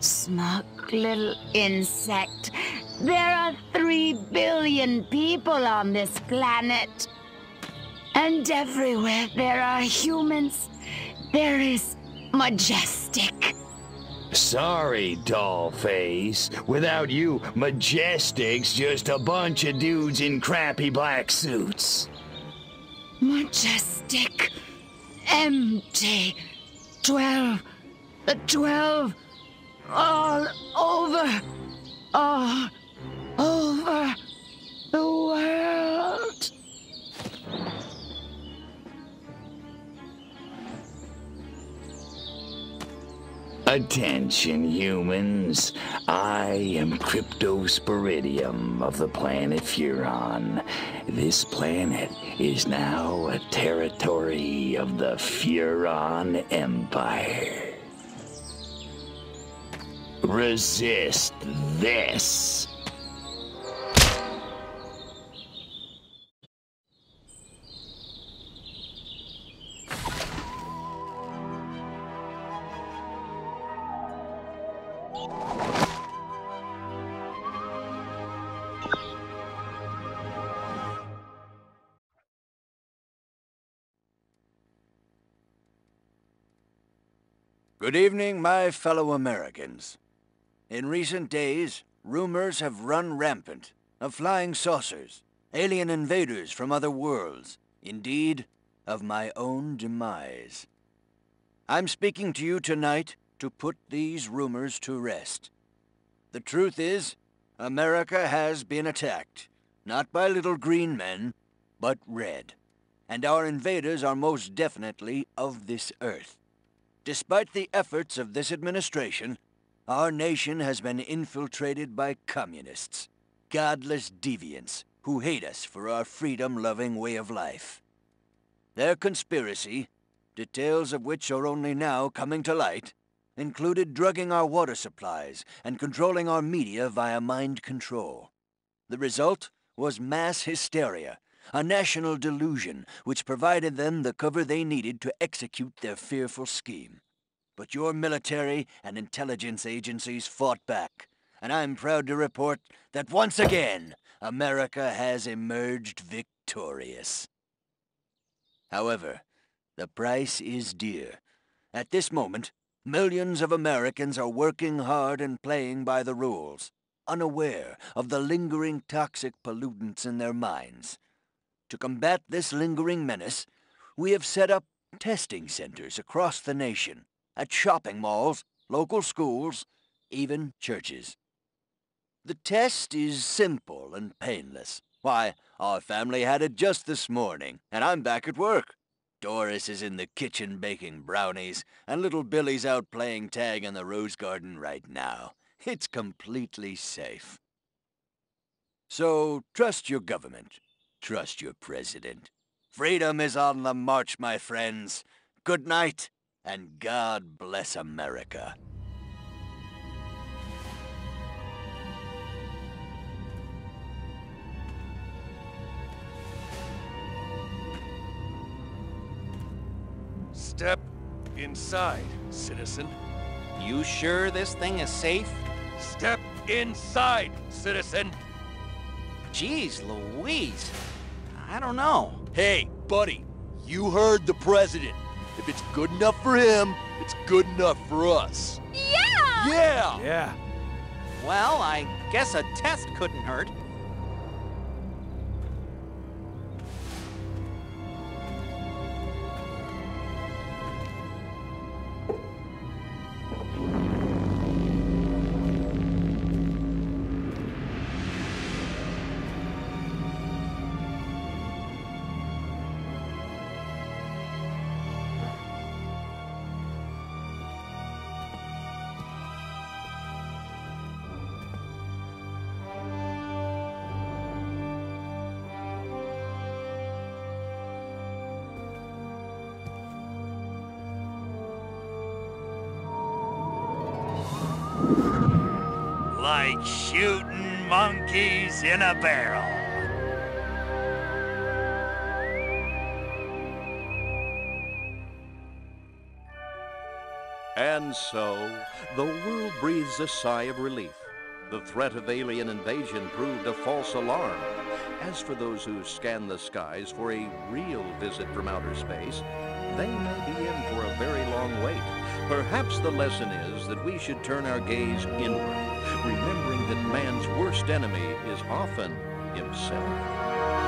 Smug little insect. There are three billion people on this planet. And everywhere there are humans, there is Majestic. Sorry, dollface. Without you, Majestic's just a bunch of dudes in crappy black suits. Majestic. Empty. Twelve. The twelve. All over. All over the world. Attention, humans. I am Cryptosporidium of the planet Furon. This planet is now a territory of the Furon Empire. Resist this. Good evening, my fellow Americans. In recent days, rumors have run rampant of flying saucers, alien invaders from other worlds, indeed, of my own demise. I'm speaking to you tonight to put these rumors to rest. The truth is, America has been attacked, not by little green men, but red. And our invaders are most definitely of this earth. Despite the efforts of this administration, our nation has been infiltrated by communists, godless deviants who hate us for our freedom-loving way of life. Their conspiracy, details of which are only now coming to light, included drugging our water supplies and controlling our media via mind control. The result was mass hysteria, a national delusion which provided them the cover they needed to execute their fearful scheme. But your military and intelligence agencies fought back, and I'm proud to report that once again, America has emerged victorious. However, the price is dear. At this moment, millions of Americans are working hard and playing by the rules, unaware of the lingering toxic pollutants in their minds. To combat this lingering menace, we have set up testing centers across the nation, at shopping malls, local schools, even churches. The test is simple and painless. Why, our family had it just this morning, and I'm back at work. Doris is in the kitchen baking brownies, and little Billy's out playing tag in the rose garden right now. It's completely safe. So, trust your government. Trust your president. Freedom is on the march, my friends. Good night, and God bless America. Step inside, citizen. You sure this thing is safe? Step inside, citizen. Jeez Louise, I don't know. Hey, buddy, you heard the president. If it's good enough for him, it's good enough for us. Yeah! Yeah! Yeah. Well, I guess a test couldn't hurt. like shooting monkeys in a barrel. And so, the world breathes a sigh of relief. The threat of alien invasion proved a false alarm. As for those who scan the skies for a real visit from outer space, they may be in for a very long wait. Perhaps the lesson is that we should turn our gaze inward, remembering that man's worst enemy is often himself.